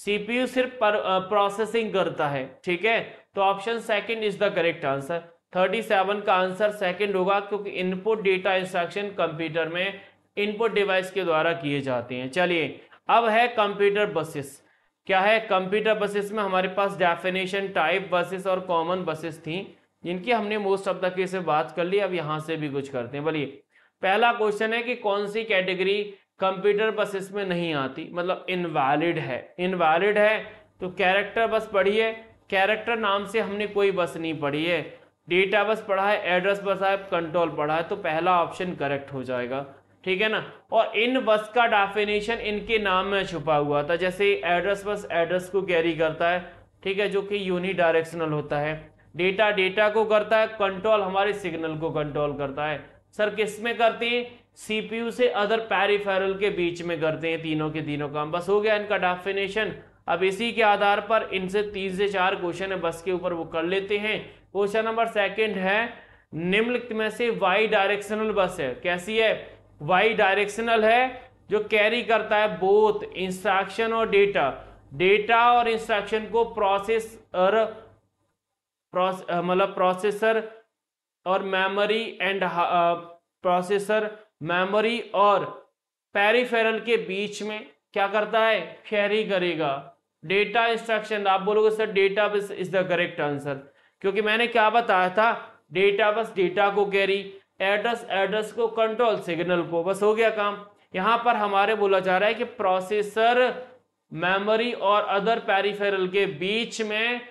सीपीयू सिर्फ प्रोसेसिंग करता है, ठीक है। तो option second is the correct answer. 37 का आंसर सेकंड होगा, क्योंकि इनपुट डेटा इंस्ट्रक्शन कंप्यूटर में इनपुट डिवाइस के द्वारा किए जाते हैं। चलिए अब है कंप्यूटर बसेस। क्या है कंप्यूटर बसेस में हमारे पास डेफिनेशन, टाइप बसेस और कॉमन बसेस थी, जिनकी हमने मोस्ट ऑफ द केस में बात कर ली। अब यहाँ से भी कुछ करते हैं। बोलिए पहला क्वेश्चन है कि कौन सी कैटेगरी कंप्यूटर बसेस में नहीं आती, मतलब इनवैलिड है। इनवैलिड है तो कैरेक्टर बस पढ़ी है, कैरेक्टर नाम से हमने कोई बस नहीं पढ़ी है। डेटा बस पढ़ा है, एड्रेस बस है, कंट्रोल पढ़ा है, तो पहला ऑप्शन करेक्ट हो जाएगा, ठीक है ना। और इन बस का डेफिनेशन इनके नाम में छुपा हुआ था। जैसे एड्रेस बस एड्रेस को कैरी करता है, ठीक है, जो कि यूनिडायरेक्शनल होता है। डेटा डेटा को करता है, कंट्रोल हमारे सिग्नल को कंट्रोल करता है। सर किस में करते हैं? सीपीयू से अदर पेरिफेरल के बीच में करते हैं तीनों के तीनों काम। बस हो गया इनका डेफिनेशन। अब इसी के आधार पर इनसे 3 से 4 क्वेश्चन है बस के ऊपर, वो कर लेते हैं। क्वेश्चन नंबर सेकंड है, निम्नलिखित में से वाई डायरेक्शनल बस है। कैसी है? वाई डायरेक्शनल है, जो कैरी करता है बोथ इंस्ट्रक्शन और डेटा। डेटा और इंस्ट्रक्शन को प्रोसेसर और मेमोरी एंड प्रोसेसर मेमोरी और पेरिफेरल के बीच में क्या करता है? कैरी करेगा। डेटा इंस्ट्रक्शन, आप बोलोगे sir data bus is the correct answer, क्योंकि मैंने क्या बताया था? डेटा बस डेटा को कैरी, एड्रेस एड्रेस को, कंट्रोल सिग्नल को। बस हो गया काम। यहाँ पर हमारे बोला जा रहा है कि प्रोसेसर, मेमोरी और अदर पेरिफेरल के बीच में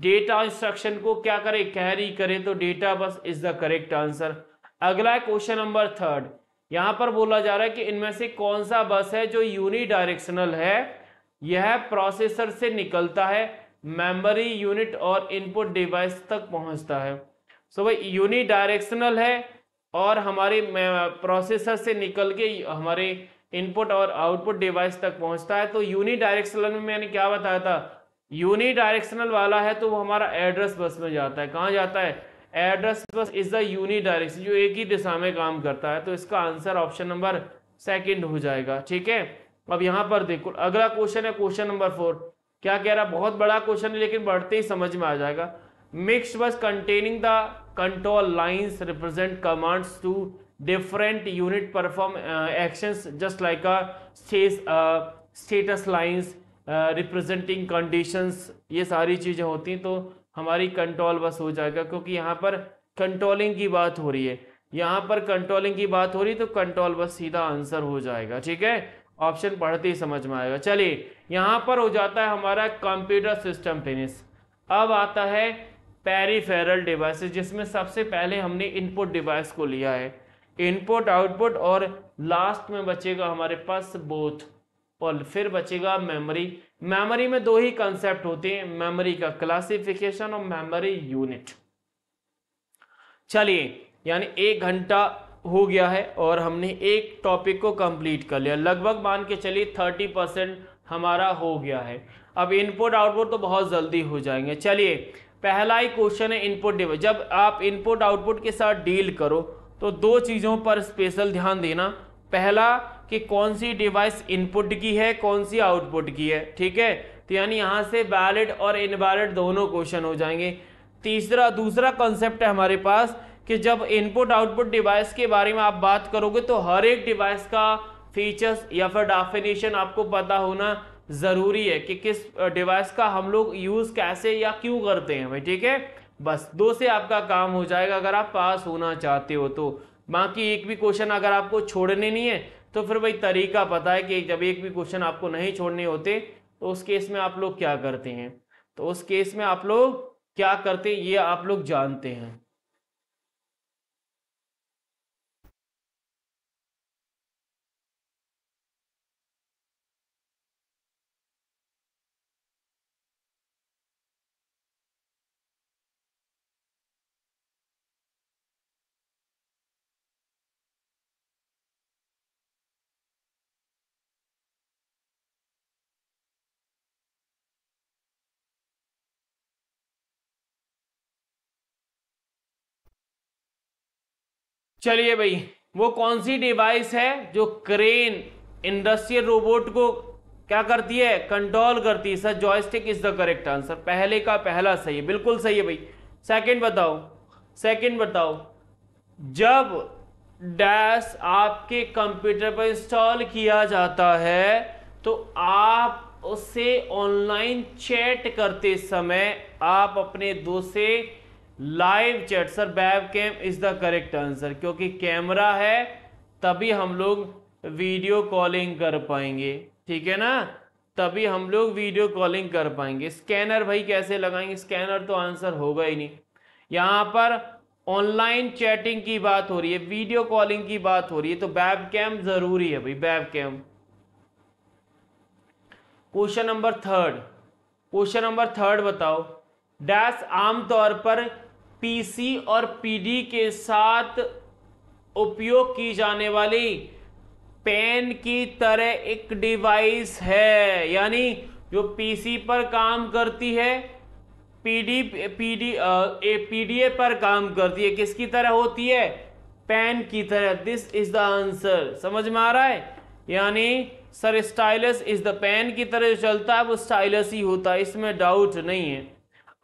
डेटा इंस्ट्रक्शन को क्या करे? कैरी करे। तो data bus is the correct answer. अगला क्वेश्चन नंबर थर्ड, यहाँ पर बोला जा रहा है कि इनमें से कौन सा बस है जो यूनिडायरेक्शनल है। यह प्रोसेसर से निकलता है, मेमोरी यूनिट और इनपुट डिवाइस तक पहुँचता है। सो भाई यूनिडायरेक्शनल है और हमारे प्रोसेसर से निकल के हमारे इनपुट और आउटपुट डिवाइस तक पहुँचता है। तो यूनिडायरेक्शनल में मैंने क्या बताया था? यूनिडायरेक्शनल वाला है तो वो हमारा एड्रेस बस में जाता है। कहाँ जाता है? Address bus is the unidirectional, जो एक ही दिशा में काम करता है। तो इसका आंसर ऑप्शन नंबर सेकंड हो जाएगा, ठीक है। अब यहाँ पर देखो अगला क्वेश्चन है, क्वेश्चन नंबर 4। क्या कह रहा? बहुत बड़ा क्वेश्चन है, लेकिन बढ़ते ही समझ में आ जाएगा। Mix bus containing the control lines represent commands to different unit, perform actions just like a status lines representing conditions, ये सारी चीज़ें होती हैं। तो हमारी कंट्रोल बस हो जाएगा, क्योंकि यहाँ पर कंट्रोलिंग की बात हो रही है, यहाँ पर कंट्रोलिंग की बात हो रही है, तो कंट्रोल बस सीधा आंसर हो जाएगा, ठीक है। ऑप्शन पढ़ते ही समझ में आएगा। चलिए यहाँ पर हो जाता है हमारा कंप्यूटर सिस्टम फिनिश। अब आता है पेरिफेरल डिवाइसेस, जिसमें सबसे पहले हमने इनपुट डिवाइस को लिया है, इनपुट आउटपुट, और लास्ट में बचेगा हमारे पास बोथ, और फिर बचेगा मेमोरी। मेमोरी में दो ही कंसेप्ट होते हैं, मेमोरी का क्लासिफिकेशन और मेमोरी यूनिट। चलिए यानी 1 घंटा हो गया है और हमने एक टॉपिक को कंप्लीट कर लिया। लगभग मान के चलिए 30% हमारा हो गया है। अब इनपुट आउटपुट तो बहुत जल्दी हो जाएंगे। चलिए पहला ही क्वेश्चन है इनपुट डिवाइस। जब आप इनपुट आउटपुट के साथ डील करो तो दो चीज़ों पर स्पेशल ध्यान देना। पहला कि कौन सी डिवाइस इनपुट की है, कौन सी आउटपुट की है, ठीक है। तो यानी यहाँ से वैलिड और इनवैलिड दोनों क्वेश्चन हो जाएंगे। दूसरा कॉन्सेप्ट है हमारे पास कि जब इनपुट आउटपुट डिवाइस के बारे में आप बात करोगे तो हर एक डिवाइस का फीचर्स या फिर डेफिनेशन आपको पता होना ज़रूरी है कि किस डिवाइस का हम लोग यूज़ कैसे या क्यों करते हैं भाई, ठीक है। बस 2 से आपका काम हो जाएगा अगर आप पास होना चाहते हो तो। बाकी एक भी क्वेश्चन अगर आपको छोड़ने नहीं है तो फिर भाई तरीका पता है कि जब एक भी क्वेश्चन आपको नहीं छोड़ने होते तो उस केस में आप लोग क्या करते हैं, तो उस केस में आप लोग क्या करते हैं ये आप लोग जानते हैं। चलिए भाई, वो कौन सी डिवाइस है जो क्रेन इंडस्ट्रियल रोबोट को क्या करती है? कंट्रोल करती है। Sir joystick is the correct answer. पहले का पहला सही है, बिल्कुल सही है भाई। सेकंड बताओ, सेकंड बताओ, जब डैश आपके कंप्यूटर पर इंस्टॉल किया जाता है तो आप उसे ऑनलाइन चैट करते समय आप अपने दोस्त से live chat. Sir web cam is the correct answer, क्योंकि कैमरा है तभी हम लोग वीडियो कॉलिंग कर पाएंगे, ठीक है ना, तभी हम लोग वीडियो कॉलिंग कर पाएंगे। स्कैनर भाई कैसे लगाएंगे? स्कैनर तो आंसर होगा ही नहीं। यहाँ पर ऑनलाइन चैटिंग की बात हो रही है, वीडियो कॉलिंग की बात हो रही है, तो वेब कैम जरूरी है भाई, web cam. Question number third, question number third बताओ, डैश आमतौर पर पीसी और पीडी के साथ उपयोग की जाने वाली पेन की तरह एक डिवाइस है, यानी जो पीसी पर काम करती है, पीडीए पर काम करती है, किसकी तरह होती है? पेन की तरह। This is the answer. समझ में आ रहा है? यानी sir stylus is the, pen की तरह जो चलता है वो स्टाइलस ही होता है, इसमें डाउट नहीं है।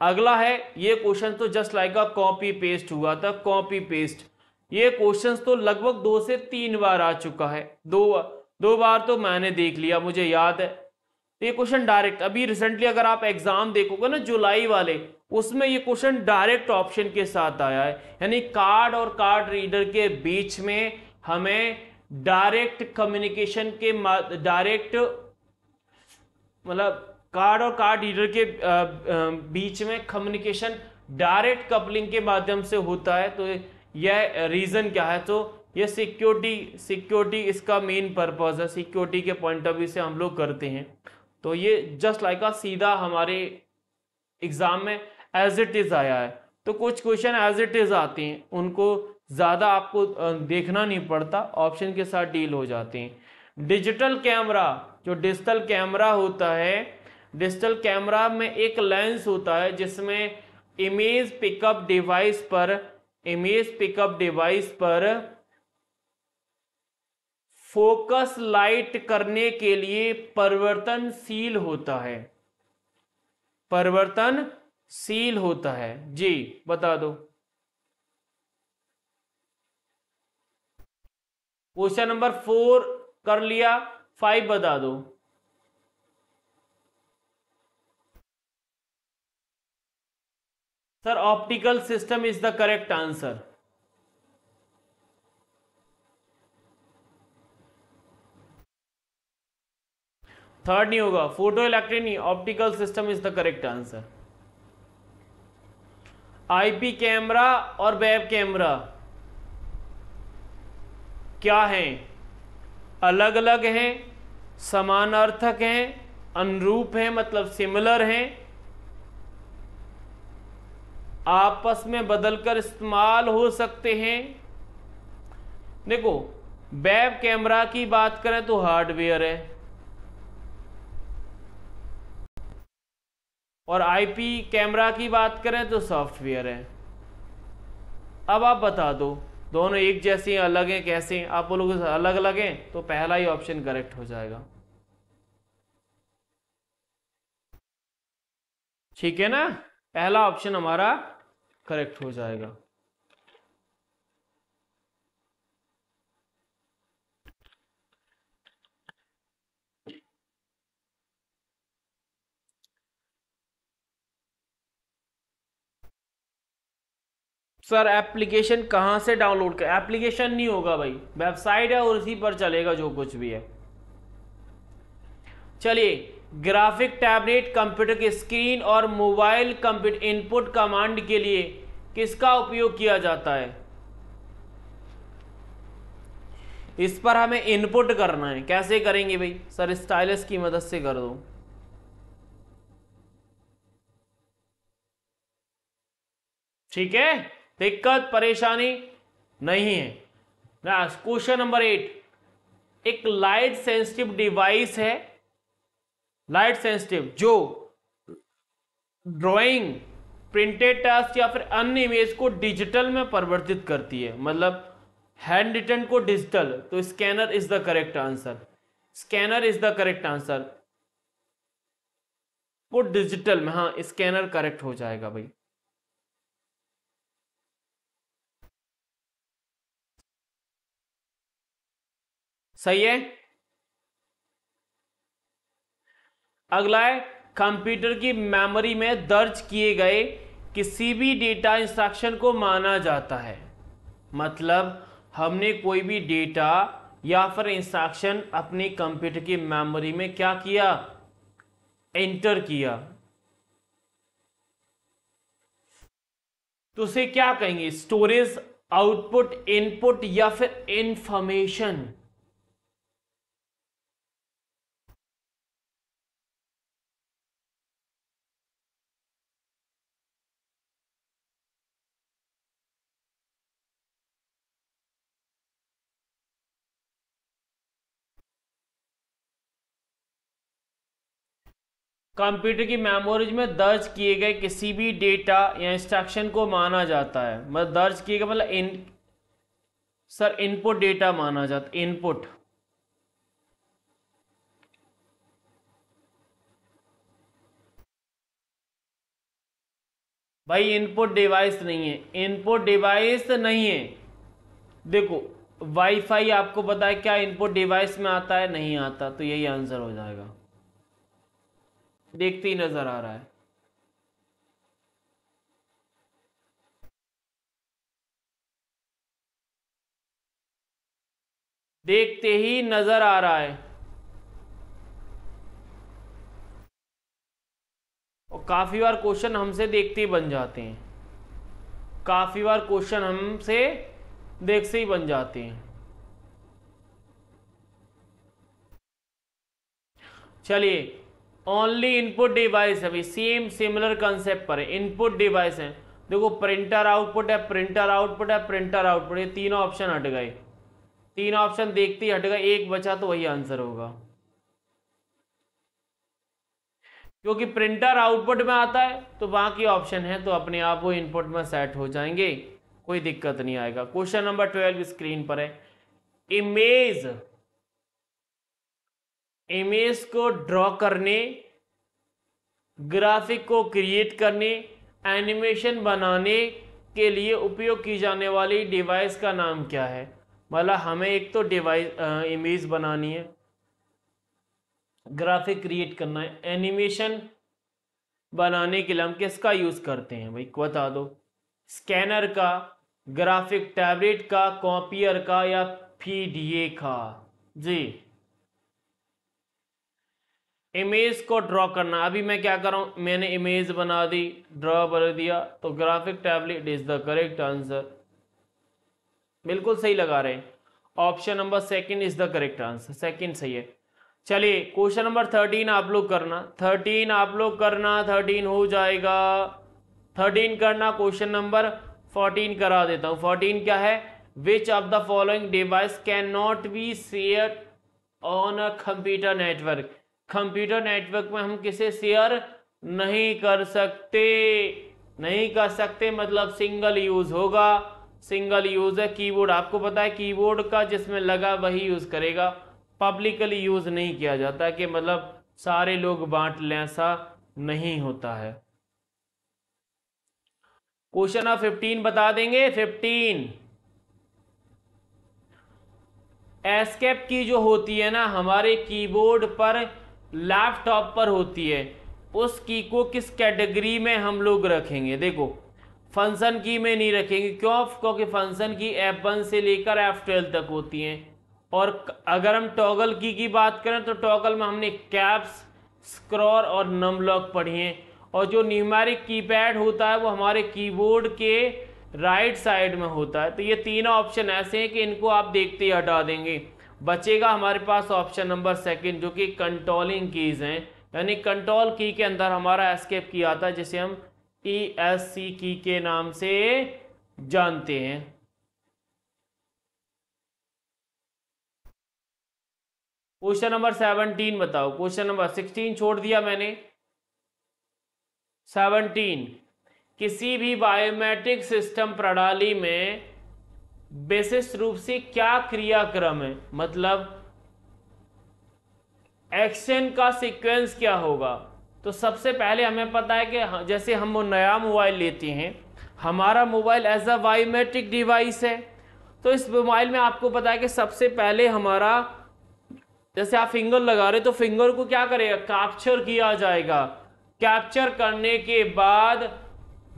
अगला है, ये क्वेश्चन तो just like a copy paste हुआ था, कॉपी पेस्ट। ये क्वेश्चन तो लगभग 2 से 3 बार आ चुका है, दो बार तो मैंने देख लिया, मुझे याद है। ये क्वेश्चन डायरेक्ट अभी रिसेंटली अगर आप एग्जाम देखोगे ना जुलाई वाले, उसमें ये क्वेश्चन डायरेक्ट ऑप्शन के साथ आया है, यानी कार्ड और कार्ड रीडर के बीच में हमें डायरेक्ट कम्युनिकेशन के, डायरेक्ट मतलब कार्ड और कार्ड रीडर के बीच में कम्युनिकेशन डायरेक्ट कपलिंग के माध्यम से होता है। तो यह रीजन क्या है? तो यह सिक्योरिटी इसका मेन पर्पस है, सिक्योरिटी के पॉइंट ऑफ व्यू से हम लोग करते हैं। तो ये जस्ट लाइक सीधा हमारे एग्जाम में एज इट इज आया है। तो कुछ क्वेश्चन एज इट इज आते हैं, उनको ज़्यादा आपको देखना नहीं पड़ता, ऑप्शन के साथ डील हो जाते हैं। डिजिटल कैमरा, जो डिजिटल कैमरा होता है, डिजिटल कैमरा में एक लेंस होता है जिसमें इमेज पिकअप डिवाइस पर फोकस लाइट करने के लिए परिवर्तनशील होता है, परिवर्तनशील होता है। जी बता दो, क्वेश्चन नंबर 4 कर लिया, 5 बता दो। Sir optical system is the correct answer. Third नहीं होगा, फोटो इलेक्ट्रिक नहीं, optical system is the correct answer. IP camera और वेब कैमरा क्या हैं? अलग अलग हैं, समानार्थक हैं, अनुरूप हैं, मतलब सिमिलर हैं, आपस में बदलकर इस्तेमाल हो सकते हैं। देखो वेब कैमरा की बात करें तो हार्डवेयर है, और आईपी कैमरा की बात करें तो सॉफ्टवेयर है। अब आप बता दो दोनों एक जैसे हैं, अलग हैं, कैसे हैं? आप लोग अलग अलग हैं तो पहला ही ऑप्शन करेक्ट हो जाएगा, ठीक है ना, पहला ऑप्शन हमारा करेक्ट हो जाएगा। सर एप्लीकेशन कहाँ से डाउनलोड कर? एप्लीकेशन नहीं होगा भाई, वेबसाइट है और उसी पर चलेगा जो कुछ भी है। चलिए, ग्राफिक टैबलेट कंप्यूटर की स्क्रीन और मोबाइल कंप्यूटर इनपुट कमांड के लिए किसका उपयोग किया जाता है? इस पर हमें इनपुट करना है, कैसे करेंगे भाई? सर स्टाइलस की मदद से कर दो। ठीक है, दिक्कत परेशानी नहीं है। क्वेश्चन नंबर 8, एक लाइट सेंसिटिव डिवाइस है, लाइट सेंसिटिव, जो ड्राइंग, प्रिंटेड टेक्स्ट या फिर अन्य इमेज को डिजिटल में परिवर्तित करती है, मतलब हैंड रिटन को डिजिटल, तो scanner is the correct answer. Scanner is the correct answer को डिजिटल में, हाँ स्कैनर करेक्ट हो जाएगा भाई। सही है। अगला है कंप्यूटर की मेमोरी में दर्ज किए गए किसी भी डेटा इंस्ट्रक्शन को माना जाता है। मतलब हमने कोई भी डेटा या फिर इंस्ट्रक्शन अपने कंप्यूटर की मेमोरी में क्या किया, एंटर किया, तो उसे क्या कहेंगे, स्टोरेज, आउटपुट, इनपुट या फिर इंफॉर्मेशन। कंप्यूटर की मेमोरीज में दर्ज किए गए किसी भी डेटा या इंस्ट्रक्शन को माना जाता है, मतलब दर्ज किए गए मतलब सर इनपुट डेटा माना जाता है, इनपुट। भाई इनपुट डिवाइस नहीं है, इनपुट डिवाइस नहीं है। देखो वाईफाई आपको पता है क्या इनपुट डिवाइस में आता है, नहीं आता, तो यही आंसर हो जाएगा, देखते ही नजर आ रहा है। देखते ही नजर आ रहा है और काफी बार क्वेश्चन हमसे देखते ही बन जाते हैं, काफी बार क्वेश्चन हमसे देखते ही बन जाते हैं। चलिए ओनली इनपुट डिवाइस है भाई, सेम सिमिलर कंसेप्ट पर है, इनपुट डिवाइस है। देखो प्रिंटर आउटपुट है, प्रिंटर आउटपुट है, प्रिंटर आउटपुट, ये तीनों ऑप्शन हट गए, तीनों ऑप्शन देखते ही हट गए, एक बचा तो वही आंसर होगा, क्योंकि प्रिंटर आउटपुट में आता है तो बाकी ऑप्शन है तो अपने आप वो इनपुट में सेट हो जाएंगे, कोई दिक्कत नहीं आएगा। क्वेश्चन नंबर 12 स्क्रीन पर है। इमेज, इमेज को ड्रॉ करने, ग्राफिक को क्रिएट करने, एनिमेशन बनाने के लिए उपयोग की जाने वाली डिवाइस का नाम क्या है। मतलब हमें एक तो डिवाइस इमेज बनानी है, ग्राफिक क्रिएट करना है, एनिमेशन बनाने के लिए हम किसका यूज करते हैं भाई बता दो, स्कैनर का, ग्राफिक टैबलेट का, कॉपियर का या पीडीए का। जी इमेज को ड्रॉ करना, अभी मैं क्या कर रहा हूँ, मैंने इमेज बना दी, ड्रॉ कर दिया, तो graphic tablet is the correct answer. बिल्कुल सही लगा रहे हैं, option number 2 is the correct answer, 2 सही है। चलिए क्वेश्चन नंबर 13 आप लोग करना, 13 आप लोग करना, 13 हो जाएगा, 13 करना। क्वेश्चन नंबर 14 करा देता हूँ। 14 क्या है, which of the following device can not be share on a computer network. Computer network में हम किसे शेयर नहीं कर सकते, नहीं कर सकते मतलब सिंगल यूज होगा, सिंगल यूज है। कीबोर्ड आपको पता है, कीबोर्ड का जिसमें लगा वही यूज करेगा, पब्लिकली यूज नहीं किया जाता कि मतलब सारे लोग बांट लें, ऐसा नहीं होता है। क्वेश्चन आप 15 बता देंगे। 15 एस्केप की जो होती है ना हमारे कीबोर्ड पर, लैपटॉप पर होती है, उस की को किस कैटेगरी में हम लोग रखेंगे। देखो फंक्शन की में नहीं रखेंगे, क्यों, क्योंकि फंक्शन की F1 से लेकर F12 तक होती हैं। और अगर हम टॉगल की बात करें तो टॉगल में हमने कैप्स, स्क्रॉल और नम लॉक पढ़ी हैं। और जो न्यूमेरिक कीपैड होता है वो हमारे कीबोर्ड के राइट साइड में होता है। तो ये तीनों ऑप्शन ऐसे हैं कि इनको आप देखते ही हटा देंगे, बचेगा हमारे पास ऑप्शन नंबर 2 जो कि कंट्रोलिंग कीज हैं। यानी कंट्रोल की के अंदर हमारा एस्केप की आता है, जिसे हम ESC की के नाम से जानते हैं। क्वेश्चन नंबर 17 बताओ। क्वेश्चन नंबर 16 छोड़ दिया मैंने, 17 किसी भी बायोमेट्रिक सिस्टम प्रणाली में विशेष रूप से क्या क्रियाक्रम है, मतलब एक्शन का सीक्वेंस क्या होगा। तो सबसे पहले हमें पता है कि जैसे हम वो नया मोबाइल लेते हैं, हमारा mobile as a biometric device है, तो इस मोबाइल में आपको पता है कि सबसे पहले हमारा, जैसे आप फिंगर लगा रहे हो तो फिंगर को क्या करेगा, कैप्चर किया जाएगा। कैप्चर करने के बाद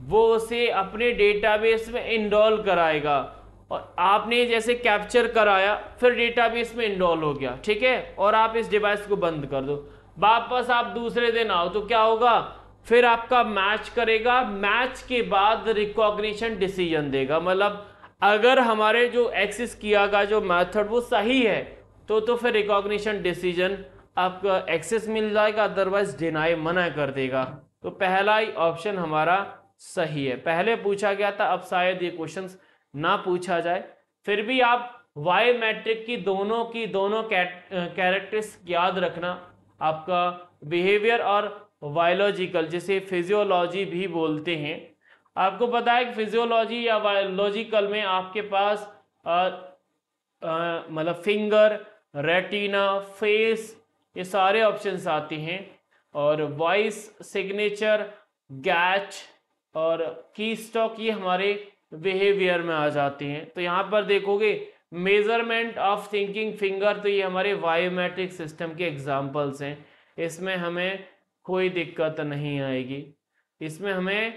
वो उसे अपने डेटाबेस में इनरोल कराएगा, और आपने जैसे कैप्चर कराया फिर डेटाबेस में इनरोल हो गया, ठीक है, और आप इस डिवाइस को बंद कर दो। वापस आप दूसरे दिन आओ तो क्या होगा, फिर आपका मैच करेगा, मैच के बाद रिकॉग्निशन डिसीजन देगा, मतलब अगर हमारे जो एक्सेस किया गया जो मेथड वो सही है तो फिर रिकॉग्निशन डिसीजन आपका एक्सेस मिल जाएगा, अदरवाइज डिनाई मना कर देगा। तो पहला ही ऑप्शन हमारा सही है। पहले पूछा गया था, अब शायद ये क्वेश्चंस ना पूछा जाए, फिर भी आप वाई मैट्रिक की दोनों कैरेक्टर्स याद रखना, आपका बिहेवियर और बायोलॉजिकल, जिसे फिजियोलॉजी भी बोलते हैं। आपको पता है कि फिजियोलॉजी या बायोलॉजिकल में आपके पास मतलब फिंगर, रेटिना, फेस, ये सारे ऑप्शंस आते हैं, और वॉइस, सिग्नेचर, गैच और की स्टॉक ये हमारे बिहेवियर में आ जाते हैं। तो यहाँ पर देखोगे मेजरमेंट ऑफ थिंकिंग फिंगर, तो ये हमारे बायोमेट्रिक सिस्टम के एग्जाम्पल्स हैं, इसमें हमें कोई दिक्कत नहीं आएगी, इसमें हमें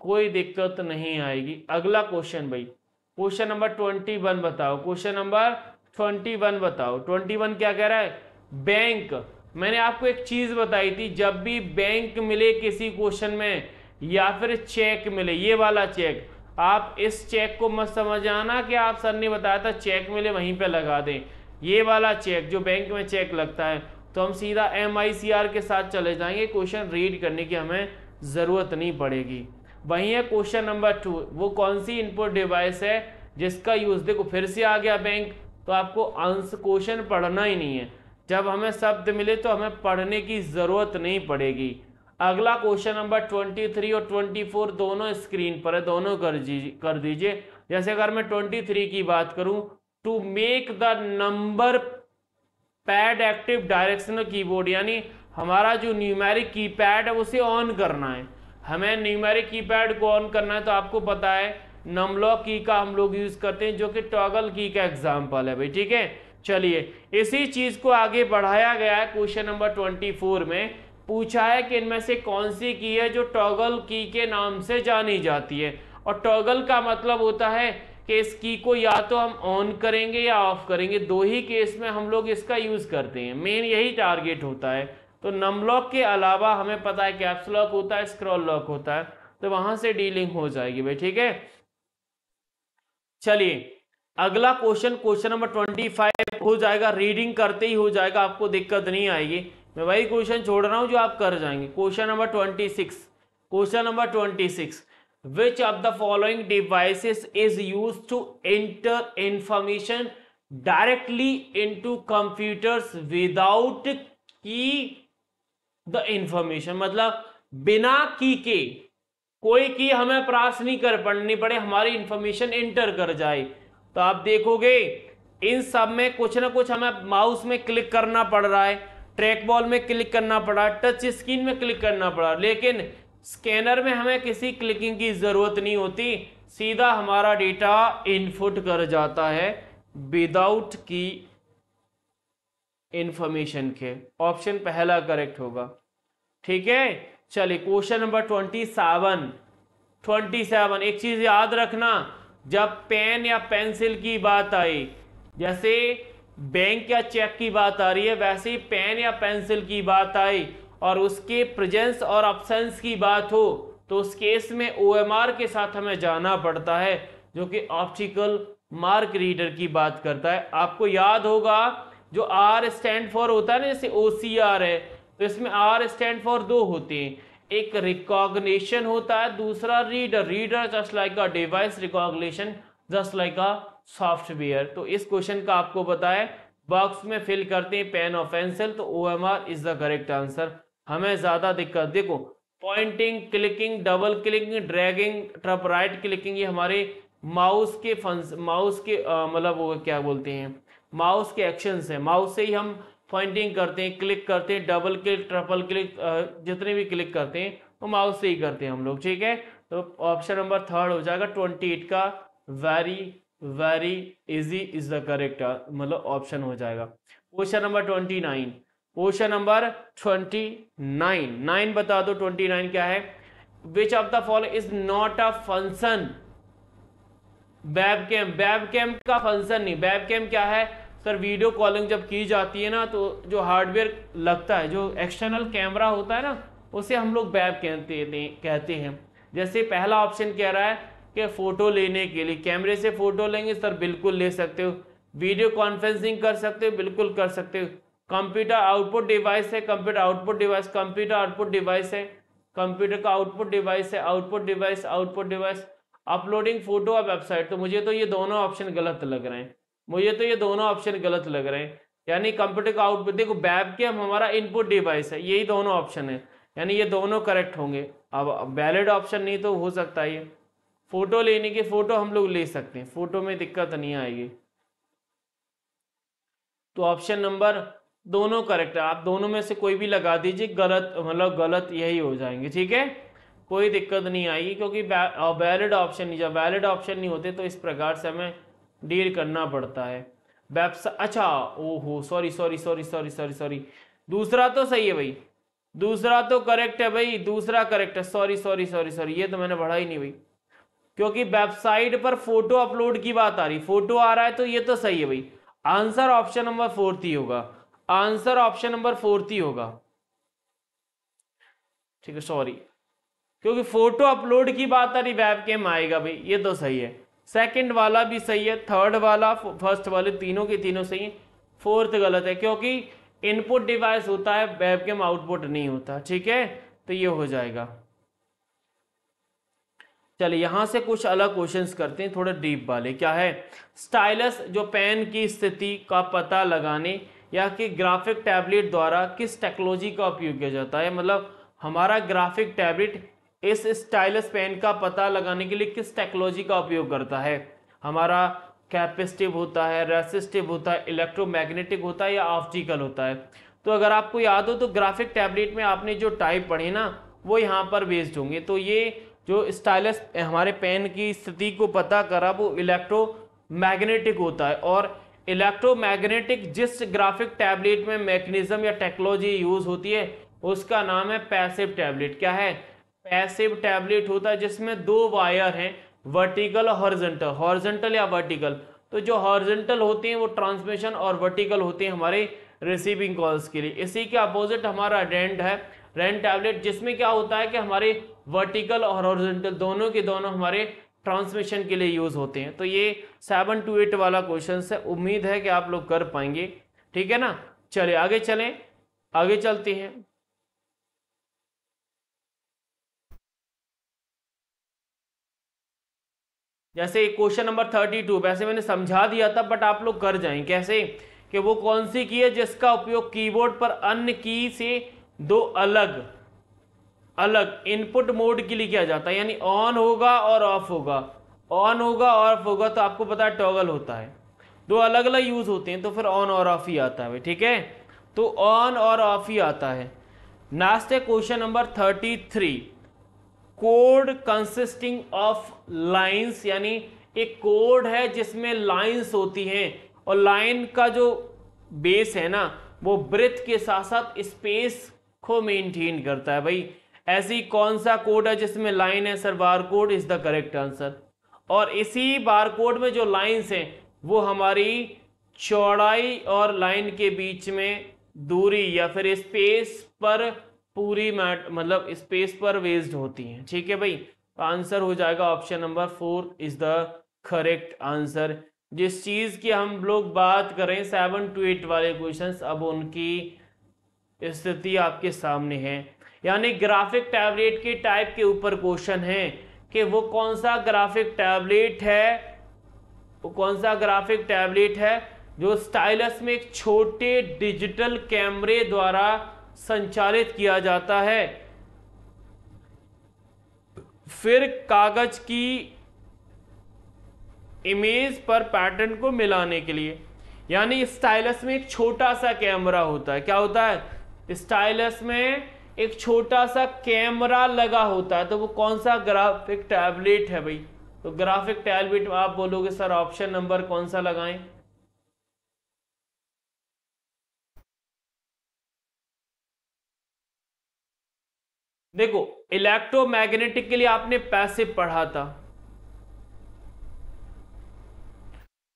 कोई दिक्कत नहीं आएगी। अगला क्वेश्चन भाई, क्वेश्चन नंबर 21 बताओ, क्वेश्चन नंबर 21 बताओ। 21 क्या कह रहा है, बैंक। मैंने आपको एक चीज बताई थी, जब भी बैंक मिले किसी क्वेश्चन में या फिर चेक मिले, ये वाला चेक, आप इस चेक को मत समझ आना कि आप सर ने बताया था चेक मिले वहीं पे लगा दें, ये वाला चेक जो बैंक में चेक लगता है, तो हम सीधा MICR के साथ चले जाएंगे, क्वेश्चन रीड करने की हमें ज़रूरत नहीं पड़ेगी। वहीं है क्वेश्चन नंबर 2, वो कौन सी इनपुट डिवाइस है जिसका यूज़, देखो फिर से आ गया बैंक, तो आपको आंसर क्वेश्चन पढ़ना ही नहीं है, जब हमें शब्द मिले तो हमें पढ़ने की ज़रूरत नहीं पड़ेगी। अगला क्वेश्चन नंबर 23 और 24 दोनों स्क्रीन पर है, दोनों कर दीजिए। जैसे अगर मैं 23 की बात करूं, to make the number pad active directional keyboard, यानी हमारा जो न्यूमेरिक कीपैड है उसे ऑन करना है, हमें न्यूमेरिक कीपैड को ऑन करना है, तो आपको पता है नमलॉक की का हम लोग यूज़ करते हैं, जो कि टॉगल की का एग्जाम्पल है भाई, ठीक है। चलिए इसी चीज़ को आगे बढ़ाया गया है, क्वेश्चन नंबर 24 में पूछा है कि इनमें से कौन सी की है जो टॉगल की के नाम से जानी जाती है, और टॉगल का मतलब होता है कि इस की को या तो हम ऑन करेंगे या ऑफ करेंगे, दो ही केस में हम लोग इसका यूज़ करते हैं, मेन यही टारगेट होता है। तो नमलॉक के अलावा हमें पता है कैप्स लॉक होता है, स्क्रॉल लॉक होता है, तो वहां से डीलिंग हो जाएगी भाई, ठीक है। चलिए अगला क्वेश्चन, क्वेश्चन नंबर 25 हो जाएगा, रीडिंग करते ही हो जाएगा, आपको दिक्कत नहीं आएगी, मैं वही क्वेश्चन छोड़ रहा हूँ जो आप कर जाएंगे। Question number 26, question number 26, which of the following devices is use to enter information directly into computers without key the information, मतलब बिना की के कोई की हमें प्राप्त नहीं कर पड़नी पड़े, हमारी इंफॉर्मेशन एंटर कर जाए। तो आप देखोगे इन सब में कुछ ना कुछ हमें माउस में क्लिक करना पड़ रहा है, ट्रैक बॉल में क्लिक करना पड़ा, टच स्क्रीन में क्लिक करना पड़ा, लेकिन स्कैनर में हमें किसी क्लिकिंग की ज़रूरत नहीं होती, सीधा हमारा डेटा इनपुट कर जाता है विदाउट की इंफॉर्मेशन के। ऑप्शन पहला करेक्ट होगा, ठीक है। चलिए क्वेश्चन नंबर 27, एक चीज़ याद रखना, जब पेन या पेंसिल की बात आई, जैसे बैंक या चेक की बात आ रही है, वैसे ही पेन या पेंसिल की बात आई और उसके प्रेजेंस और अब्सेंस की बात हो, तो उस केस में OMR के साथ हमें जाना पड़ता है, जो कि ऑप्टिकल मार्क रीडर की बात करता है। आपको याद होगा जो R स्टैंड फॉर होता है ना, जैसे OCR है, तो इसमें R स्टैंड फॉर दो होते हैं, एक रिकॉग्निशन होता है, दूसरा reader. Reader just like a device, recognition just like a software. तो इस क्वेश्चन का आपको बताया, बॉक्स में फिल करते हैं पेन और पेंसिल, तो OMR is the correct answer. हमें ज्यादा दिक्कत, देखो pointing, clicking, double clicking, dragging, top right clicking, ये हमारे माउस के मतलब वो क्या बोलते हैं, माउस के एक्शंस हैं। माउस से ही हम पॉइंटिंग करते हैं, क्लिक करते हैं, डबल क्लिक, ट्रिपल क्लिक, जितने भी क्लिक करते हैं वो माउस से ही करते हैं हम लोग। ठीक है, तो ऑप्शन नंबर थर्ड हो जाएगा 28 का very easy is the correct मतलब ऑप्शन हो जाएगा। क्वेश्चन नंबर 29, क्वेश्चन नंबर 29 बता दो 29 क्या है। Which of the following is not a function. Webcam, webcam का फंक्शन नहीं। वेबकैम क्या है सर, वीडियो कॉलिंग जब की जाती है ना तो जो हार्डवेयर लगता है, जो एक्सटर्नल कैमरा होता है ना, उसे हम लोग वेब कहते हैं। जैसे पहला ऑप्शन कह रहा है कि फ़ोटो लेने के लिए कैमरे से फ़ोटो लेंगे, सर बिल्कुल ले सकते हो। वीडियो कॉन्फ्रेंसिंग कर सकते हो, बिल्कुल कर सकते हो। कंप्यूटर आउटपुट डिवाइस है, कंप्यूटर आउटपुट डिवाइस है, कंप्यूटर का आउटपुट डिवाइस है, आउटपुट डिवाइस। अपलोडिंग फोटो और वेबसाइट, तो मुझे तो ये दोनों ऑप्शन गलत लग रहे हैं, यानी कंप्यूटर का आउटपुट, देखो वेबकैम हमारा इनपुट डिवाइस है, यही दोनों ऑप्शन है, यानी ये दोनों करेक्ट होंगे। अब वैलिड ऑप्शन नहीं तो हो सकता है ये। फोटो लेने के, फोटो हम लोग ले सकते हैं, फोटो में दिक्कत नहीं आएगी। तो ऑप्शन नंबर दोनों करेक्ट है, आप दोनों में से कोई भी लगा दीजिए, गलत मतलब गलत यही हो जाएंगे। ठीक है, कोई दिक्कत नहीं आएगी क्योंकि वैलिड ऑप्शन नहीं, जब वैलिड ऑप्शन नहीं होते तो इस प्रकार से हमें डील करना पड़ता है। वेबसाइट, अच्छा ओहो सॉरी, दूसरा तो सही है भाई, दूसरा तो करेक्ट है भाई, दूसरा करेक्ट है, सॉरी, ये तो मैंने पढ़ा ही नहीं भाई, क्योंकि वेबसाइट पर फोटो अपलोड की बात आ रही, फोटो आ रहा है तो ये तो सही है भाई। आंसर ऑप्शन नंबर 4 ही होगा, ठीक है सॉरी, क्योंकि फोटो अपलोड की बात आ रही, वेबकैम आएगा भाई, ये तो सही है। सेकंड वाला भी सही है, थर्ड वाला, फर्स्ट वाले तीनों के तीनों सही है, फोर्थ गलत है क्योंकि इनपुट डिवाइस होता है, वेबकैम आउटपुट नहीं होता। ठीक है, तो ये हो जाएगा। चलिए यहां से कुछ अलग क्वेश्चंस करते हैं, थोड़े डीप वाले। क्या है, स्टाइलस जो पेन की स्थिति का पता लगाने या कि ग्राफिक टैबलेट द्वारा किस टेक्नोलॉजी का उपयोग किया जाता है। मतलब हमारा ग्राफिक टैबलेट इस स्टाइलस पेन का पता लगाने के लिए किस टेक्नोलॉजी का उपयोग करता है। हमारा कैपेसिटिव होता है, रेसिस्टिव होता है, इलेक्ट्रोमैग्नेटिक होता है या ऑप्टिकल होता है। तो अगर आपको याद हो तो ग्राफिक टैबलेट में आपने जो टाइप पढ़े ना वो यहाँ पर बेस्ड होंगे। तो ये जो स्टाइलस हमारे पेन की स्थिति को पता करा वो इलेक्ट्रोमैग्नेटिक होता है, और इलेक्ट्रोमैग्नेटिक जिस ग्राफिक टैबलेट में मैकेनिज्म या टेक्नोलॉजी यूज़ होती है उसका नाम है पैसिव टैबलेट। क्या है, पैसिव टैबलेट होता है जिसमें दो वायर हैं, वर्टिकल और हॉरिजॉन्टल, तो जो हॉरिजॉन्टल होते हैं वो ट्रांसमिशन और वर्टिकल होते हैं हमारे रिसीविंग कॉल्स के लिए। इसी के अपोजिट हमारा रैंड है, रैंड टैबलेट, जिसमें क्या होता है कि हमारे वर्टिकल और हॉरिजॉन्टल दोनों के दोनों हमारे ट्रांसमिशन के लिए यूज़ होते हैं। तो ये 7 to 8 वाला क्वेश्चन है, उम्मीद है कि आप लोग कर पाएंगे। ठीक है ना, चलिए आगे चलें, आगे चलते हैं। जैसे क्वेश्चन नंबर 32, वैसे मैंने समझा दिया था बट आप लोग कर जाएं। कैसे कि वो कौन सी की है जिसका उपयोग कीबोर्ड पर अन्य की से दो अलग अलग इनपुट मोड के लिए किया जाता है, यानी ऑन होगा और ऑफ होगा, ऑन होगा और ऑफ होगा, तो आपको पता है टॉगल होता है, दो अलग अलग यूज़ होते हैं तो फिर ऑन और ऑफ ही आता है। ठीक है, तो ऑन और ऑफ ही आता है। लास्ट है question number 33, code consisting of lines, यानी एक कोड है जिसमें लाइंस होती हैं, और लाइन का जो बेस है ना वो ब्रेथ के साथ साथ स्पेस को मेंटेन करता है। भाई ऐसी कौन सा कोड है जिसमें लाइन है, sir barcode is the correct answer. और इसी बारकोड में जो लाइंस हैं वो हमारी चौड़ाई और लाइन के बीच में दूरी या फिर स्पेस पर पूरी मतलब स्पेस पर बेस्ड होती हैं। ठीक है भाई, आंसर हो जाएगा option number 4 is the correct answer. जिस चीज़ की हम लोग बात करें 7 to 8 वाले क्वेश्चंस, अब उनकी स्थिति आपके सामने है। यानी ग्राफिक टैबलेट के टाइप के ऊपर क्वेश्चन है कि वो कौन सा ग्राफिक टैबलेट है, जो स्टाइलस में एक छोटे डिजिटल कैमरे द्वारा संचालित किया जाता है, फिर कागज की इमेज पर पैटर्न को मिलाने के लिए। यानी स्टाइलस में एक छोटा सा कैमरा होता है, क्या होता है, स्टाइलस में एक छोटा सा कैमरा लगा होता है। तो वो कौन सा ग्राफिक टैबलेट है भाई, तो ग्राफिक टैबलेट आप बोलोगे सर ऑप्शन नंबर कौन सा लगाएं, देखो इलेक्ट्रोमैग्नेटिक के लिए आपने पैसिव पढ़ा था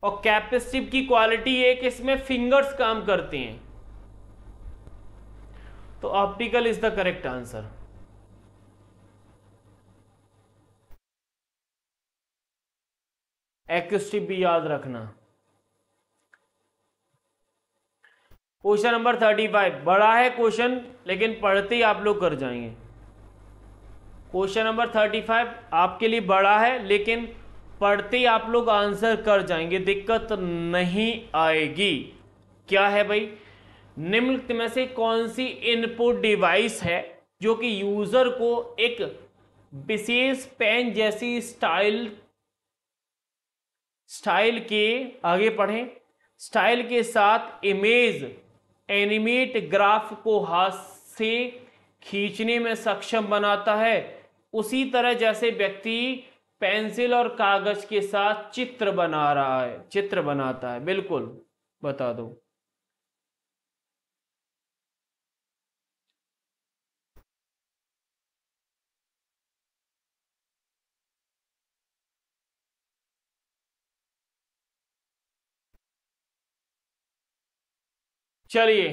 और कैपेसिटिव की क्वालिटी है कि इसमें फिंगर्स काम करती हैं, तो optical is the correct answer. Acoustic भी याद रखना। क्वेश्चन नंबर 35 बड़ा है क्वेश्चन, लेकिन पढ़ते ही आप लोग कर जाएंगे। क्वेश्चन नंबर 35 आपके लिए बड़ा है लेकिन पढ़ते ही आप लोग आंसर कर जाएंगे, दिक्कत नहीं आएगी। क्या है भाई, निम्नलिखित में से कौन सी इनपुट डिवाइस है जो कि यूजर को एक विशेष पेन जैसी स्टाइल के आगे पढ़ें स्टाइल के साथ इमेज एनिमेट ग्राफ को हाथ से खींचने में सक्षम बनाता है, उसी तरह जैसे व्यक्ति पेंसिल और कागज के साथ चित्र बनाता है। बिल्कुल बता दो, चलिए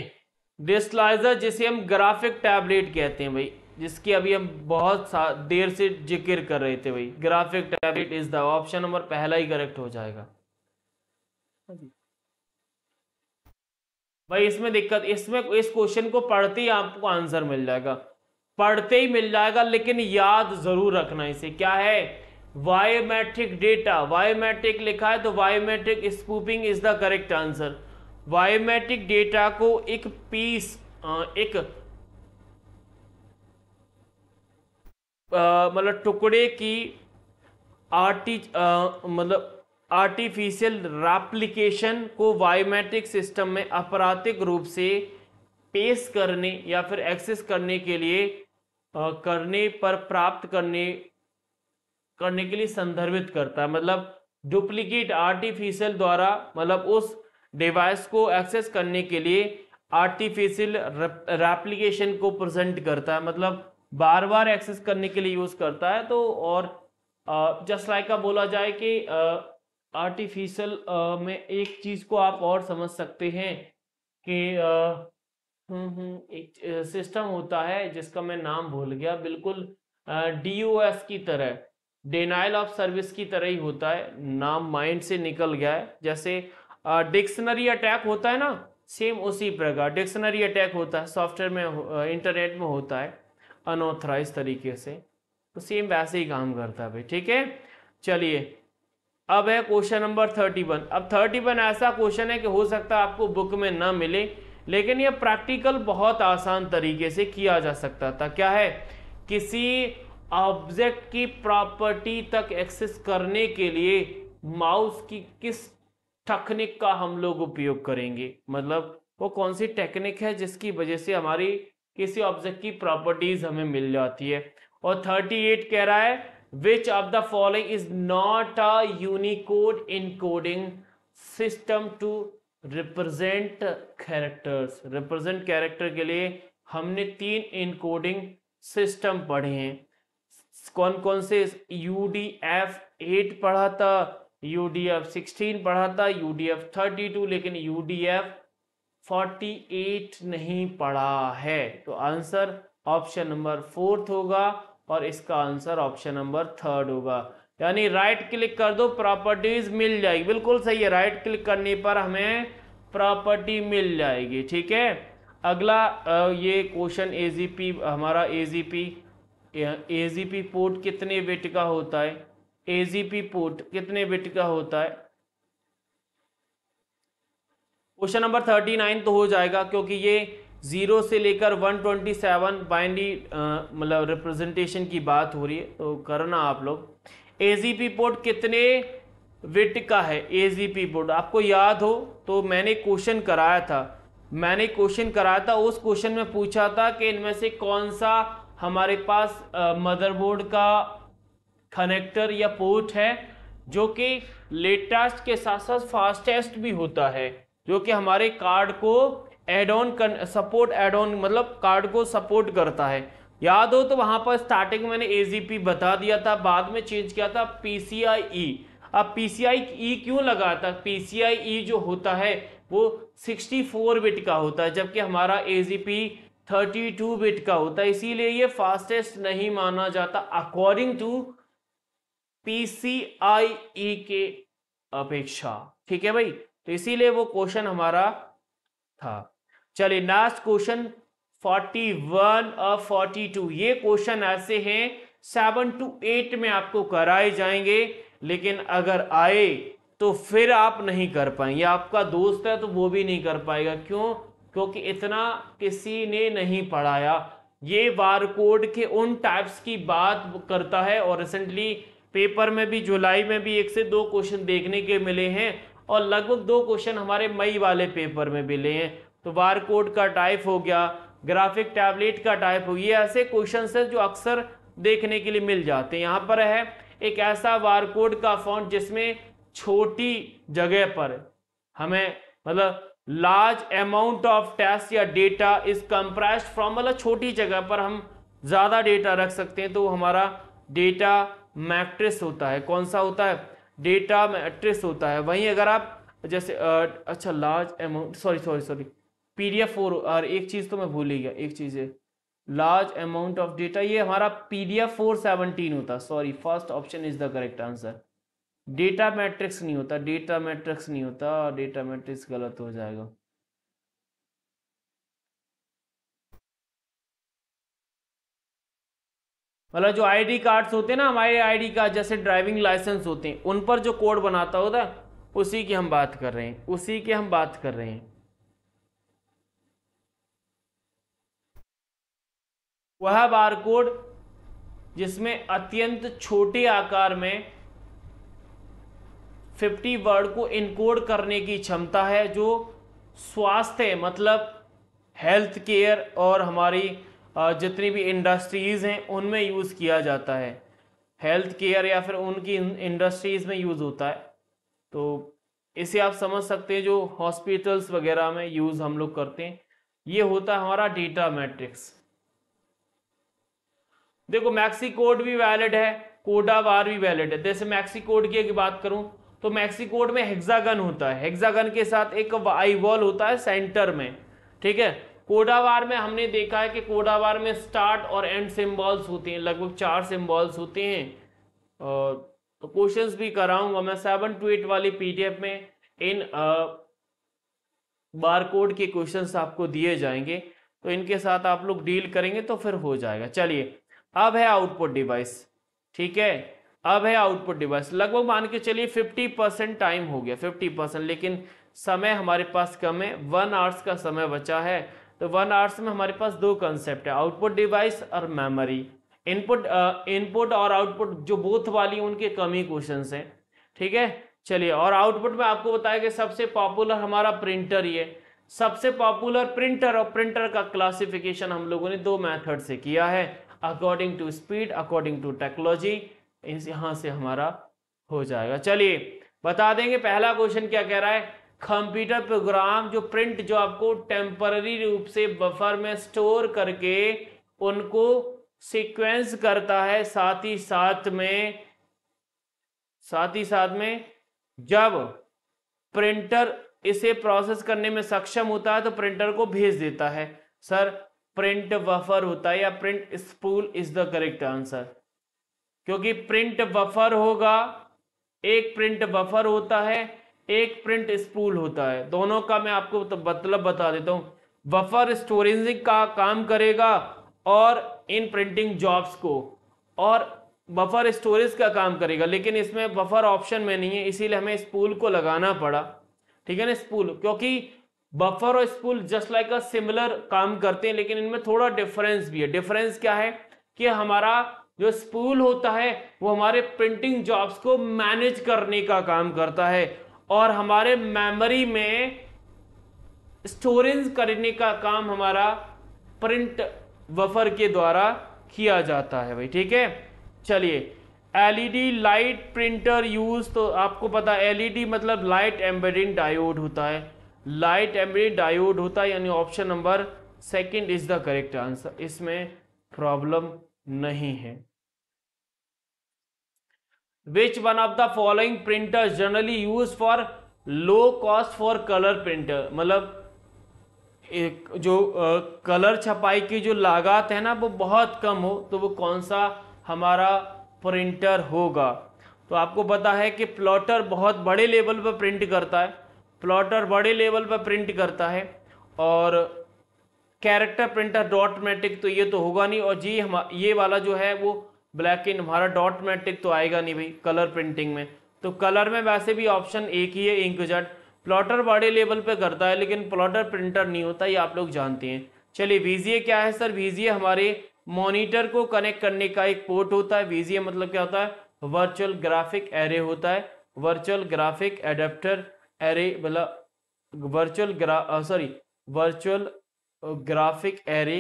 डिस्लाइजर जिसे हम ग्राफिक टैबलेट कहते हैं भाई, जिसकी अभी हम बहुत देर से जिक्र कर रहे थे भाई, graphic tablet is the option number पहला ही करेक्ट हो जाएगा भाई। इस क्वेश्चन को पढ़ते ही आपको आंसर मिल जाएगा, पढ़ते ही मिल जाएगा, लेकिन याद जरूर रखना इसे। क्या है, बायोमेट्रिक डेटा, बायोमेट्रिक लिखा है तो biometric spoofing is the correct answer. Biometric data को एक टुकड़े की आर्टिफिशियल रेप्लिकेशन को बायोमेट्रिक सिस्टम में आपराधिक रूप से पेश करने या फिर एक्सेस करने के लिए करने के लिए संदर्भित करता है। मतलब डुप्लीकेट आर्टिफिशियल द्वारा उस डिवाइस को एक्सेस करने के लिए आर्टिफिशियल रेप्लिकेशन को प्रेजेंट करता है, बार बार एक्सेस करने के लिए यूज करता है। तो और जस्ट लाइक का बोला जाए कि आर्टिफिशियल में एक चीज को आप और समझ सकते हैं कि एक सिस्टम होता है जिसका मैं नाम भूल गया, बिल्कुल DOS की तरह, डिनाइल ऑफ सर्विस की तरह ही होता है, नाम माइंड से निकल गया है। जैसे डिक्शनरी अटैक होता है ना, सेम उसी प्रकार डिक्शनरी अटैक होता है सॉफ्टवेयर में, इंटरनेट में होता है अनऑथराइज तरीके से, तो सेम वैसे ही काम करता है भाई। ठीक है, चलिए अब है क्वेश्चन नंबर 31। अब 31 ऐसा क्वेश्चन है कि हो सकता है आपको बुक में ना मिले, लेकिन यह प्रैक्टिकल बहुत आसान तरीके से किया जा सकता था। क्या है, किसी ऑब्जेक्ट की प्रॉपर्टी तक एक्सेस करने के लिए माउस की किस टेक्निक का हम लोग उपयोग करेंगे। वो कौन सी टेक्निक है जिसकी वजह से हमारी किसी ऑब्जेक्ट की प्रॉपर्टीज हमें मिल जाती है। और 38 कह रहा है which of the following is not a Unicode encoding system to represent characters. Represent character के लिए हमने 3 इनकोडिंग सिस्टम पढ़े हैं, कौन कौन से, UDF-8 पढ़ा था, UDF-16 पढ़ा था, UDF-32, लेकिन UDF-48 नहीं पढ़ा है। तो आंसर ऑप्शन नंबर 4 होगा और इसका आंसर ऑप्शन नंबर 3 होगा। यानी राइट क्लिक कर दो प्रॉपर्टीज मिल जाएगी, बिल्कुल सही है, राइट क्लिक करने पर हमें प्रॉपर्टी मिल जाएगी। ठीक है, अगला ये क्वेश्चन AGP, हमारा AGP पोर्ट कितने बिट का होता है, AGP पोर्ट कितने बिट का होता है। क्वेश्चन नंबर 39 तो हो जाएगा क्योंकि ये 0 से लेकर 127 बाइनरी रिप्रेजेंटेशन की बात हो रही है, तो करना आप लोग। AGP पोर्ट कितने विट का है AGP बोर्ड। आपको याद हो तो मैंने क्वेश्चन कराया था, उस क्वेश्चन में पूछा था कि इनमें से कौन सा हमारे पास मदरबोर्ड का कनेक्टर या पोर्ट है जो कि लेटेस्ट के साथ साथ फास्टेस्ट भी होता है, जो कि हमारे कार्ड को एड ऑन मतलब कार्ड को सपोर्ट करता है। याद हो तो वहाँ पर स्टार्टिंग में मैंने AGP बता दिया था, बाद में चेंज किया था PCIe। अब PCIe क्यों लगाया था? PCIe जो होता है वो 64 बिट का होता है, जबकि हमारा AGP 32 बिट का होता है, इसीलिए ये फास्टेस्ट नहीं माना जाता अकॉर्डिंग टू PCIe के अपेक्षा। ठीक है भाई, तो इसीलिए वो क्वेश्चन हमारा था। चलिए लास्ट क्वेश्चन 41 और 42, ये क्वेश्चन ऐसे हैं 7 to 8 में आपको कराए जाएंगे, लेकिन अगर आए तो फिर आप नहीं कर पाएंगे। आपका दोस्त है तो वो भी नहीं कर पाएगा, क्यों? क्योंकि इतना किसी ने नहीं पढ़ाया। ये बारकोड के उन टाइप्स की बात करता है और रिसेंटली पेपर में भी जुलाई में भी 1 से 2 क्वेश्चन देखने के मिले हैं और लगभग 2 क्वेश्चन हमारे मई वाले पेपर में मिले हैं। तो बारकोड का टाइप हो गया, ग्राफिक टैबलेट का टाइप हो, ये ऐसे क्वेश्चन है जो अक्सर देखने के लिए मिल जाते हैं। यहाँ पर है एक ऐसा बारकोड का फॉन्ट जिसमें छोटी जगह पर हमें मतलब लार्ज अमाउंट ऑफ टेक्स्ट या डेटा इज कंप्रेस्ड फ्रॉम, मतलब छोटी जगह पर हम ज़्यादा डेटा रख सकते हैं, तो हमारा डेटा मैट्रिक्स होता है। कौन सा होता है? डेटा मैट्रिक्स होता है। वहीं अगर आप जैसे अच्छा लार्ज अमाउंट सॉरी PDF4 और एक चीज़ तो मैं भूल ही गया, एक चीज़ है लार्ज अमाउंट ऑफ डेटा, ये हमारा PDF417 होता। Sorry, first option is the correct answer. Data matrix नहीं होता, डेटा मैट्रिक्स गलत हो जाएगा। मतलब जो आईडी कार्ड्स होते हैं ना, हमारे आईडी कार्ड जैसे ड्राइविंग लाइसेंस होते हैं, उन पर जो कोड बनाता होता है उसी की हम बात कर रहे हैं, वह बारकोड जिसमें अत्यंत छोटे आकार में 50 वर्ड को इनकोड करने की क्षमता है, जो स्वास्थ्य मतलब हेल्थ केयर और हमारी जितनी भी इंडस्ट्रीज़ हैं उनमें यूज़ किया जाता है। हेल्थ केयर या फिर उनकी इंडस्ट्रीज़ में यूज़ होता है, तो इसे आप समझ सकते हैं जो हॉस्पिटल्स वगैरह में यूज़ हम लोग करते हैं। ये होता है हमारा डेटा मैट्रिक्स। देखो मैक्सिकोड भी वैलिड है, कोडाबार भी वैलिड है। जैसे मैक्सिकोड की बात करूं तो मैक्सिकोड में हेक्सागन होता है, हेक्सागन के साथ एक आई वॉल होता है सेंटर में। ठीक है, कोडाबार में हमने देखा है कि कोडाबार में स्टार्ट और एंड सिम्बॉल्स होते हैं, लगभग 4 सिम्बॉल्स होते हैं। और तो क्वेश्चंस भी कराऊंगा मैं 7 to 8 वाली PDF में, इन बारकोड के क्वेश्चंस आपको दिए जाएंगे, तो इनके साथ आप लोग डील करेंगे तो फिर हो जाएगा। चलिए अब है आउटपुट डिवाइस। ठीक है, अब है आउटपुट डिवाइस। लगभग मान के चलिए 50% टाइम हो गया, 50%, लेकिन समय हमारे पास कम है, 1 आवर्स का समय बचा है। तो 1 आवर्स में हमारे पास 2 कंसेप्ट है, आउटपुट डिवाइस और मेमोरी। इनपुट और आउटपुट जो बोथ वाली उनके कम ही क्वेश्चंस हैं। ठीक है, चलिए। और आउटपुट में आपको बताया कि सबसे पॉपुलर हमारा प्रिंटर ही है, सबसे पॉपुलर प्रिंटर। और प्रिंटर का क्लासिफिकेशन हम लोगों ने 2 मैथड से किया है, according to speed, according to technology. यहाँ से हमारा हो जाएगा। चलिए बता देंगे पहला क्वेश्चन क्या कह रहा है। कंप्यूटर प्रोग्राम जो प्रिंट जो आपको टेम्पररी रूप से बफर में स्टोर करके उनको सीक्वेंस करता है, साथ ही साथ में जब प्रिंटर इसे प्रोसेस करने में सक्षम होता है तो प्रिंटर को भेज देता है। सर प्रिंट बफर होता है या print spool is the correct answer, क्योंकि प्रिंट बफर होगा, एक प्रिंट बफर होता है, एक प्रिंट स्पूल होता है। दोनों का मैं आपको मतलब बता देता हूँ। बफर स्टोरेजिंग का काम करेगा और इन प्रिंटिंग जॉब्स को, और बफर स्टोरेज का काम करेगा, लेकिन इसमें बफर ऑप्शन में नहीं है, इसीलिए हमें स्पूल को लगाना पड़ा। ठीक है ना, स्पूल, क्योंकि बफर और spool just like a similar काम करते हैं, लेकिन इनमें थोड़ा डिफरेंस भी है। डिफरेंस क्या है कि हमारा जो स्पूल होता है वो हमारे प्रिंटिंग जॉब्स को मैनेज करने का काम करता है और हमारे मेमोरी में स्टोरेज करने का काम हमारा प्रिंट बफर के द्वारा किया जाता है भाई। ठीक है, चलिए एलईडी लाइट प्रिंटर यूज, तो आपको पता एलईडी मतलब लाइट एम्बेडेड डायोड होता है, लाइट एम्बेडेड डायोड होता है, यानी option number second is the correct answer, इसमें प्रॉब्लम नहीं है। Which one of the following printer generally use for low cost for colour printer, मतलब एक जो कलर छपाई की जो लागत है ना वो बहुत कम हो, तो वो कौन सा हमारा प्रिंटर होगा। तो आपको पता है कि प्लॉटर बहुत बड़े लेवल पर प्रिंट करता है, प्लॉटर बड़े लेवल पर प्रिंट करता है, और कैरेक्टर प्रिंटर डॉट मैट्रिक तो ये तो होगा नहीं, और जी हम ये वाला जो है वो ब्लैक एंड हमारा डॉट मैट्रिक तो आएगा नहीं भाई कलर प्रिंटिंग में, तो कलर में वैसे भी ऑप्शन एक ही है इंकजेट। प्लॉटर बड़े लेवल पे करता है लेकिन प्लॉटर प्रिंटर नहीं होता, ये आप लोग जानते हैं। चलिए VGA क्या है सर, VGA हमारे मॉनिटर को कनेक्ट करने का एक पोर्ट होता है। VGA मतलब क्या होता है, वर्चुअल ग्राफिक एरे होता है, वर्चुअल ग्राफिक एडेप्टर एरे मतलब वर्चुअल ग्राफिक एरे,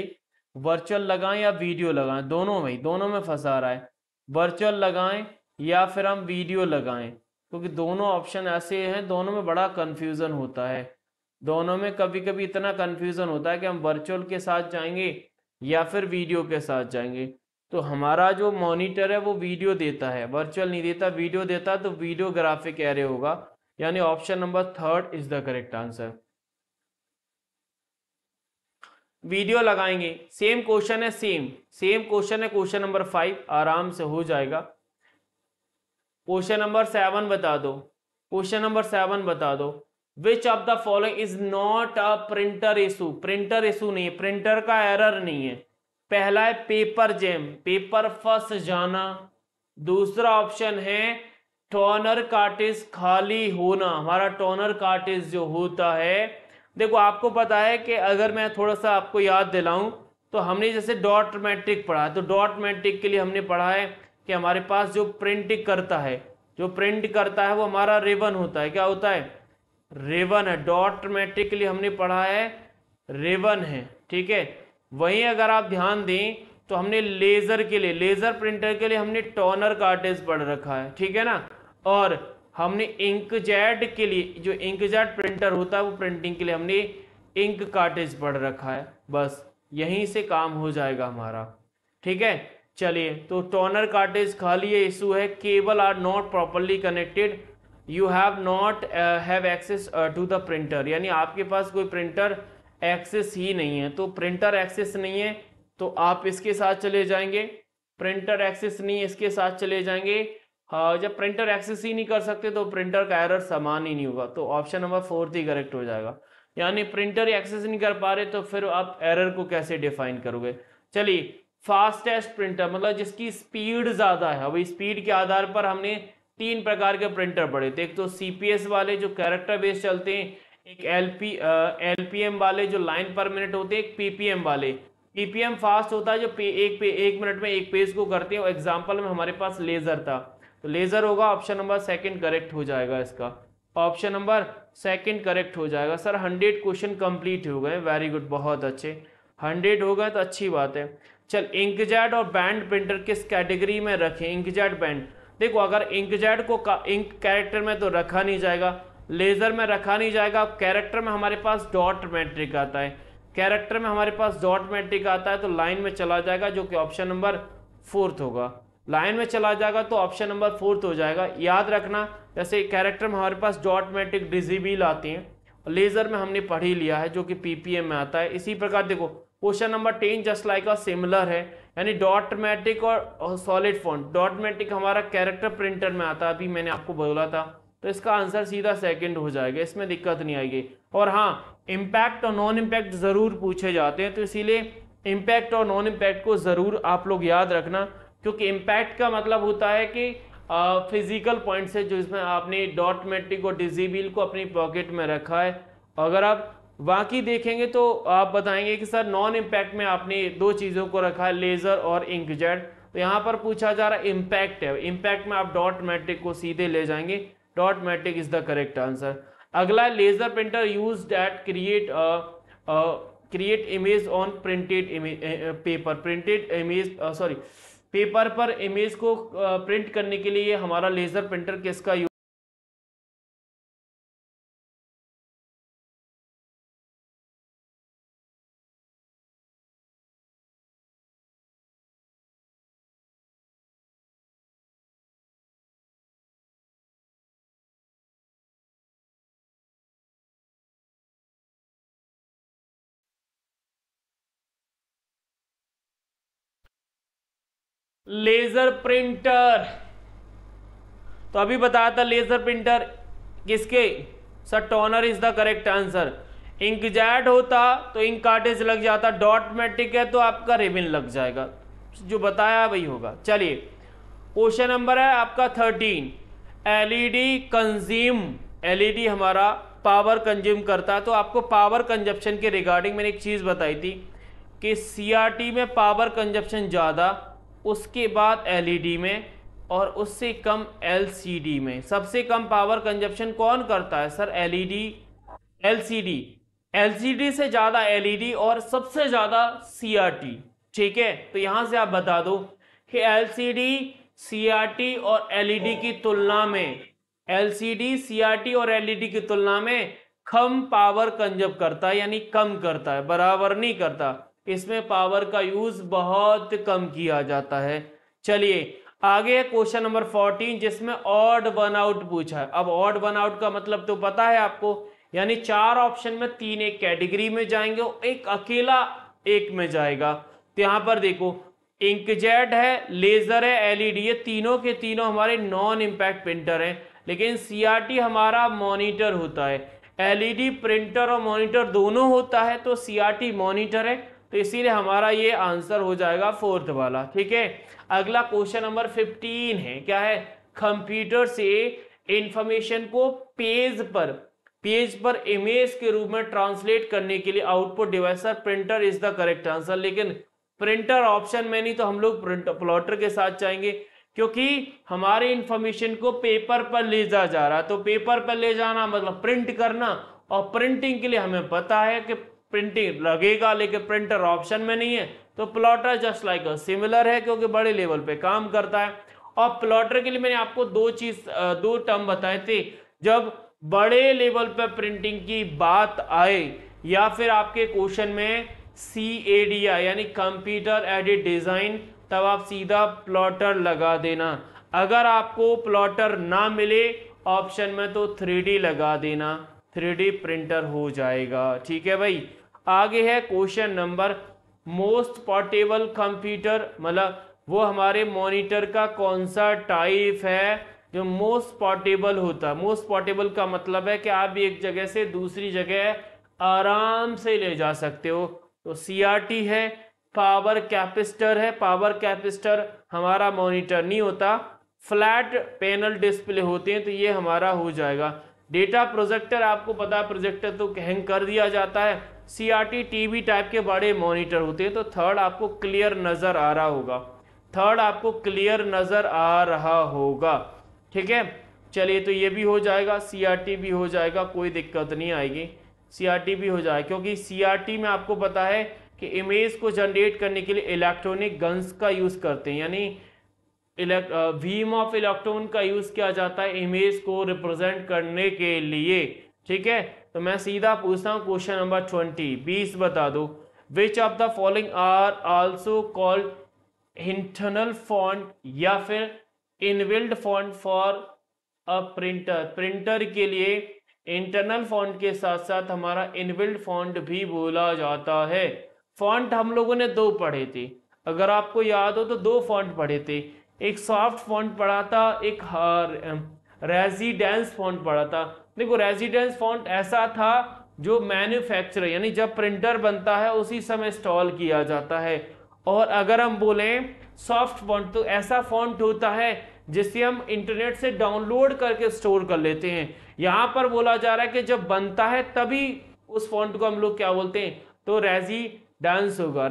वर्चुअल लगाएं या वीडियो लगाएं, दोनों में फंसा रहा है, वर्चुअल लगाएं या फिर हम वीडियो लगाएं, क्योंकि दोनों ऑप्शन ऐसे हैं, दोनों में बड़ा कंफ्यूजन होता है, दोनों में कभी कभी इतना कंफ्यूजन होता है कि हम वर्चुअल के साथ जाएंगे या फिर वीडियो के साथ जाएंगे। तो हमारा जो मॉनिटर है वो वीडियो देता है, वर्चुअल नहीं देता, वीडियो देता है, तो वीडियो ग्राफिक एरे होगा, यानी option number third is the correct answer. Video लगाएंगे, सेम क्वेश्चन है, सेम क्वेश्चन है, क्वेश्चन नंबर 5 आराम से हो जाएगा। क्वेश्चन नंबर 7 बता दो, क्वेश्चन नंबर 7 बता दो, which of the following is not a printer issue, printer issue नहीं है, प्रिंटर का एरर नहीं है। पहला है पेपर जैम, पेपर फंस जाना, दूसरा ऑप्शन है टोनर कार्टिज खाली होना, हमारा टोनर कार्टिज जो होता है, देखो आपको पता है कि अगर मैं थोड़ा सा आपको याद दिलाऊं तो हमने जैसे डॉट मैट्रिक पढ़ा, तो डॉट मैट्रिक के लिए हमने पढ़ा है कि हमारे पास जो प्रिंटिंग करता है, जो प्रिंट करता है वो हमारा रिबन होता है, क्या होता है, रिबन है, डॉट मैट्रिक के लिए हमने पढ़ा है रिबन है, ठीक है। वहीं अगर आप ध्यान दें तो हमने लेज़र के लिए, लेज़र प्रिंटर के लिए हमने टोनर कार्टिज पढ़ रखा है, ठीक है ना, और हमने इंकजेट के लिए, जो इंकजेट प्रिंटर होता है वो प्रिंटिंग के लिए हमने इंक कार्टिज पढ़ रखा है, बस यहीं से काम हो जाएगा हमारा, ठीक है। चलिए, तो टोनर कार्टिज खाली है, इशू है, cable are not properly connected, you have not have access to the printer, यानी आपके पास कोई प्रिंटर एक्सेस ही नहीं है, तो प्रिंटर एक्सेस नहीं है तो आप इसके साथ चले जाएंगे, प्रिंटर एक्सेस नहीं है इसके साथ चले जाएंगे। हाँ, जब प्रिंटर एक्सेस ही नहीं कर सकते तो प्रिंटर का एरर समान ही नहीं होगा, तो ऑप्शन नंबर 4 ही करेक्ट हो जाएगा, यानी प्रिंटर एक्सेस नहीं कर पा रहे तो फिर आप एरर को कैसे डिफाइन करोगे। चलिए, फास्टेस्ट प्रिंटर मतलब जिसकी स्पीड ज़्यादा है, अब स्पीड के आधार पर हमने 3 प्रकार के प्रिंटर पढ़े थे, एक तो CPS वाले जो कैरेक्टर बेस चलते हैं, एक LPM वाले जो लाइन पर मिनट होते हैं, एक PPM वाले। PPM फास्ट होता है जो एक मिनट में एक पेज को करते हैं, और एग्जाम्पल में हमारे पास लेज़र था, तो लेज़र होगा ऑप्शन नंबर 2 करेक्ट हो जाएगा, इसका ऑप्शन नंबर 2 करेक्ट हो जाएगा। सर 100 क्वेश्चन कंप्लीट हो गए, वेरी गुड, बहुत अच्छे, 100 हो गए तो अच्छी बात है। चल, इंकजेट और बैंड प्रिंटर किस कैटेगरी में रखें, इंकजेट बैंड, देखो अगर इंकजेट को इंक कैरेक्टर में तो रखा नहीं जाएगा, लेज़र में रखा नहीं जाएगा, अब कैरेक्टर में हमारे पास डॉट मैट्रिक आता है, कैरेक्टर में हमारे पास डॉट मैट्रिक आता है तो लाइन में चला जाएगा, जो कि ऑप्शन नंबर 4 होगा, लाइन में चला जाएगा तो ऑप्शन नंबर 4 हो जाएगा। याद रखना, जैसे कैरेक्टर में हमारे पास डॉट मैट्रिक डिजिबल आती हैं, लेज़र में हमने पढ़ ही लिया है जो कि PPM में आता है। इसी प्रकार देखो question number 10 just like a similar है, यानी डॉट मैट्रिक और सॉलिड फॉन्ट, डॉट मैट्रिक हमारा कैरेक्टर प्रिंटर में आता है, अभी मैंने आपको बोला था, तो इसका आंसर सीधा 2 हो जाएगा, इसमें दिक्कत नहीं आएगी। और हाँ, इम्पैक्ट और नॉन इम्पैक्ट ज़रूर पूछे जाते हैं, तो इसीलिए इम्पैक्ट और नॉन इम्पैक्ट को ज़रूर आप लोग याद रखना, क्योंकि इम्पैक्ट का मतलब होता है कि फिजिकल पॉइंट से जो इसमें आपने डॉट मैट्रिक और डिजिबल को अपनी पॉकेट में रखा है। अगर आप बाकी देखेंगे तो आप बताएंगे कि सर नॉन इम्पैक्ट में आपने 2 चीज़ों को रखा है, लेज़र और इंकजेट, तो यहाँ पर पूछा जा रहा है इम्पैक्ट है, इम्पैक्ट में आप डॉट मैट्रिक को सीधे ले जाएंगे, dot matrix is the correct answer. अगला laser printer used at create image on printed paper, printed image sorry paper पर इमेज को प्रिंट करने के लिए हमारा लेजर प्रिंटर किसका यूज लेजर प्रिंटर। तो अभी बताया था लेजर प्रिंटर किसके, sir toner is the correct answer. Inkjet होता तो इंक कार्टेज लग जाता, डॉट मैट्रिक है तो आपका रिबन लग जाएगा, जो बताया वही होगा। चलिए क्वेश्चन नंबर है आपका 13, एलईडी कंज्यूम, एलईडी हमारा पावर कंज्यूम करता है। तो आपको पावर कंजप्शन के रिगार्डिंग मैंने एक चीज़ बताई थी कि सीआरटी में पावर कंजप्शन ज़्यादा, उसके बाद एलईडी में, और उससे कम एलसीडी में। सबसे कम पावर कंजप्शन कौन करता है सर, एलईडी, एलसीडी, एलसीडी से ज़्यादा एलईडी और सबसे ज़्यादा सीआरटी। ठीक है, तो यहाँ से आप बता दो कि एलसीडी सीआरटी और एलईडी की तुलना में, एलसीडी सीआरटी और एलईडी की तुलना में कम पावर कंजप्ट करता है, यानी कम करता है, बराबर नहीं करता। इसमें पावर का यूज बहुत कम किया जाता है। चलिए आगे क्वेश्चन नंबर 14, जिसमें ऑड वन आउट पूछा है। अब ऑड वन आउट का मतलब तो पता है आपको, यानी चार ऑप्शन में तीन एक कैटेगरी में जाएंगे, एक अकेला एक में जाएगा। तो यहाँ पर देखो इंकजेट है, लेजर है, एलईडी है, तीनों के तीनों हमारे नॉन इम्पैक्ट प्रिंटर हैं, लेकिन सीआरटी हमारा मॉनिटर होता है। एलईडी प्रिंटर और मॉनिटर दोनों होता है, तो सीआरटी मॉनिटर है, तो इसीलिए हमारा ये आंसर हो जाएगा फोर्थ वाला। ठीक है, अगला क्वेश्चन नंबर 15 है, क्या है, कंप्यूटर से इंफॉर्मेशन को पेज पर इमेज के रूप में ट्रांसलेट करने के लिए output device, sir printer is the correct answer. लेकिन प्रिंटर ऑप्शन में नहीं, तो हम लोग प्रिंटर प्लॉटर के साथ जाएंगे, क्योंकि हमारे इंफॉर्मेशन को पेपर पर ले जा जा रहा है। तो पेपर पर ले जाना मतलब प्रिंट करना, और प्रिंटिंग के लिए हमें पता है कि प्रिंटिंग लगेगा, लेकिन प्रिंटर ऑप्शन में नहीं है। तो प्लॉटर जस्ट लाइक सिमिलर है, क्योंकि बड़े लेवल पे काम करता है। और प्लॉटर के लिए मैंने आपको दो टर्म बताए थे, जब बड़े लेवल पे प्रिंटिंग की बात आए, या फिर आपके क्वेश्चन में CADI यानी कंप्यूटर एडेड डिज़ाइन, तब आप सीधा प्लॉटर लगा देना। अगर आपको प्लॉटर ना मिले ऑप्शन में, तो 3D लगा देना, 3D प्रिंटर हो जाएगा। ठीक है भाई, आगे है question number, most portable computer, मतलब वो हमारे मॉनिटर का कौन सा टाइप है जो मोस्ट पोर्टेबल होता है। मोस्ट पोर्टेबल का मतलब है कि आप भी एक जगह से दूसरी जगह आराम से ले जा सकते हो। तो सीआरटी है, पावर कैपेसिटर है, पावर कैपेसिटर हमारा मॉनिटर नहीं होता, फ्लैट पैनल डिस्प्ले होते हैं, तो ये हमारा हो जाएगा। डेटा प्रोजेक्टर, आपको पता है प्रोजेक्टर तो हैंग कर दिया जाता है। सीआरटी टीवी टाइप के बड़े मॉनिटर होते हैं, तो थर्ड आपको क्लियर नज़र आ रहा होगा, थर्ड आपको क्लियर नज़र आ रहा होगा। ठीक है, चलिए तो ये भी हो जाएगा, सीआरटी भी हो जाएगा, कोई दिक्कत नहीं आएगी, सीआरटी भी हो जाएगा, क्योंकि सीआरटी में आपको पता है कि इमेज को जनरेट करने के लिए इलेक्ट्रॉनिक गन्स का यूज़ करते हैं, यानी बीम ऑफ इलेक्ट्रॉन का यूज़ किया जाता है इमेज को रिप्रेजेंट करने के लिए। ठीक है, तो मैं सीधा पूछता हूँ क्वेश्चन नंबर 20 बता दो, which of the following are also called internal font या फिर inbuilt font for a printer. Printer के लिए इंटरनल फॉन्ट के साथ साथ हमारा इनबिल्ड फॉन्ट भी बोला जाता है। फॉन्ट हम लोगों ने दो पढ़े थे, अगर आपको याद हो तो दो फॉन्ट पढ़े थे, एक सॉफ्ट फॉन्ट पढ़ा था, एक रेजिडेंस फॉन्ट पढ़ा था। देखो रेजिडेंस फॉन्ट ऐसा था जो मैन्युफैक्चरर यानी जब प्रिंटर बनता है उसी समय इंस्टॉल किया जाता है, और अगर हम बोलें सॉफ्ट फॉन्ट तो ऐसा फॉन्ट होता है जिसे हम इंटरनेट से डाउनलोड करके स्टोर कर लेते हैं। यहाँ पर बोला जा रहा है कि जब बनता है तभी उस फॉन्ट को हम लोग क्या बोलते हैं, तो रेजिडेंस होगा,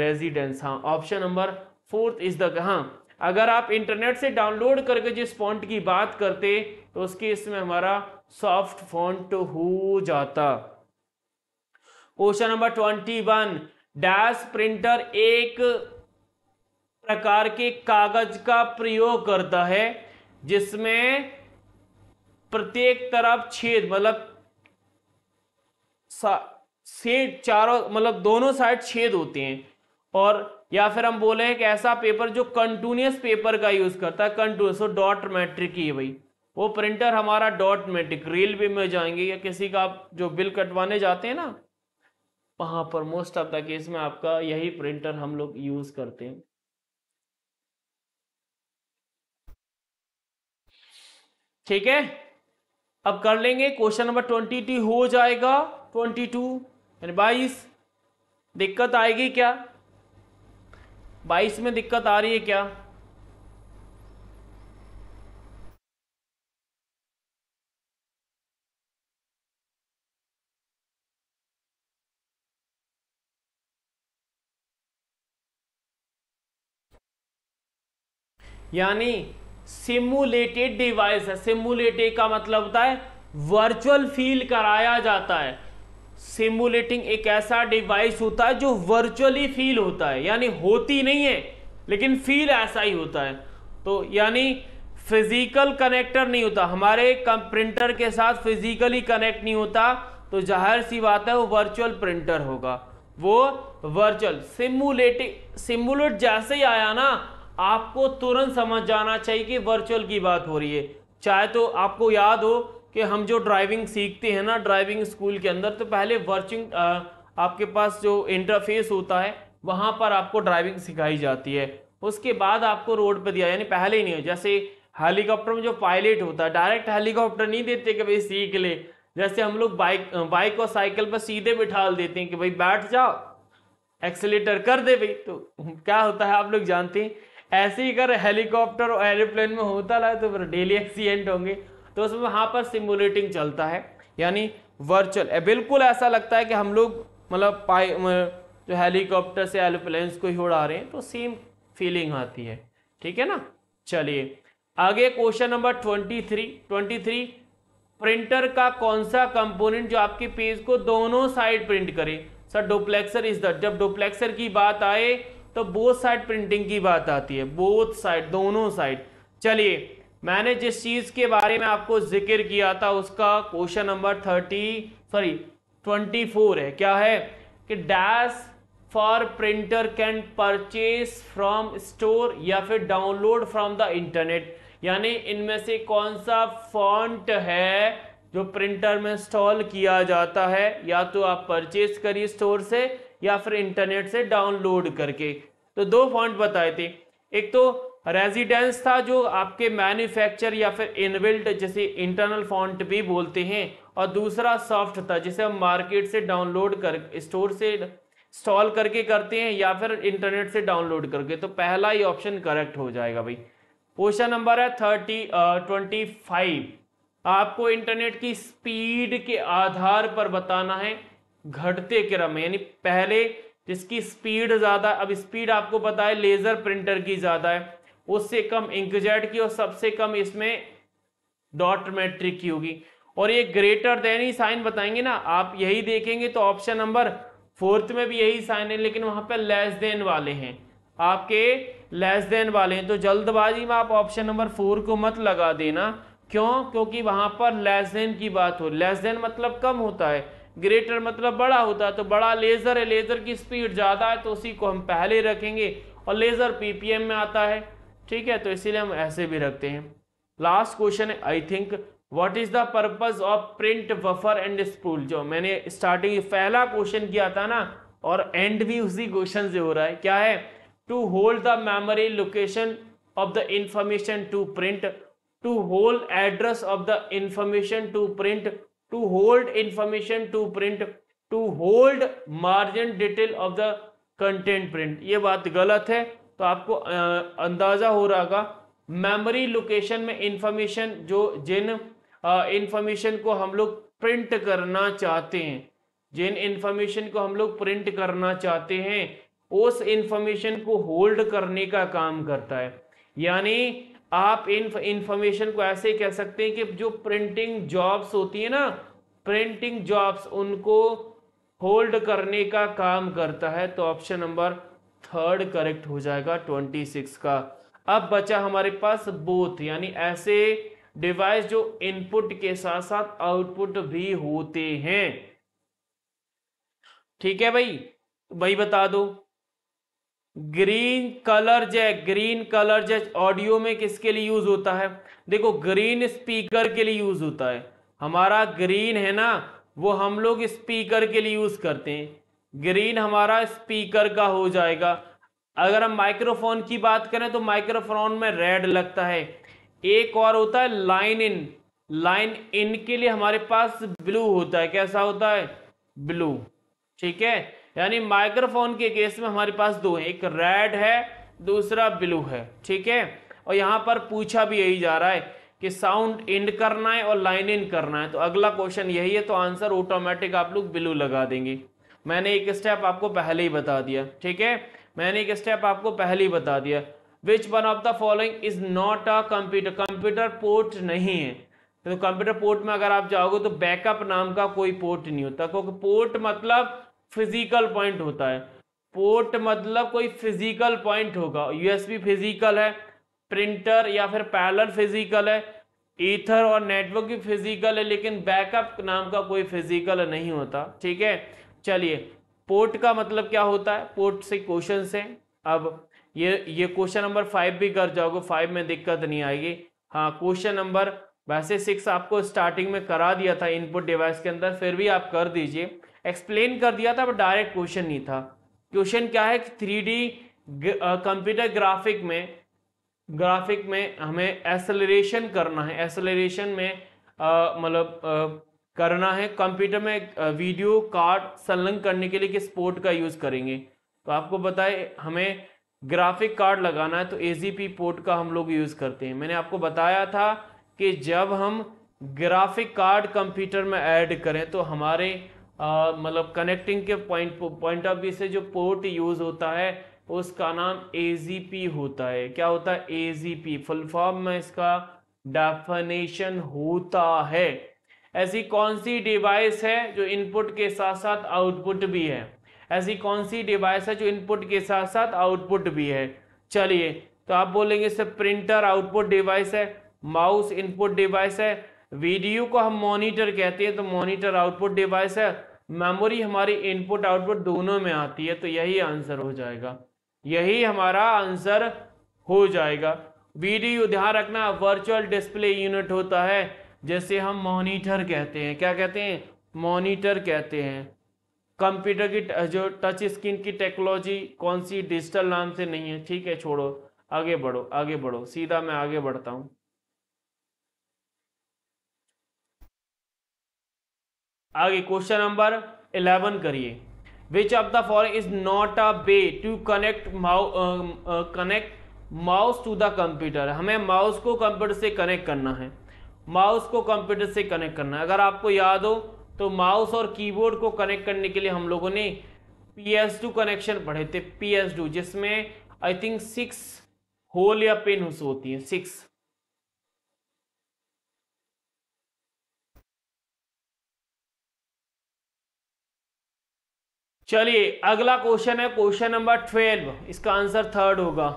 रेजिडेंस, हाँ option number fourth is the, हाँ अगर आप इंटरनेट से डाउनलोड करके जिस फॉन्ट की बात करते तो उसके इसमें हमारा सॉफ्ट फॉन्ट हो जाता। क्वेश्चन नंबर 21, डैश प्रिंटर एक प्रकार के कागज का प्रयोग करता है जिसमें प्रत्येक तरफ छेद मतलब चारों मतलब दोनों साइड छेद होते हैं, और या फिर हम बोले कि ऐसा पेपर जो कंटिन्यूस पेपर का यूज करता है, कंटिन्यूस डॉट मैट्रिक ही है भाई, वो प्रिंटर हमारा डॉट मैट्रिक। रेलवे में जाएंगे या किसी का आप जो बिल कटवाने जाते हैं ना, वहां पर मोस्ट ऑफ द केस में आपका यही प्रिंटर हम लोग यूज करते हैं। ठीक है, अब कर लेंगे क्वेश्चन नंबर 22 हो जाएगा, 22 यानी 22। दिक्कत आएगी क्या 22 में? दिक्कत आ रही है क्या? यानी सिमुलेटेड डिवाइस है। सिमुलेटेड का मतलब होता है वर्चुअल फील कराया जाता है। सिमुलेटिंग एक ऐसा डिवाइस होता है जो वर्चुअली फील होता है, यानी होती नहीं है लेकिन फील ऐसा ही होता है। तो यानी फिजिकल कनेक्टर नहीं होता, हमारे प्रिंटर के साथ फिजिकली कनेक्ट नहीं होता, तो जाहिर सी बात है वो वर्चुअल प्रिंटर होगा। वो वर्चुअल सिमुलेट जैसे ही आया ना, आपको तुरंत समझ जाना चाहिए कि वर्चुअल की बात हो रही है। चाहे तो आपको याद हो कि हम जो ड्राइविंग सीखते हैं ना ड्राइविंग स्कूल के अंदर, तो पहले वर्चिंग आपके पास जो इंटरफेस होता है वहाँ पर आपको ड्राइविंग सिखाई जाती है, उसके बाद आपको रोड पर दिया, यानी पहले ही नहीं हो। जैसे हेलीकॉप्टर में जो पायलट होता है, डायरेक्ट हेलीकॉप्टर नहीं देते कि भाई सीख ले, जैसे हम लोग बाइक और साइकिल पर सीधे बिठा देते हैं कि भाई बैठ जाओ एक्सेलेटर कर दे भाई, तो क्या होता है आप लोग जानते हैं। ऐसे ही अगर हेलीकॉप्टर और एरोप्लेन में होता रहा तो फिर डेली एक्सीडेंट होंगे। तो उसमें वहाँ पर सिमुलेटिंग चलता है, यानी वर्चुअल। बिल्कुल ऐसा लगता है कि हम लोग मतलब जो हेलीकॉप्टर से एरोप्लेन्स को ही उड़ा रहे हैं, तो सेम फीलिंग आती है। ठीक है ना, चलिए आगे क्वेश्चन नंबर 23। प्रिंटर का कौन सा कंपोनेंट जो आपके पेज को दोनों साइड प्रिंट करे? सर डुप्लेक्सर इज द, जब डुप्लेक्सर की बात आए तो बोथ साइड प्रिंटिंग की बात आती है, बोथ साइड, दोनों साइड। चलिए मैंने जिस चीज के बारे में आपको जिक्र किया था उसका क्वेश्चन नंबर 24 है। क्या है कि dash for printer can purchase from store या फिर डाउनलोड फ्रॉम द इंटरनेट, यानी इनमें से कौन सा फॉन्ट है जो प्रिंटर में इंस्टॉल किया जाता है, या तो आप परचेज करिए स्टोर से या फिर इंटरनेट से डाउनलोड करके। तो दो फॉन्ट बताए थे, एक तो रेजिडेंस था जो आपके मैन्युफैक्चर या फिर इनबिल्ट जैसे इंटरनल फॉन्ट भी बोलते हैं, और दूसरा सॉफ्ट था जिसे हम मार्केट से डाउनलोड कर स्टोर से इंस्टॉल करके करते हैं या फिर इंटरनेट से डाउनलोड करके। तो पहला ही ऑप्शन करेक्ट हो जाएगा भाई। क्वेश्चन नंबर है 25। आपको इंटरनेट की स्पीड के आधार पर बताना है घटते क्रम में, यानी पहले जिसकी स्पीड ज़्यादा। अब स्पीड आपको पता है लेज़र प्रिंटर की ज़्यादा है, उससे कम इंकजेट की, और सबसे कम इसमें डॉट मैट्रिक की होगी। और ये ग्रेटर देन ही साइन बताएंगे ना, आप यही देखेंगे तो ऑप्शन नंबर 4 में भी यही साइन है, लेकिन वहाँ पर लेस देन वाले हैं, आपके लेस देन वाले हैं। तो जल्दबाजी में आप ऑप्शन नंबर 4 को मत लगा देना। क्यों? क्योंकि वहाँ पर लेस देन की बात हो, लेस देन मतलब कम होता है, ग्रेटर मतलब बड़ा होता है। तो बड़ा लेज़र है, लेज़र की स्पीड ज़्यादा है तो उसी को हम पहले रखेंगे, और लेज़र पीपीएम में आता है। ठीक है, तो इसीलिए हम ऐसे भी रखते हैं। लास्ट क्वेश्चन है I think, what is the purpose of print buffer and spool? जो मैंने स्टार्टिंग पहला क्वेश्चन किया था ना, और एंड भी उसी क्वेश्चन से हो रहा है। क्या है? To hold the memory location of the information to print, to hold address of the information to print, to hold information to print, to hold margin detail of the content print। ये बात गलत है, तो आपको अंदाज़ा हो रहा होगा मेमोरी लोकेशन में इंफॉर्मेशन जो जिन इंफॉर्मेशन को हम लोग प्रिंट करना चाहते हैं, जिन इंफॉर्मेशन को हम लोग प्रिंट करना चाहते हैं उस इंफॉर्मेशन को होल्ड करने का काम करता है। यानी आप इन इंफॉर्मेशन को ऐसे कह सकते हैं कि जो प्रिंटिंग जॉब्स होती है ना, प्रिंटिंग जॉब्स उनको होल्ड करने का काम करता है। तो ऑप्शन नंबर थर्ड करेक्ट हो जाएगा 26 का। अब बचा हमारे पास बोथ, यानी ऐसे डिवाइस जो इनपुट के साथ साथ आउटपुट भी होते हैं। ठीक है भाई, वही बता दो green colour jack, green colour jack audio में किसके लिए यूज होता है? देखो ग्रीन स्पीकर के लिए यूज होता है। हमारा ग्रीन है ना, वो हम लोग स्पीकर के लिए यूज करते हैं। ग्रीन हमारा स्पीकर का हो जाएगा। अगर हम माइक्रोफोन की बात करें तो माइक्रोफोन में रेड लगता है। एक और होता है लाइन इन, लाइन इन के लिए हमारे पास ब्लू होता है। कैसा होता है? ब्लू। ठीक है, यानी माइक्रोफोन के केस में हमारे पास दो हैं, एक रेड है दूसरा ब्लू है। ठीक है, और यहाँ पर पूछा भी यही जा रहा है कि साउंड एंड करना है और लाइन इन करना है। तो अगला क्वेश्चन यही है, तो आंसर ऑटोमेटिक आप लोग ब्लू लगा देंगे। मैंने एक स्टेप आपको पहले ही बता दिया। ठीक है, मैंने एक स्टेप आपको पहले ही बता दिया। Which one of the following is not a computer, computer port नहीं है। तो कंप्यूटर पोर्ट में अगर आप जाओगे तो बैकअप नाम का कोई पोर्ट नहीं होता, क्योंकि पोर्ट मतलब फिजिकल पॉइंट होता है। पोर्ट मतलब कोई फिजिकल पॉइंट होगा। यूएसबी फिजिकल है, प्रिंटर या फिर पैरेलल फिजिकल है, ईथर और नेटवर्क भी फिजिकल है, लेकिन बैकअप नाम का कोई फिजिकल नहीं होता। ठीक है, चलिए पोर्ट का मतलब क्या होता है, पोर्ट से क्वेश्चन है। अब ये क्वेश्चन नंबर 5 भी कर जाओगे, 5 में दिक्कत नहीं आएगी। हाँ, क्वेश्चन नंबर वैसे 6 आपको स्टार्टिंग में करा दिया था इनपुट डिवाइस के अंदर, फिर भी आप कर दीजिए, एक्सप्लेन कर दिया था, बट डायरेक्ट क्वेश्चन नहीं था। क्वेश्चन क्या है कि 3D कंप्यूटर ग्राफिक में हमें एक्सेलरेशन करना है। एक्सेलरेशन में मतलब करना है कंप्यूटर में, वीडियो कार्ड संलग्न करने के लिए किस पोर्ट का यूज करेंगे? तो आपको बताए हमें ग्राफिक कार्ड लगाना है, तो AGP पोर्ट का हम लोग यूज करते हैं। मैंने आपको बताया था कि जब हम ग्राफिक कार्ड कंप्यूटर में ऐड करें तो हमारे मतलब कनेक्टिंग के पॉइंट ऑफ व्यू से जो पोर्ट यूज़ होता है उसका नाम AGP होता है। क्या होता है? AGP। फुल फॉर्म में इसका डेफिनेशन होता है। ऐसी कौन सी डिवाइस है जो इनपुट के साथ साथ आउटपुट भी है? ऐसी कौन सी डिवाइस है जो इनपुट के साथ साथ आउटपुट भी है? चलिए, तो आप बोलेंगे इससे प्रिंटर आउटपुट डिवाइस है, माउस इनपुट डिवाइस है, वीडियो को हम मॉनिटर कहते हैं तो मॉनिटर आउटपुट डिवाइस है, मेमोरी हमारी इनपुट आउटपुट दोनों में आती है। तो यही आंसर हो जाएगा, यही हमारा आंसर हो जाएगा। वीडियो ध्यान रखना वर्चुअल डिस्प्ले यूनिट होता है, जैसे हम मॉनिटर कहते हैं। क्या कहते हैं? मॉनिटर कहते हैं। कंप्यूटर की जो टच स्क्रीन की टेक्नोलॉजी कौन सी डिजिटल नाम से नहीं है? ठीक है, छोड़ो, आगे बढ़ो, आगे बढ़ो, सीधा मैं आगे बढ़ता हूँ। आगे क्वेश्चन नंबर 11 करिए। Which of the following is not a way to connect mouse to the computer. हमें माउस को कंप्यूटर से कनेक्ट करना है, माउस को कंप्यूटर से कनेक्ट करना है। अगर आपको याद हो तो माउस और कीबोर्ड को कनेक्ट करने के लिए हम लोगों ने PS2 कनेक्शन पढ़े थे। PS2 जिसमें आई थिंक 6 होल या पिन होती हैं, 6। चलिए, अगला क्वेश्चन है क्वेश्चन नंबर 12, इसका आंसर थर्ड होगा।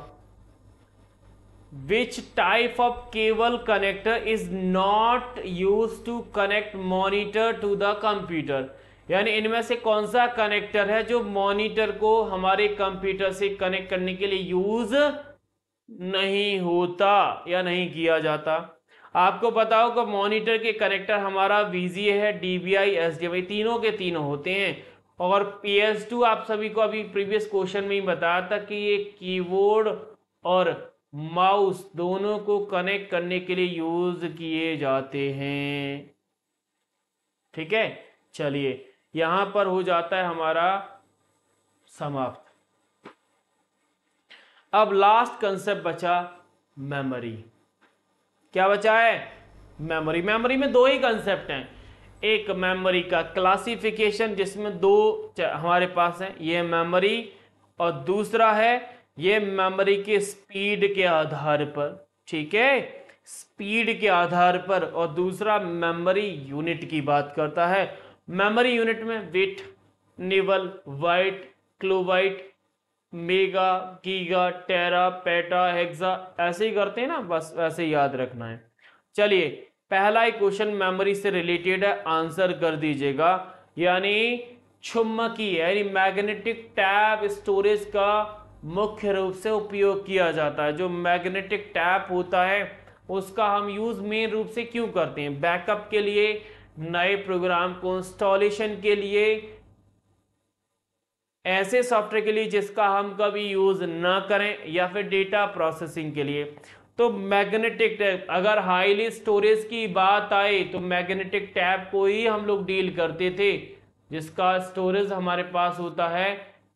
Which type of cable connector is not use to connect monitor to the computer. यानी इनमें से कौन सा कनेक्टर है जो मॉनिटर को हमारे कंप्यूटर से कनेक्ट करने के लिए यूज नहीं होता या नहीं किया जाता। आपको पता होगा मॉनिटर के कनेक्टर हमारा VGA है, DVI, HDMI तीनों के तीनों होते हैं। और PS2 आप सभी को अभी प्रीवियस क्वेश्चन में ही बताया था कि ये कीबोर्ड और माउस दोनों को कनेक्ट करने के लिए यूज किए जाते हैं। ठीक है, चलिए यहां पर हो जाता है हमारा समाप्त। अब लास्ट कंसेप्ट बचा मेमोरी। क्या बचा है? मेमोरी। मेमोरी में दो ही कंसेप्ट हैं, एक मेमोरी का क्लासिफिकेशन जिसमें दो हमारे पास है, ये मेमोरी, और दूसरा है ये मेमोरी के स्पीड के आधार पर, ठीक है, स्पीड के आधार पर। और दूसरा मेमोरी यूनिट की बात करता है। मेमोरी यूनिट में bit, nibble, byte, kilobyte, mega, giga, tera, peta, hexa, ऐसे ही करते हैं ना, बस ऐसे याद रखना है। चलिए पहला ही क्वेश्चन मेमोरी से रिलेटेड है, आंसर कर दीजिएगा। यानी चुम्बकीय यानी मैग्नेटिक टैप स्टोरेज का मुख्य रूप से उपयोग किया जाता है। जो मैग्नेटिक टैप होता है उसका हम यूज मेन रूप से क्यों करते हैं? बैकअप के लिए, नए प्रोग्राम को इंस्टॉलेशन के लिए, ऐसे सॉफ्टवेयर के लिए जिसका हम कभी यूज ना करें, या फिर डेटा प्रोसेसिंग के लिए। तो मैग्नेटिक टैप, अगर हाईली स्टोरेज की बात आए तो मैग्नेटिक टैप को ही हम लोग डील करते थे, जिसका स्टोरेज हमारे पास होता है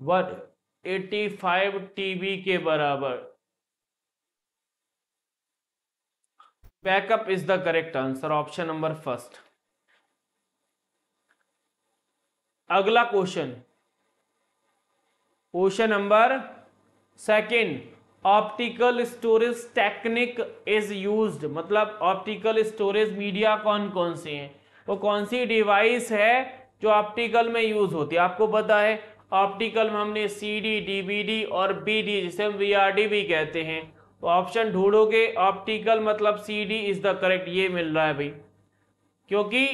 185 टीबी के बराबर। Backup is the correct answer, option number first. अगला question, question number second, optical storage technique is used, मतलब ऑप्टिकल स्टोरेज मीडिया कौन कौन से हैं, वो कौन सी डिवाइस है जो ऑप्टिकल में यूज होती है। आपको पता है ऑप्टिकल में हमने सीडी, डीवीडी और बीडी, जिसे हम वीआरडी भी कहते हैं। तो ऑप्शन ढूंढोगे ऑप्टिकल मतलब सीडी इज द करेक्ट, ये मिल रहा है भाई, क्योंकि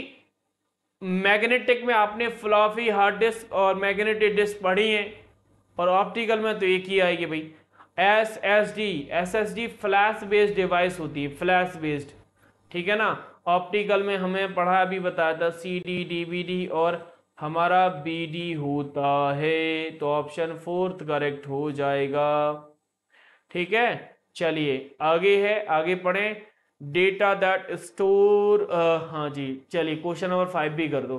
मैग्नेटिक में आपने फ्लॉपी, हार्ड डिस्क और मैग्नेटिक डिस्क पढ़ी है, और ऑप्टिकल में तो एक ही आएगी भाई। एसएसडी फ्लैश बेस्ड डिवाइस होती है, फ्लैश बेस्ड, ठीक है ना। ऑप्टिकल में हमें पढ़ा अभी बताया था सीडी, डीवीडी और हमारा बीडी होता है, तो ऑप्शन फोर्थ करेक्ट हो जाएगा, ठीक है। चलिए आगे है, आगे पढ़े, डेटा दैट स्टोर, हाँ जी, चलिए क्वेश्चन नंबर 5 भी कर दो,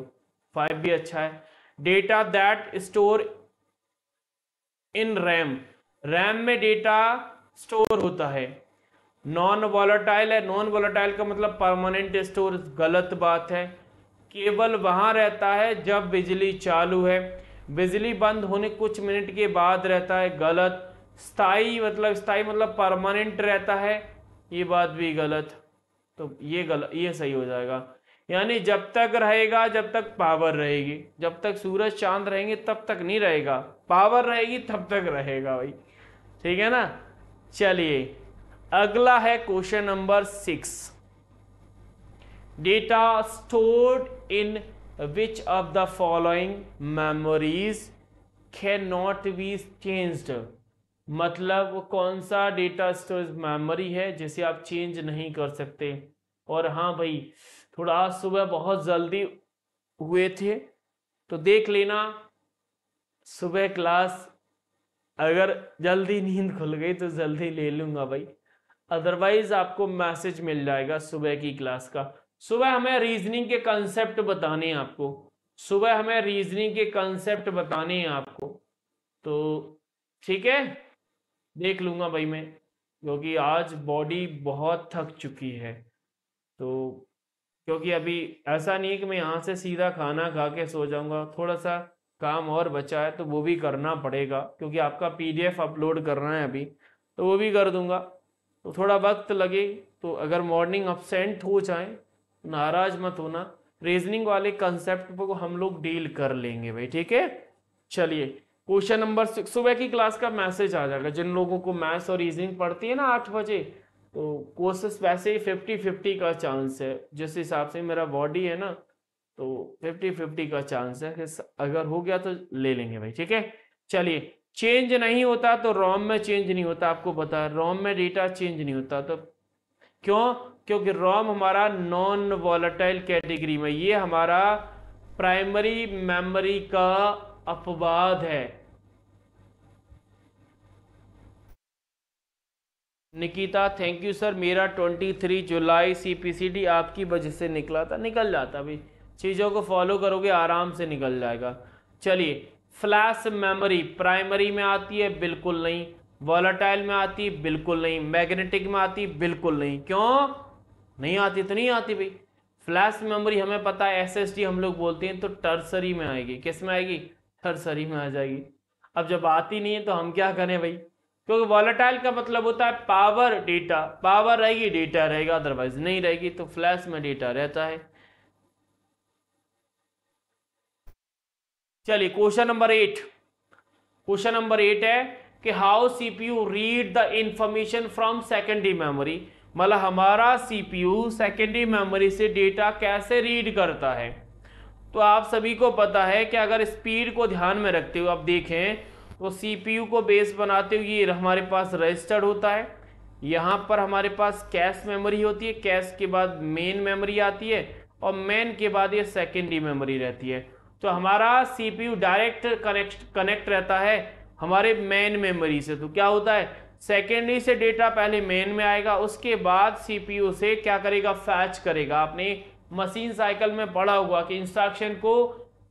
5 भी अच्छा है। Data that store in RAM, RAM में डेटा स्टोर होता है। नॉन वॉलेटाइल है, नॉन वॉलेटाइल का मतलब परमानेंट स्टोर, गलत बात है। केवल वहाँ रहता है जब बिजली चालू है, बिजली बंद होने कुछ मिनट के बाद रहता है, गलत। स्थाई मतलब, स्थाई मतलब परमानेंट रहता है, ये बात भी गलत, तो ये गलत, ये सही हो जाएगा। यानी जब तक रहेगा, जब तक पावर रहेगी, जब तक सूरज चांद रहेंगे तब तक नहीं रहेगा, पावर रहेगी तब तक रहेगा भाई, ठीक है ना। चलिए अगला है question number 6, data stored in which of the following memories can not be changed, मतलब वो कौन सा डेटा स्टोरेज मेमोरी है जिसे आप चेंज नहीं कर सकते। और हाँ भाई, थोड़ा आज सुबह बहुत जल्दी हुए थे तो देख लेना, सुबह क्लास अगर जल्दी नींद खुल गई तो जल्दी ले लूँगा भाई, अदरवाइज आपको मैसेज मिल जाएगा सुबह की क्लास का। सुबह हमें रीजनिंग के कंसेप्ट बताने हैं आपको, सुबह हमें रीजनिंग के कंसेप्ट बताने हैं आपको, तो ठीक है, देख लूँगा भाई मैं, क्योंकि आज बॉडी बहुत थक चुकी है। तो क्योंकि अभी ऐसा नहीं है कि मैं यहाँ से सीधा खाना खा के सो जाऊँगा, थोड़ा सा काम और बचा है तो वो भी करना पड़ेगा, क्योंकि आपका PDF अपलोड करना है अभी, तो वो भी कर दूँगा, तो थोड़ा वक्त लगे। तो अगर मॉर्निंग एब्सेंट हो जाए नाराज मत होना, रीजनिंग वाले कंसेप्ट को हम लोग डील कर लेंगे भाई, ठीक है। चलिए क्वेश्चन नंबर 6, सुबह की क्लास का मैसेज आ जाएगा। जिन लोगों को मैथ्स और रीजनिंग पढ़ती है ना 8 बजे, तो कोर्सेस वैसे ही 50-50 का चांस है, जिस हिसाब से मेरा बॉडी है ना, तो 50-50 का चांस है, अगर हो गया तो ले लेंगे भाई, ठीक है। चलिए चेंज नहीं होता, तो रोम में चेंज नहीं होता, आपको पता है रोम में डेटा चेंज नहीं होता, तो क्यों? क्योंकि रोम हमारा नॉन वॉलेटाइल कैटेगरी में, ये हमारा प्राइमरी मेमोरी का अपवाद है। निकिता थैंक यू सर, मेरा 23 जुलाई CPCT आपकी वजह से निकला था, निकल जाता भाई, चीज़ों को फॉलो करोगे आराम से निकल जाएगा। चलिए फ्लैश मेमोरी प्राइमरी में आती है, बिल्कुल नहीं, वॉलेटाइल में आती है, बिल्कुल नहीं, मैग्नेटिक में आती है, बिल्कुल नहीं। क्यों नहीं आती? तो नहीं आती भाई। फ्लैश मेमोरी हमें पता है, SSD हम लोग बोलते हैं, तो टर्सरी में आएगी। किस में आएगी? टर्सरी में आ जाएगी। अब जब आती नहीं है तो हम क्या करें भाई, क्योंकि वॉलेटाइल का मतलब होता है पावर डेटा, पावर रहेगी डेटा रहेगा, अदरवाइज नहीं रहेगी। तो फ्लैश में डेटा रहता है। चलिए क्वेश्चन नंबर 8, क्वेश्चन नंबर 8 है कि how CPU read the information from secondary memory, मतलब हमारा सीपीयू सेकेंडरी मेमोरी से डेटा कैसे रीड करता है। तो आप सभी को पता है कि अगर स्पीड को ध्यान में रखते हुए आप देखें तो सीपीयू को बेस बनाते हुए ये हमारे पास रजिस्टर्ड होता है, यहाँ पर हमारे पास कैश मेमोरी होती है, कैश के बाद मेन मेमोरी आती है और मेन के बाद ये सेकेंडरी मेमोरी रहती है। तो हमारा सीपीयू डायरेक्ट कनेक्ट रहता है हमारे मेन मेमोरी से। तो क्या होता है, सेकेंडरी से डेटा पहले मेन में आएगा, उसके बाद सीपीयू से क्या करेगा, फैच करेगा। आपने मशीन साइकिल में पढ़ा हुआ कि इंस्ट्रक्शन को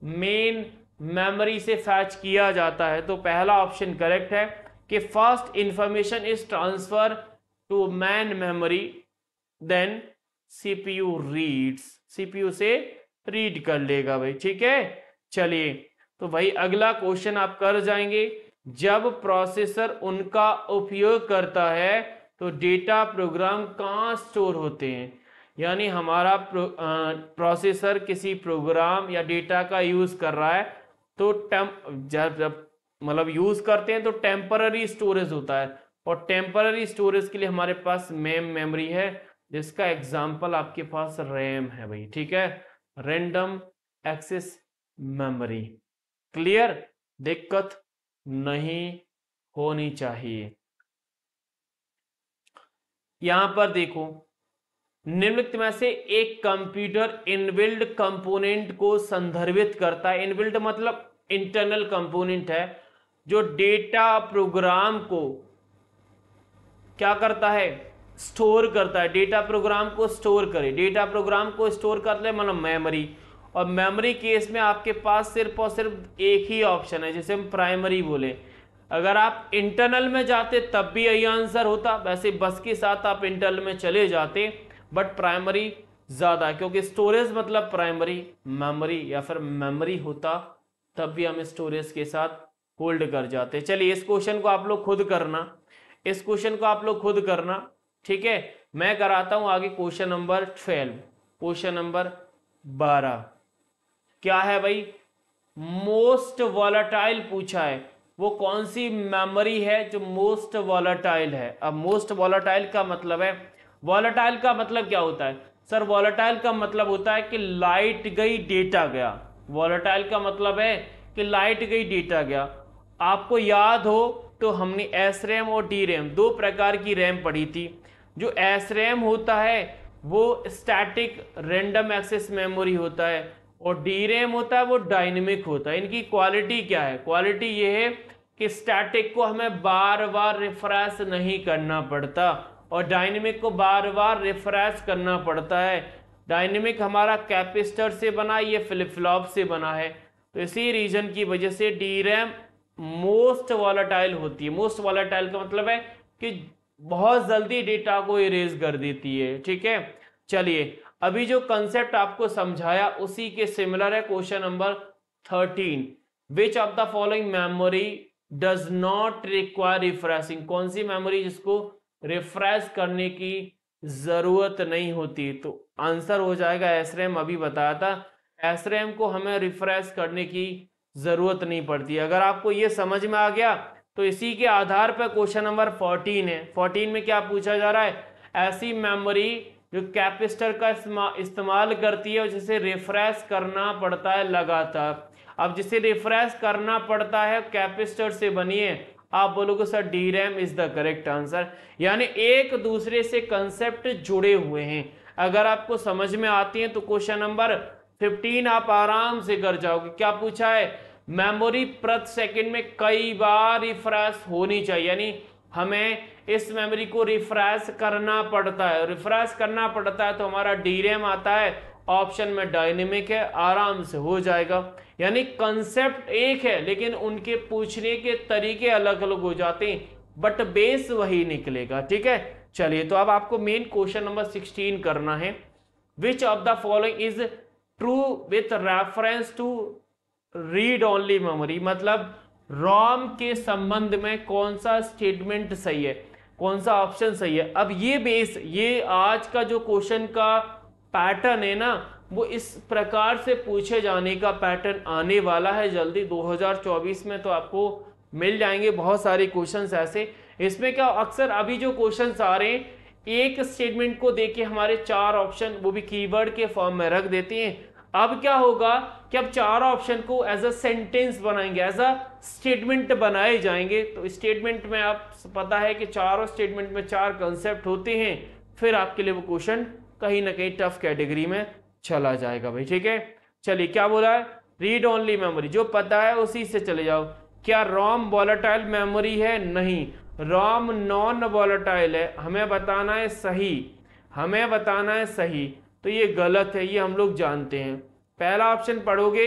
मेन मेमोरी से फैच किया जाता है। तो पहला ऑप्शन करेक्ट है कि first information is transfer to main memory then CPU reads, CPU से रीड कर लेगा भाई। ठीक है, चलिए तो भाई अगला क्वेश्चन आप कर जाएंगे, जब प्रोसेसर उनका उपयोग करता है तो डेटा प्रोग्राम कहाँ स्टोर होते हैं, यानी हमारा प्रोसेसर किसी प्रोग्राम या डेटा का यूज कर रहा है तो जब मतलब यूज करते हैं तो टेम्पररी स्टोरेज होता है, और टेम्पररी स्टोरेज के लिए हमारे पास मेम मेमोरी है जिसका एग्जांपल आपके पास रैम है भाई। ठीक है, रैंडम एक्सेस मेमोरी। क्लियर, दिक्कत नहीं होनी चाहिए। यहां पर देखो, निम्नलिखित में से एक कंप्यूटर इनबिल्ड कंपोनेंट को संदर्भित करता है। इनबिल्ड मतलब इंटरनल कंपोनेंट है जो डेटा प्रोग्राम को क्या करता है, स्टोर करता है। डेटा प्रोग्राम को स्टोर करे, डेटा प्रोग्राम को स्टोर करते हैं मतलब मेमोरी, और मेमोरी केस में आपके पास सिर्फ और सिर्फ एक ही ऑप्शन है जिसे हम प्राइमरी बोले। अगर आप इंटरनल में जाते तब भी यही आंसर होता, वैसे बस के साथ आप इंटरनल में चले जाते, बट प्राइमरी ज़्यादा, क्योंकि स्टोरेज मतलब प्राइमरी मेमोरी या फिर मेमोरी होता तब भी हम स्टोरेज के साथ होल्ड कर जाते। चलिए इस क्वेश्चन को आप लोग खुद करना, इस क्वेश्चन को आप लोग खुद करना। ठीक है, मैं कराता हूँ आगे क्वेश्चन नंबर 12, क्वेश्चन नंबर 12 क्या है भाई, मोस्ट वॉलेटाइल पूछा है। वो कौन सी मेमोरी है जो मोस्ट वॉलेटाइल है। अब मोस्ट वॉलेटाइल का मतलब है, वॉलेटाइल का मतलब क्या होता है सर, वॉलेटाइल का मतलब होता है कि लाइट गई डेटा गया। वॉलेटाइल का मतलब है कि लाइट गई डेटा गया। आपको याद हो तो हमने एसरैम और डीरैम दो प्रकार की रैम पढ़ी थी। जो एसरैम होता है वो स्टैटिक रैंडम एक्सेस मेमोरी होता है, और डीरैम होता है वो डायनेमिक होता है। इनकी क्वालिटी क्या है, क्वालिटी ये है कि स्टैटिक को हमें बार बार रिफ्रेश नहीं करना पड़ता और डायनेमिक को बार बार रिफ्रेश करना पड़ता है। डायनेमिक हमारा कैपेसिटर से बना, ये फ्लिप फ्लॉप से बना है, तो इसी रीजन की वजह से डीरैम मोस्ट वॉलेटाइल होती है। मोस्ट वॉलेटाइल का मतलब है कि बहुत जल्दी डेटा को इरेज कर देती है। ठीक है, चलिए अभी जो कंसेप्ट आपको समझाया उसी के सिमिलर है question number 13, which of the following memory does not require refreshing, कौन सी मेमोरी जिसको रिफ्रेश करने की जरूरत नहीं होती। तो आंसर हो जाएगा एसरैम। अभी बताया था एसरैम को हमें रिफ्रेश करने की जरूरत नहीं पड़ती। अगर आपको ये समझ में आ गया तो इसी के आधार पर क्वेश्चन नंबर 14 है। 14 में क्या पूछा जा रहा है, ऐसी मेमोरी जो कैपेसिटर का इस्तेमाल करती है जिसे रिफ्रेश करना पड़ता है लगातार। अब जिसे रिफ्रेश करना पड़ता है कैपेसिटर से बनी है, आप बोलोगे sir D RAM is the correct answer. यानी एक दूसरे से कंसेप्ट जुड़े हुए हैं। अगर आपको समझ में आती है तो क्वेश्चन नंबर 15 आप आराम से कर जाओगे। क्या पूछा है, मेमोरी प्रति सेकंड में कई बार रिफ्रेश होनी चाहिए, यानी हमें इस मेमोरी को रिफ्रेश करना पड़ता है। रिफ्रेश करना पड़ता है तो हमारा डी रैम आता है, ऑप्शन में डायनेमिक है, आराम से हो जाएगा। यानी कंसेप्ट एक है लेकिन उनके पूछने के तरीके अलग अलग हो जाते हैं, बट बेस वही निकलेगा। ठीक है, चलिए तो अब आपको मेन क्वेश्चन नंबर 16 करना है, which of the following is true with reference to read only memory, मतलब रोम के संबंध में कौन सा स्टेटमेंट सही है, कौन सा ऑप्शन सही है। अब ये बेस, ये आज का जो क्वेश्चन का पैटर्न है ना, वो इस प्रकार से पूछे जाने का पैटर्न आने वाला है जल्दी 2024 में। तो आपको मिल जाएंगे बहुत सारे क्वेश्चंस ऐसे। इसमें क्या अक्सर अभी जो क्वेश्चंस आ रहे हैं, एक स्टेटमेंट को देके हमारे चार ऑप्शन, वो भी कीवर्ड के फॉर्म में रख देते हैं। अब क्या होगा कि अब चार ऑप्शन को एज अ सेंटेंस बनाएंगे, एज अ स्टेटमेंट बनाए जाएंगे। तो स्टेटमेंट में आप पता है कि चारों स्टेटमेंट में चार कंसेप्ट होते हैं, फिर आपके लिए वो क्वेश्चन कहीं ना कहीं टफ कैटेगरी में चला जाएगा भाई। ठीक है, चलिए क्या बोला है, रीड ओनली मेमोरी, जो पता है उसी से चले जाओ। क्या रोम वॉलेटाइल मेमोरी है? नहीं। रोम नॉन वॉलेटाइल है, हमें बताना है सही, हमें बताना है सही। तो ये गलत है, ये हम लोग जानते हैं। पहला ऑप्शन पढ़ोगे,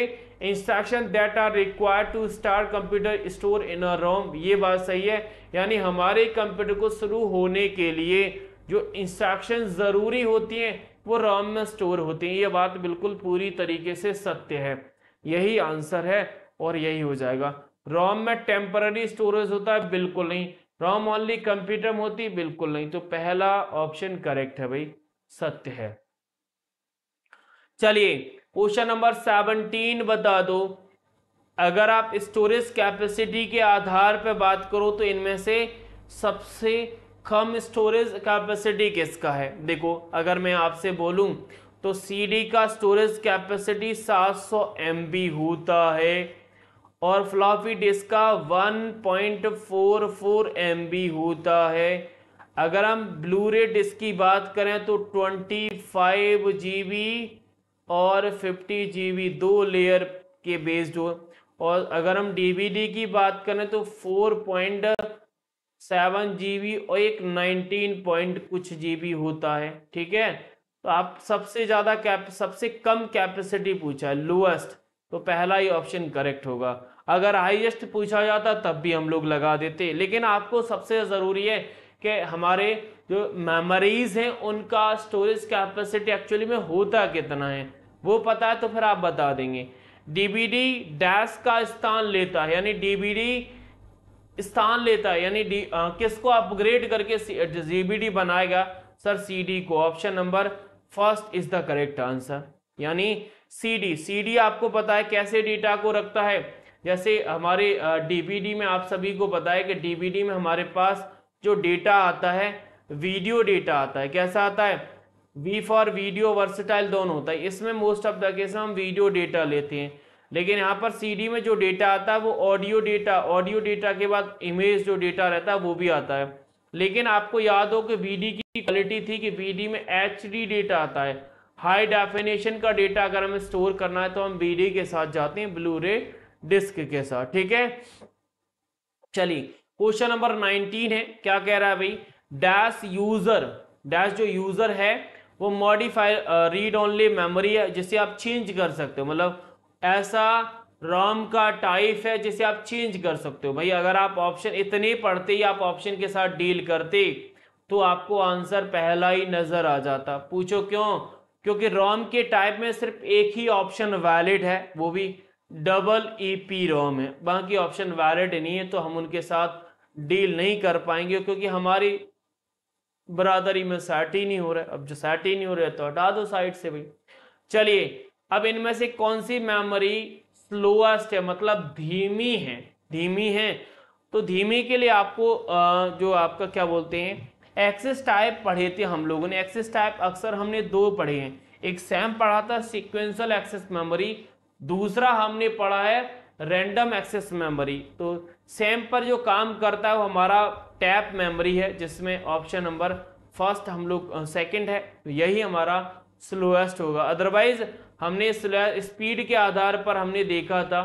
instruction that are required to start computer store in a ROM, ये बात सही है। यानी हमारे कंप्यूटर को शुरू होने के लिए जो इंस्ट्रक्शन ज़रूरी होती हैं वो रोम में स्टोर होती हैं। ये बात बिल्कुल पूरी तरीके से सत्य है, यही आंसर है और यही हो जाएगा। रोम में टेम्पररी स्टोरेज होता है? बिल्कुल नहीं। रोम ओनली कंप्यूटर में होती? बिल्कुल नहीं। तो पहला ऑप्शन करेक्ट है भाई, सत्य है। चलिए क्वेश्चन नंबर 17 बता दो। अगर आप स्टोरेज कैपेसिटी के आधार पर बात करो तो इनमें से सबसे कम स्टोरेज कैपेसिटी किसका है? देखो अगर मैं आपसे बोलूं तो सीडी का स्टोरेज कैपेसिटी 700 MB होता है और फ्लॉपी डिस्क का 1.44 MB होता है। अगर हम ब्लूरे डिस्क की बात करें तो 25 GB और 50 GB, दो लेयर के बेस्ड हो। और अगर हम डीवीडी की बात करें तो 4.7 GB और एक 19 कुछ GB होता है। ठीक है, तो आप सबसे ज़्यादा सबसे कम कैपेसिटी पूछा है, लोएस्ट, तो पहला ही ऑप्शन करेक्ट होगा। अगर हाईएस्ट पूछा जाता तब भी हम लोग लगा देते, लेकिन आपको सबसे ज़रूरी है कि हमारे जो मेमोरीज हैं उनका स्टोरेज कैपेसिटी एक्चुअली में होता कितना है वो पता है तो फिर आप बता देंगे। डीवीडी डैश का स्थान लेता है, यानी डीवीडी स्थान लेता है, यानी किसको अपग्रेड करके जीबीडी बनाएगा? सर सीडी को। Option number first is the correct answer, यानी सीडी। सीडी आपको पता है कैसे डेटा को रखता है, जैसे हमारे डीवीडी में आप सभी को पता है कि डीवीडी में हमारे पास जो डेटा आता है वीडियो डेटा आता है। कैसा आता है? वी फॉर वीडियो, वर्सेटाइल दोनों होता है। इसमें मोस्ट ऑफ द केस हम वीडियो डेटा लेते हैं, लेकिन यहाँ पर सीडी में जो डेटा आता है वो ऑडियो डेटा, ऑडियो डेटा के बाद इमेज जो डेटा रहता है वो भी आता है। लेकिन आपको याद हो कि वीडी की क्वालिटी थी कि वीडी में एचडी डेटा आता है, हाई डेफिनेशन का डेटा अगर हमें स्टोर करना है तो हम वीडी के साथ जाते हैं, ब्लूरे डिस्क के साथ। ठीक है, चलिए क्वेश्चन नंबर 19 है, क्या कह रहा है भाई? डैश यूजर, डैश जो यूजर है वो मॉडिफाई रीड ओनली मेमोरी है जिसे आप चेंज कर सकते हो, मतलब ऐसा रोम का टाइप है जिसे आप चेंज कर सकते हो। भाई अगर आप ऑप्शन इतने पढ़ते ही आप ऑप्शन के साथ डील करते तो आपको आंसर पहला ही नजर आ जाता। पूछो क्यों? क्योंकि रोम के टाइप में सिर्फ एक ही ऑप्शन वैलिड है, वो भी EEPROM रोम है, बाकी ऑप्शन वैलिड नहीं है, तो हम उनके साथ डील नहीं कर पाएंगे क्योंकि हमारी बरादरी में साइट ही नहीं हो रहा है। अब जो साइट ही नहीं हो रहा है तो हटा दो साइट से भाई। चलिए अब इनमें से कौन सी मेमोरी स्लोएस्ट है, मतलब धीमी है, धीमी है। तो धीमी के लिए आपको जो आपका क्या बोलते हैं एक्सेस टाइप पढ़े थे हम लोगों ने। एक्सेस टाइप अक्सर हमने दो पढ़े हैं, एक सैम पढ़ा था सीक्वेंशियल एक्सेस मेमोरी, दूसरा हमने पढ़ा है रैंडम एक्सेस मेमोरी। तो सैम पर जो काम करता है वो हमारा टैप मेमोरी है जिसमें ऑप्शन नंबर फर्स्ट हम लोग सेकंड है, तो यही हमारा स्लोएस्ट होगा। अदरवाइज हमने स्पीड के आधार पर हमने देखा था,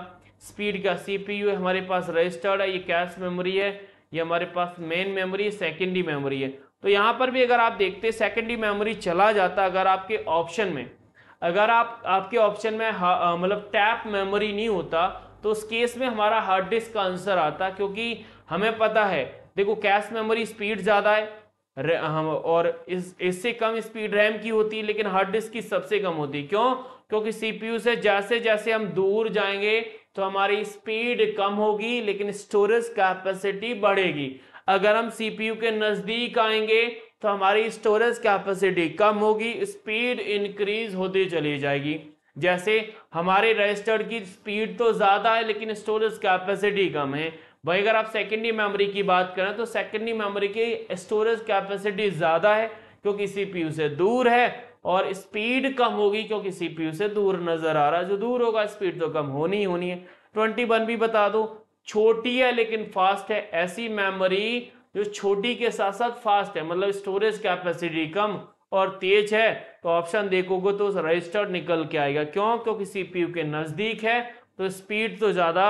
स्पीड का CPU हमारे पास रजिस्टर्ड है, ये कैश मेमोरी है, ये हमारे पास मेन मेमोरी, सेकेंडरी मेमोरी है। तो यहाँ पर भी अगर आप देखते सेकेंडरी मेमोरी चला जाता अगर आपके ऑप्शन में, अगर आप आपके ऑप्शन में मतलब टैप मेमोरी नहीं होता तो उस केस में हमारा हार्ड डिस्क का आंसर आता, क्योंकि हमें पता है देखो कैश मेमोरी स्पीड ज़्यादा है और इससे कम स्पीड रैम की होती है, लेकिन हार्ड डिस्क की सबसे कम होती है। क्यों? क्योंकि CPU से जैसे जैसे हम दूर जाएंगे तो हमारी स्पीड कम होगी लेकिन स्टोरेज कैपेसिटी बढ़ेगी। अगर हम सीपीयू के नजदीक आएंगे तो हमारी स्टोरेज कैपेसिटी कम होगी, स्पीड इंक्रीज होती चली जाएगी। जैसे हमारे रजिस्टर की स्पीड तो ज्यादा है लेकिन स्टोरेज कैपेसिटी कम है, वही अगर आप सेकेंडरी मेमोरी की बात करें तो सेकेंडरी मेमोरी की स्टोरेज कैपेसिटी ज्यादा है क्योंकि सीपीयू से दूर है, और स्पीड कम होगी क्योंकि सीपीयू से दूर नजर आ रहा है, जो दूर होगा स्पीड तो कम होनी ही होनी है। 21 भी बता दो, छोटी है लेकिन फास्ट है, ऐसी मेमोरी जो छोटी के साथ साथ फास्ट है मतलब स्टोरेज कैपेसिटी कम और तेज है, तो ऑप्शन देखोगे तो रजिस्टर निकल के आएगा। क्यों? क्योंकि सीपीयू के नजदीक है तो स्पीड तो ज्यादा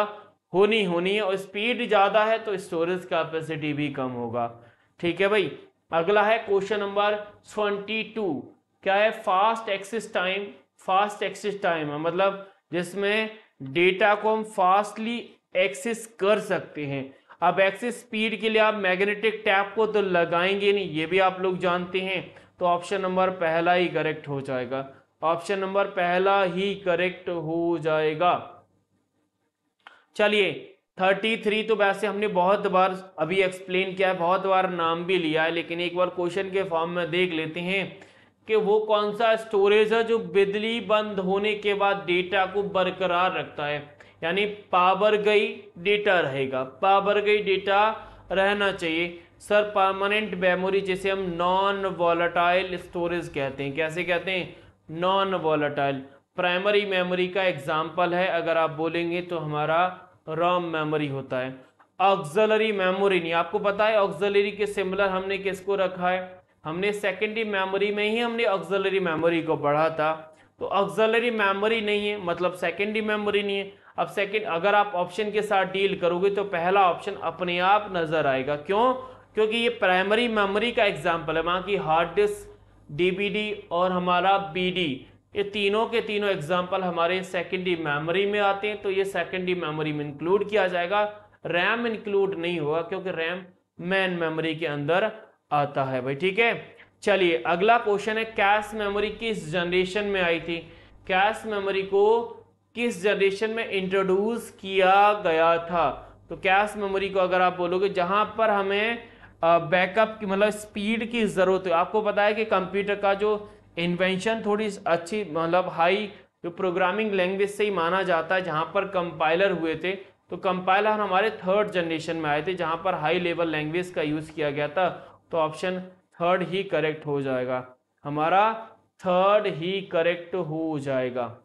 होनी होनी है, और स्पीड ज्यादा है तो स्टोरेज कैपेसिटी भी कम होगा। ठीक है भाई, अगला है क्वेश्चन नंबर 22। क्या है? Fast access time. Fast access time है मतलब जिसमें डेटा को हम फास्टली एक्सेस कर सकते हैं। अब एक्सेस स्पीड के लिए आप मैग्नेटिक टैप को तो लगाएंगे नहीं, ये भी आप लोग जानते हैं, तो ऑप्शन नंबर पहला ही करेक्ट हो जाएगा। ऑप्शन नंबर पहला ही करेक्ट हो जाएगा। चलिए 33 तो वैसे हमने बहुत बार अभी एक्सप्लेन किया है, बहुत बार नाम भी लिया है, लेकिन एक बार क्वेश्चन के फॉर्म में देख लेते हैं कि वो कौन सा स्टोरेज है जो बिजली बंद होने के बाद डेटा को बरकरार रखता है, यानी पावर गई डेटा रहेगा, पावर गई डेटा रहना चाहिए। सर परमानेंट मेमोरी जैसे हम नॉन वॉलेटाइल स्टोरेज कहते हैं। कैसे कहते हैं? Non volatile. प्राइमरी मेमोरी का एग्जाम्पल है अगर आप बोलेंगे तो हमारा रोम मेमोरी होता है। ऑक्सिलरी मेमोरी नहीं, आपको पता है ऑक्सिलरी के सिमिलर हमने किसको रखा है? हमने सेकेंडरी मेमोरी में ही हमने ऑक्सिलरी मेमोरी को पढ़ा था, तो ऑक्सिलरी मेमोरी नहीं है मतलब सेकेंडरी मेमोरी नहीं है। अब सेकेंड अगर आप ऑप्शन के साथ डील करोगे तो पहला ऑप्शन अपने आप नजर आएगा। क्यों? क्योंकि ये प्राइमरी मेमोरी का एग्जाम्पल है, वहाँ की हार्ड डिस्क, डीवीडी और हमारा बीडी, ये तीनों के तीनों एग्जाम्पल हमारे सेकेंडरी मेमोरी में आते हैं, तो ये सेकेंडरी मेमोरी में इंक्लूड किया जाएगा। रैम इंक्लूड नहीं होगा क्योंकि रैम मेन मेमोरी के अंदर आता है भाई। ठीक है, चलिए अगला क्वेश्चन है कैश मेमोरी किस जनरेशन में आई थी? कैश मेमोरी को किस जनरेशन में इंट्रोड्यूस किया गया था? तो कैश मेमोरी को अगर आप बोलोगे जहां पर हमें बैकअप की मतलब स्पीड की जरूरत है। आपको पता है कि कंप्यूटर का जो इन्वेंशन थोड़ी अच्छी मतलब हाई जो प्रोग्रामिंग लैंग्वेज से ही माना जाता है, जहां पर कंपाइलर हुए थे, तो कंपाइलर हमारे थर्ड जनरेशन में आए थे जहां पर हाई लेवल लैंग्वेज का यूज किया गया था, तो ऑप्शन थर्ड ही करेक्ट हो जाएगा, हमारा थर्ड ही करेक्ट हो जाएगा।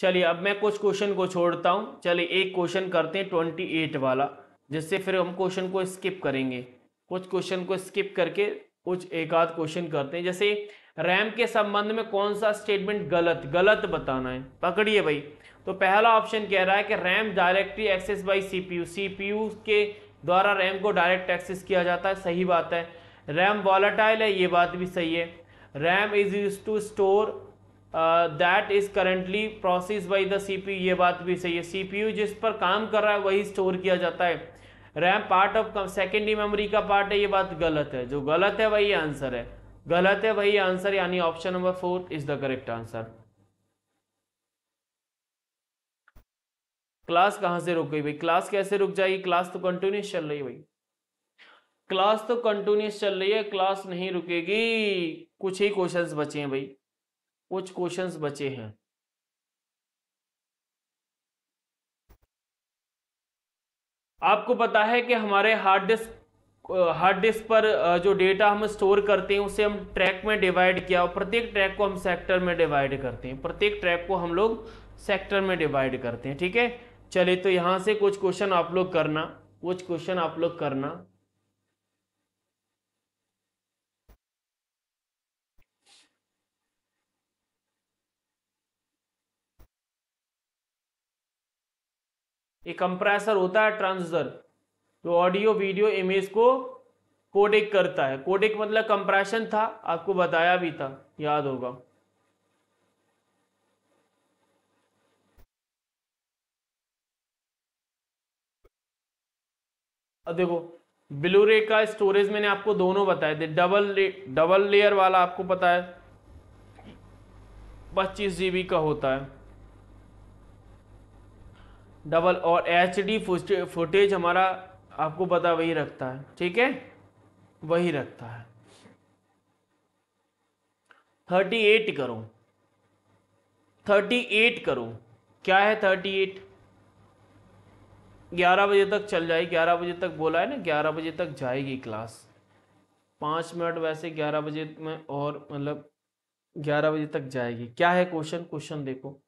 चलिए अब मैं कुछ क्वेश्चन को छोड़ता हूं, चलिए एक क्वेश्चन करते हैं 28 वाला, जिससे फिर हम क्वेश्चन को स्किप करेंगे। कुछ क्वेश्चन को स्किप करके कुछ एक आध क्वेश्चन करते हैं। जैसे रैम के संबंध में कौन सा स्टेटमेंट गलत गलत बताना है, पकड़िए भाई। तो पहला ऑप्शन कह रहा है कि RAM directly access by CPU, CPU के द्वारा रैम को डायरेक्ट एक्सेस किया जाता है, सही बात है। रैम वॉलेटाइल है, ये बात भी सही है। RAM is used to store that is currently process by the CPU, ये बात भी सही है। सीपीयू जिस पर काम कर रहा है वही स्टोर किया जाता है। RAM part of secondary memory का पार्ट है, ये बात गलत है। जो गलत है वही आंसर है, गलत है वही आंसर, यानी option number 4 is the correct answer. Class कहाँ से रुक गई भाई? क्लास कैसे रुक जाएगी? क्लास तो कंटिन्यूस चल रही है भाई, क्लास तो कंटिन्यूस चल रही है, क्लास नहीं रुकेगी। कुछ ही क्वेश्चंस बचे हैं भाई, कुछ क्वेश्चंस बचे हैं। आपको पता है कि हमारे हार्ड डिस्क पर जो डेटा हम स्टोर करते हैं उसे हम ट्रैक में डिवाइड किया, और प्रत्येक ट्रैक को हम सेक्टर में डिवाइड करते हैं, प्रत्येक ट्रैक को हम लोग सेक्टर में डिवाइड करते हैं। ठीक है, चलिए तो यहां से कुछ क्वेश्चन आप लोग करना, कुछ क्वेश्चन आप लोग करना। ये कंप्रेसर होता है ट्रांसडर, जो ऑडियो वीडियो इमेज को कोडेक करता है। कोडेक मतलब कंप्रेशन था, आपको बताया भी था, याद होगा। देखो ब्लू रे का स्टोरेज मैंने आपको दोनों बताए थे, डबल लेयर वाला आपको पता है 25 GB का होता है, डबल और एचडी फुटेज हमारा आपको पता वही रखता है, ठीक है, वही रखता है। 38 करो, 38 करो, क्या है 38, 11 बजे तक चल जाएगी, 11 बजे तक बोला है ना, 11 बजे तक जाएगी क्लास, 5 मिनट वैसे 11 बजे में, और मतलब 11 बजे तक जाएगी। क्या है क्वेश्चन, क्वेश्चन देखो,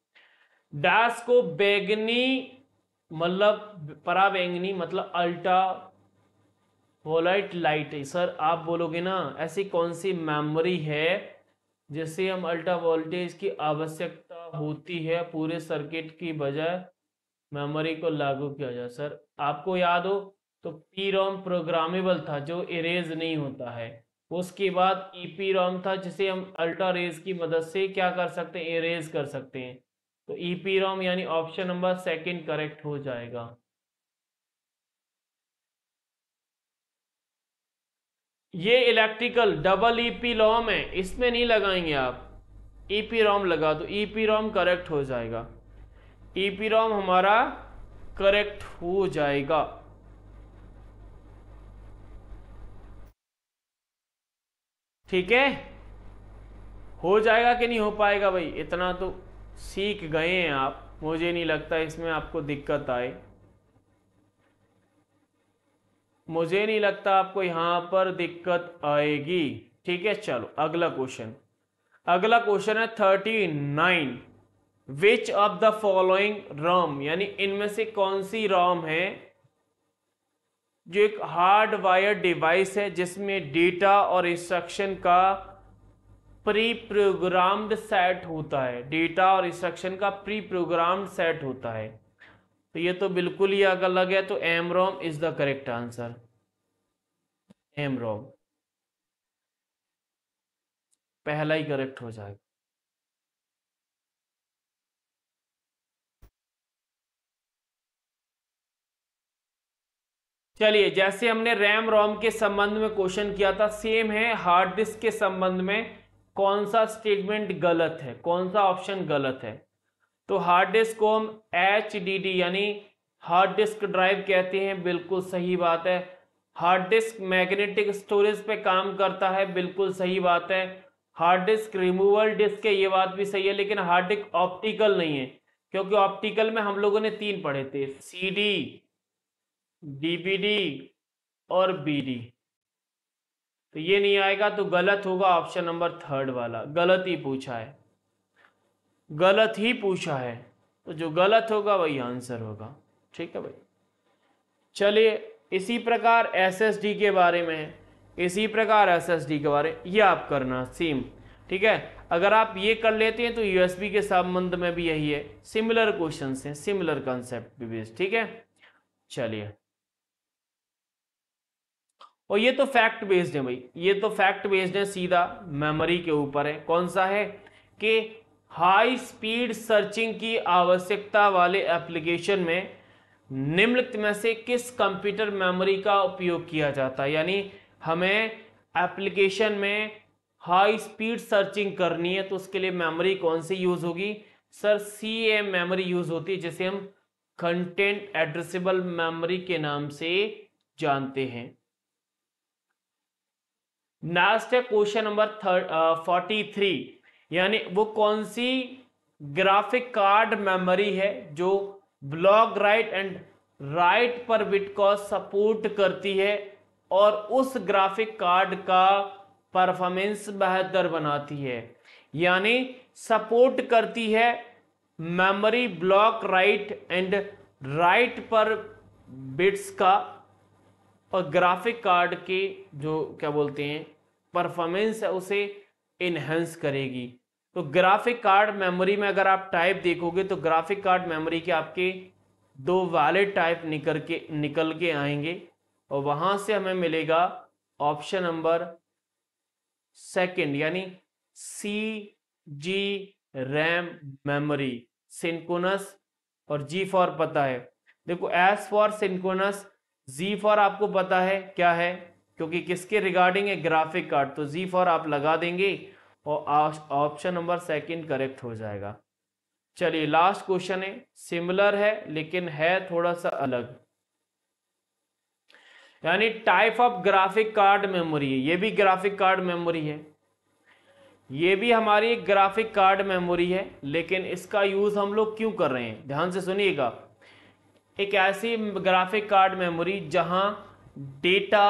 डैश को बैगनी मतलब पराबैंगनी मतलब अल्ट्रा वायलेट लाइट है। सर आप बोलोगे ना ऐसी कौन सी मेमोरी है जिससे हम अल्ट्रा वोल्टेज की आवश्यकता होती है पूरे सर्किट की बजाय मेमोरी को लागू किया जाए। सर आपको याद हो तो पीरॉम प्रोग्रामेबल था जो इरेज नहीं होता है, उसके बाद ईपीरॉम था जिसे हम अल्ट्रा रेज की मदद से क्या कर सकते हैं, इरेज कर सकते हैं। तो ईपीरॉम यानी ऑप्शन नंबर सेकंड करेक्ट हो जाएगा। ये इलेक्ट्रिकल डबल ईपीरॉम है, इसमें नहीं लगाएंगे आप, ईपीरॉम लगा दो, ईपीरॉम करेक्ट हो जाएगा, ईपीरॉम हमारा करेक्ट हो जाएगा। ठीक है, हो जाएगा कि नहीं हो पाएगा भाई, इतना तो सीख गए हैं आप, मुझे नहीं लगता इसमें आपको दिक्कत आए, मुझे नहीं लगता आपको यहाँ पर दिक्कत आएगी। ठीक है, चलो अगला क्वेश्चन, अगला क्वेश्चन है 39, which of the following ROM यानी इनमें से कौन सी रोम है जो एक हार्डवायर डिवाइस है जिसमें डेटा और इंस्ट्रक्शन का प्री प्रोग्राम्ड सेट होता है, डेटा और इंस्ट्रक्शन का प्री प्रोग्राम्ड सेट होता है। तो ये तो बिल्कुल ही अलग है, तो MROM is the correct answer, MROM पहला ही करेक्ट हो जाएगा। चलिए, जैसे हमने रैम रोम के संबंध में क्वेश्चन किया था, सेम है हार्ड डिस्क के संबंध में। कौन सा स्टेटमेंट गलत है, कौन सा ऑप्शन गलत है? तो हार्ड डिस्क को हम HDD यानी हार्ड डिस्क ड्राइव कहते हैं, बिल्कुल सही बात है। हार्ड डिस्क मैग्नेटिक स्टोरेज पे काम करता है, बिल्कुल सही बात है। हार्ड डिस्क रिमूवल डिस्क है, ये बात भी सही है, लेकिन हार्ड डिस्क ऑप्टिकल नहीं है, क्योंकि ऑप्टिकल में हम लोगों ने 3 पढ़े थे, CD, DVD और BD। तो ये नहीं आएगा, तो गलत होगा ऑप्शन नंबर थर्ड वाला, गलत ही पूछा है, गलत ही पूछा है, तो जो गलत होगा वही आंसर होगा। ठीक है भाई, चलिए इसी प्रकार SSD के बारे में, इसी प्रकार SSD के बारे में ये आप करना सेम। ठीक है, अगर आप ये कर लेते हैं तो USB के संबंध में भी यही है, सिमिलर क्वेश्चन हैं, सिमिलर कंसेप्ट भी बेस्ड। ठीक है, चलिए, और ये तो फैक्ट बेस्ड है भाई, ये तो फैक्ट बेस्ड है, सीधा मेमोरी के ऊपर है। कौन सा है कि हाई स्पीड सर्चिंग की आवश्यकता वाले एप्लीकेशन में निम्नलिखित में से किस कंप्यूटर मेमोरी का उपयोग किया जाता है? यानी हमें एप्लीकेशन में हाई स्पीड सर्चिंग करनी है, तो उसके लिए मेमोरी कौन सी यूज होगी? सर CA मेमोरी यूज होती है, जिसे हम कंटेंट एड्रेसेबल मेमोरी के नाम से जानते हैं। लास्ट है क्वेश्चन नंबर 43, यानी वो कौन सी ग्राफिक कार्ड मेमोरी है जो ब्लॉक राइट एंड राइट पर बिट को सपोर्ट करती है और उस ग्राफिक कार्ड का परफॉर्मेंस बेहतर बनाती है। यानी सपोर्ट करती है memory block write and write पर बिट्स का, और ग्राफिक कार्ड के जो क्या बोलते हैं परफॉर्मेंस है उसे इनहेंस करेगी। तो ग्राफिक कार्ड मेमोरी में अगर आप टाइप देखोगे तो ग्राफिक कार्ड मेमोरी के आपके 2 वाले टाइप निकल के आएंगे, और वहां से हमें मिलेगा ऑप्शन नंबर सेकंड यानी CG RAM मेमोरी, सिंक्रोनस और G4 पता है। देखो S4 सिंक्रोनस, G4 आपको पता है क्या है, क्योंकि किसके रिगार्डिंग है, ग्राफिक कार्ड, तो G4 आप लगा देंगे और ऑप्शन नंबर सेकंड करेक्ट हो जाएगा। चलिए लास्ट क्वेश्चन है, सिमिलर है लेकिन है थोड़ा सा अलग, यानी type of graphic card memory है। ये भी ग्राफिक कार्ड मेमोरी है, ये भी हमारी ग्राफिक कार्ड मेमोरी है, लेकिन इसका यूज हम लोग क्यों कर रहे हैं, ध्यान से सुनिएगा। एक ऐसी ग्राफिक कार्ड मेमोरी जहां डेटा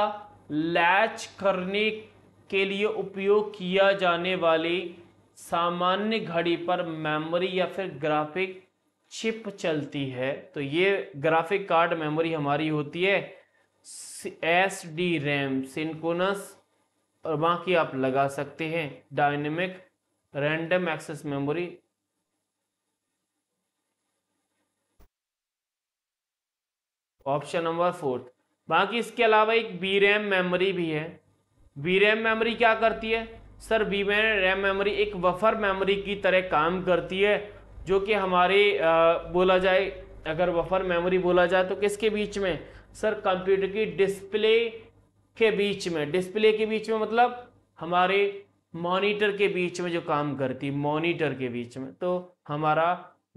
लैच करने के लिए उपयोग किया जाने वाली सामान्य घड़ी पर मेमोरी या फिर ग्राफिक चिप चलती है, तो ये ग्राफिक कार्ड मेमोरी हमारी होती है SDRAM, सिंक्रोनस, और बाकी आप लगा सकते हैं dynamic random access memory. Option number 4। बाकी इसके अलावा एक BRAM मेमोरी भी है। BRAM मेमोरी क्या करती है सर, BRAM मेमोरी एक बफर मेमोरी की तरह काम करती है, जो कि हमारे बोला जाए, अगर बफर मेमोरी बोला जाए तो किसके बीच में सर, कंप्यूटर की डिस्प्ले के बीच में। डिस्प्ले के बीच में मतलब हमारे मॉनिटर के बीच में जो काम करती है, मॉनिटर के बीच में, तो हमारा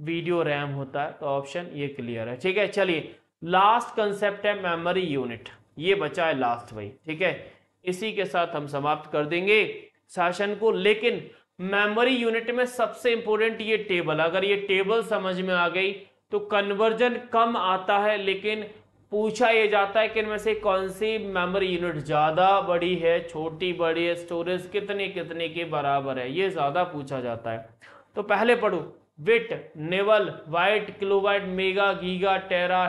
वीडियो रैम होता है। तो ऑप्शन ये क्लियर है, ठीक है। चलिए लास्ट कंसेप्ट है मेमोरी यूनिट, ये बचा है लास्ट भाई, ठीक है। इसी के साथ हम समाप्त कर देंगे सेशन को, लेकिन मेमोरी यूनिट में सबसे इंपॉर्टेंट ये टेबल, अगर ये टेबल समझ में आ गई तो कन्वर्जन कम आता है, लेकिन पूछा ये जाता है कि इनमें से कौन सी मेमोरी यूनिट ज़्यादा बड़ी है, छोटी बड़ी है, स्टोरेज कितने कितने के बराबर है, ये ज़्यादा पूछा जाता है। तो पहले पढ़ो bit, nibble, byte, kilobyte, mega, giga, tera,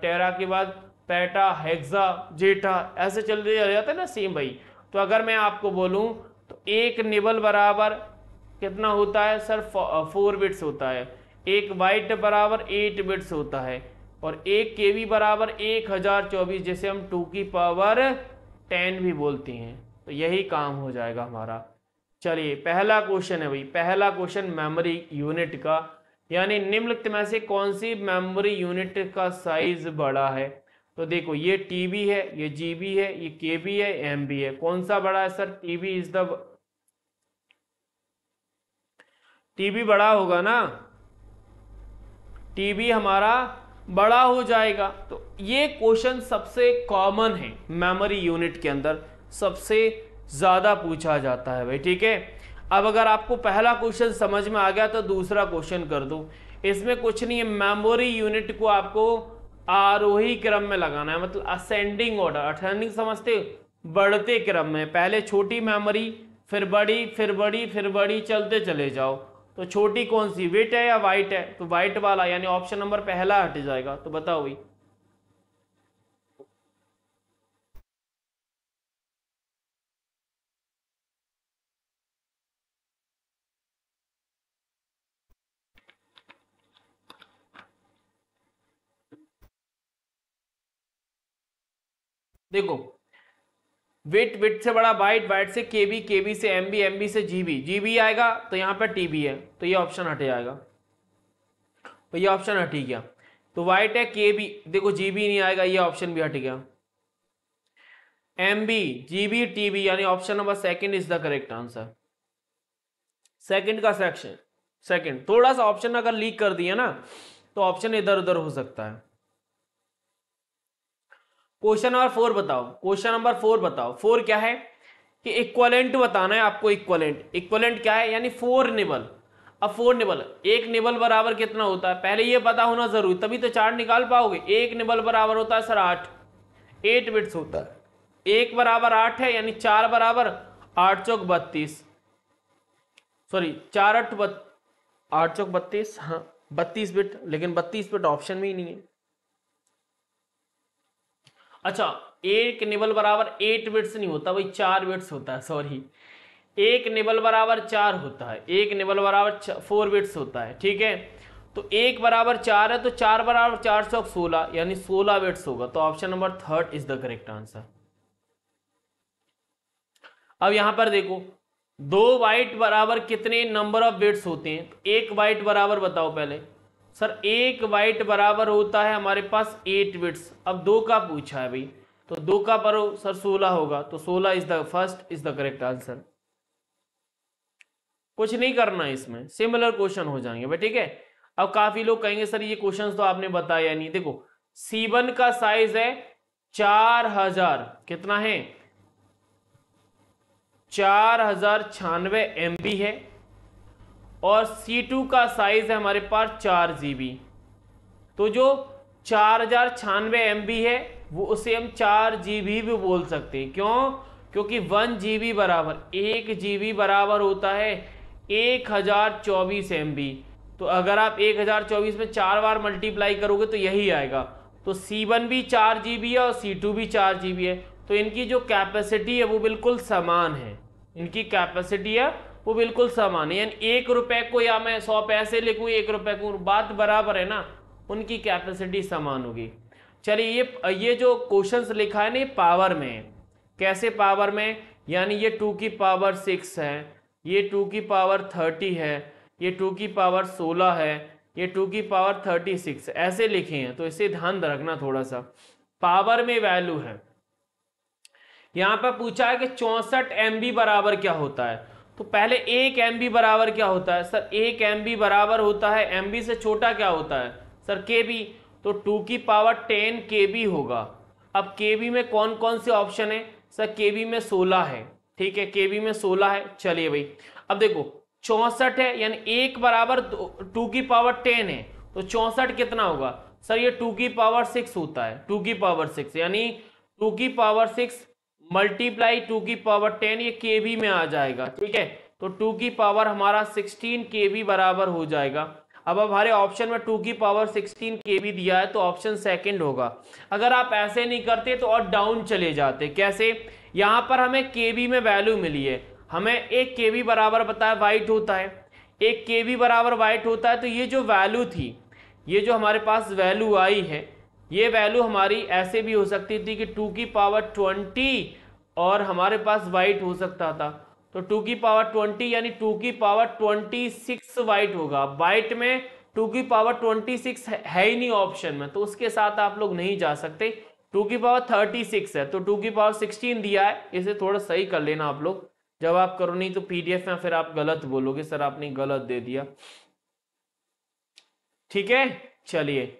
tera के बाद पेटा, हेक्सा, जेटा, ऐसे चलते चले जाता है ना, सेम भाई। तो अगर मैं आपको बोलूँ तो एक नेवल बराबर कितना होता है सर, 4 बिट्स होता है, एक वाइट बराबर 8 बिट्स होता है, और एक केवी बराबर 1024, जैसे हम 2 की पावर 10 भी बोलते हैं, तो यही काम हो जाएगा हमारा। चलिए पहला क्वेश्चन है भाई, पहला क्वेश्चन मेमोरी यूनिट का, यानी निम्नलिखित में से कौन सी मेमोरी यूनिट का साइज बड़ा है। तो देखो ये टीबी है, ये जीबी है, ये केबी है, एमबी है, कौन सा बड़ा है sir, TB is the, TB बड़ा होगा ना, टीबी हमारा बड़ा हो जाएगा। तो ये क्वेश्चन सबसे कॉमन है मेमोरी यूनिट के अंदर, सबसे ज़्यादा पूछा जाता है भाई, ठीक है। अब अगर आपको पहला क्वेश्चन समझ में आ गया तो दूसरा क्वेश्चन कर दो, इसमें कुछ नहीं है, मेमोरी यूनिट को आपको आरोही क्रम में लगाना है, मतलब असेंडिंग ऑर्डर, असेंडिंग समझते हो, बढ़ते क्रम में, पहले छोटी मेमोरी फिर बड़ी फिर बड़ी फिर बड़ी, चलते चले जाओ। तो छोटी कौन सी, बिट है या वाइट है, तो वाइट वाला, यानी ऑप्शन नंबर पहला हट जाएगा। तो बताओ भाई, देखो बिट, बिट से बड़ा वाइट, वाइट से केबी, केबी से एमबी, एमबी से जीबी, जीबी आएगा तो यहाँ पर टीबी है, तो ये ऑप्शन हट जाएगा, तो ये ऑप्शन हट ही गया। तो वाइट है केबी, देखो जीबी नहीं आएगा, ये ऑप्शन भी हट गया, एमबी, जीबी, टीबी, यानी option number second is the correct answer. Second का सेक्शन, सेकंड थोड़ा सा ऑप्शन अगर लीक कर दिया ना तो ऑप्शन इधर उधर हो सकता है। क्वेश्चन नंबर 4 बताओ, क्वेश्चन नंबर 4 बताओ, 4 क्या है कि इक्वलेंट बताना है आपको, इक्वलेंट, इक्वलेंट क्या है, यानी 4 निबल। अब 4 निबल, एक निबल बराबर कितना होता है, पहले ये पता होना जरूरी, तभी तो चार्ट निकाल पाओगे। एक निबल बराबर होता है सर 8, 8 बिट्स होता है, 1 बराबर 8 है, यानी 4 बराबर 8 चौक 32, सॉरी 4 8 चौक 32, हाँ 32 बिट, लेकिन 32 बिट ऑप्शन में ही नहीं है। अच्छा, एक निबल बराबर 8 बिट्स नहीं होता भाई, 4 बिट्स होता है, सॉरी, एक निबल बराबर 4 होता है, एक निबल बराबर 4 बिट्स होता है, ठीक है। तो 1 बराबर 4 है, तो 4 बराबर 4 16, यानी 16 बिट्स होगा। तो option number 3 is the correct answer. अब यहां पर देखो 2 बाइट बराबर कितने नंबर ऑफ बिट्स होते हैं, तो 1 बाइट बराबर बताओ पहले सर, 1 बाइट बराबर होता है हमारे पास 8 बिट्स। अब 2 का पूछा है भाई, तो 2 का पढ़ो सर 16 होगा, तो 16 is the first is the correct answer. कुछ नहीं करना है इसमें, सिमिलर क्वेश्चन हो जाएंगे भाई। ठीक है, अब काफी लोग कहेंगे सर ये क्वेश्चंस तो आपने बताया नहीं। देखो C1 का साइज है 4000, कितना है 4096 MB है, और C2 का साइज है हमारे पास 4 GB। तो जो 4096 MB है वो उसे हम 4 GB भी बोल सकते हैं। क्यों? क्योंकि 1 GB बराबर 1 GB बराबर होता है 1024 MB। तो अगर आप 1024 में 4 बार मल्टीप्लाई करोगे तो यही आएगा। तो C1 भी 4 GB है और C2 भी 4 GB है, तो इनकी जो कैपेसिटी है वो बिल्कुल समान है। इनकी कैपेसिटी है वो बिल्कुल समान है, यानी 1 रुपए को या मैं 100 पैसे लिखूँ 1 रुपए को, बात बराबर है ना, उनकी कैपेसिटी समान होगी। चलिए ये जो क्वेश्चंस लिखा है ना ये पावर में है। कैसे पावर में? यानी ये 2 की पावर 6 है, ये 2 की पावर 30 है, ये 2 की पावर 16 है, ये 2 की पावर 36 ऐसे लिखे हैं। तो इसे ध्यान रखना, थोड़ा सा पावर में वैल्यू है। यहाँ पर पूछा है कि 64 MB बराबर क्या होता है। तो पहले 1 MB बराबर क्या होता है? सर 1 MB बराबर होता है, MB से छोटा क्या होता है सर? KB। तो 2 की पावर 10 KB होगा। अब KB में कौन कौन से ऑप्शन है सर? KB में 16 है, ठीक है, KB में 16 है। चलिए भाई, अब देखो 64 है यानी 1 बराबर 2 की पावर 10 है, तो 64 कितना होगा सर? ये 2 की पावर 6 होता है, 2 की पावर 6 यानी 2 की पावर 6 मल्टीप्लाई 2 की पावर 10, ये केवी में आ जाएगा, ठीक है। तो 2 की पावर हमारा 16 KB बराबर हो जाएगा। अब हमारे ऑप्शन में 2 की पावर 16 KB दिया है, तो ऑप्शन सेकंड होगा। अगर आप ऐसे नहीं करते तो और डाउन चले जाते। कैसे? यहाँ पर हमें केवी में वैल्यू मिली है, हमें 1 KB बराबर बताया वाइट होता है, 1 KB बराबर वाइट होता है। तो ये जो वैल्यू थी, ये जो हमारे पास वैल्यू आई है, ये वैल्यू हमारी ऐसे भी हो सकती थी कि 2 की पावर 20 और हमारे पास वाइट हो सकता था। तो 2 की पावर 20 यानी 2 की पावर 26 वाइट होगा। वाइट में 2 की पावर 26 है ही नहीं ऑप्शन में, तो उसके साथ आप लोग नहीं जा सकते। 2 की पावर 36 है, तो 2 की पावर 16 दिया है, इसे थोड़ा सही कर लेना आप लोग जब आप करो, नहीं तो PDF में फिर आप गलत बोलोगे सर आपने गलत दे दिया, ठीक है। चलिए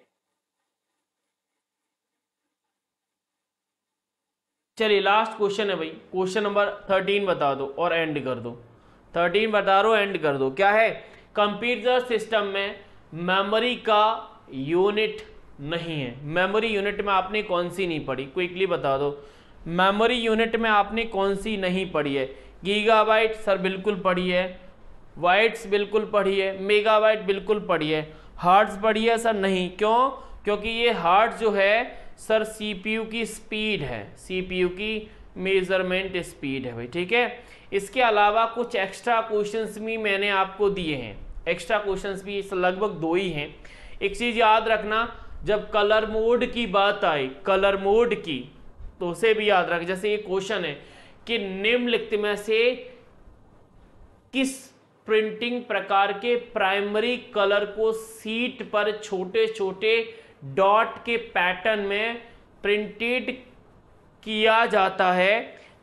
चलिए लास्ट क्वेश्चन है भाई, क्वेश्चन नंबर 13 बता दो और एंड कर दो। 13 बता दो, एंड कर दो। क्या है? कंप्यूटर सिस्टम में मेमोरी का यूनिट नहीं है। मेमोरी यूनिट में आपने कौन सी नहीं पढ़ी? क्विकली बता दो, मेमोरी यूनिट में आपने कौन सी नहीं पढ़ी है? गीगाबाइट सर बिल्कुल पढ़ी है, वाइट्स बिल्कुल पढ़ी है, मेगाबाइट बिल्कुल पढ़ी है, हर्ट्स पढ़ी है सर? नहीं। क्यों? क्योंकि ये हर्ट्स जो है सर CPU की स्पीड है, CPU की मेजरमेंट स्पीड है भाई, ठीक है। इसके अलावा कुछ एक्स्ट्रा क्वेश्चंस भी मैंने आपको दिए हैं, एक्स्ट्रा क्वेश्चंस भी लगभग 2 ही हैं। एक चीज़ याद रखना, जब कलर मोड की बात आए, कलर मोड की, तो उसे भी याद रख। जैसे ये क्वेश्चन है कि निम्नलिखित में से किस प्रिंटिंग प्रकार के प्राइमरी कलर को सीट पर छोटे छोटे डॉट के पैटर्न में प्रिंटेड किया जाता है,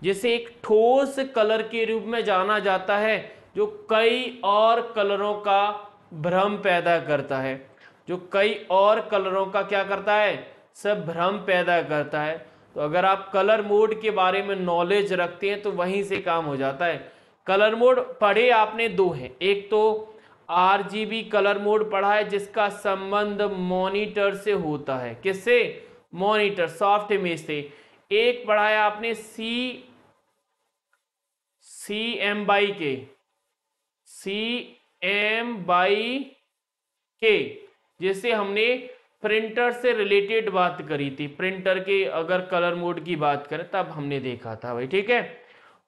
जिसे एक ठोस कलर के रूप में जाना जाता है, जो कई और कलरों का भ्रम पैदा करता है, जो कई और कलरों का क्या करता है सब भ्रम पैदा करता है। तो अगर आप कलर मोड के बारे में नॉलेज रखते हैं तो वहीं से काम हो जाता है। कलर मोड पढ़े आपने 2 हैं, एक तो RGB कलर मोड पढ़ा है जिसका संबंध मॉनिटर से होता है, किससे? मॉनिटर, सॉफ्ट इमेज से। एक पढ़ा है आपने सी एम बाई के जिससे हमने प्रिंटर से रिलेटेड बात करी थी, प्रिंटर के अगर कलर मोड की बात करें तब हमने देखा था भाई, ठीक है।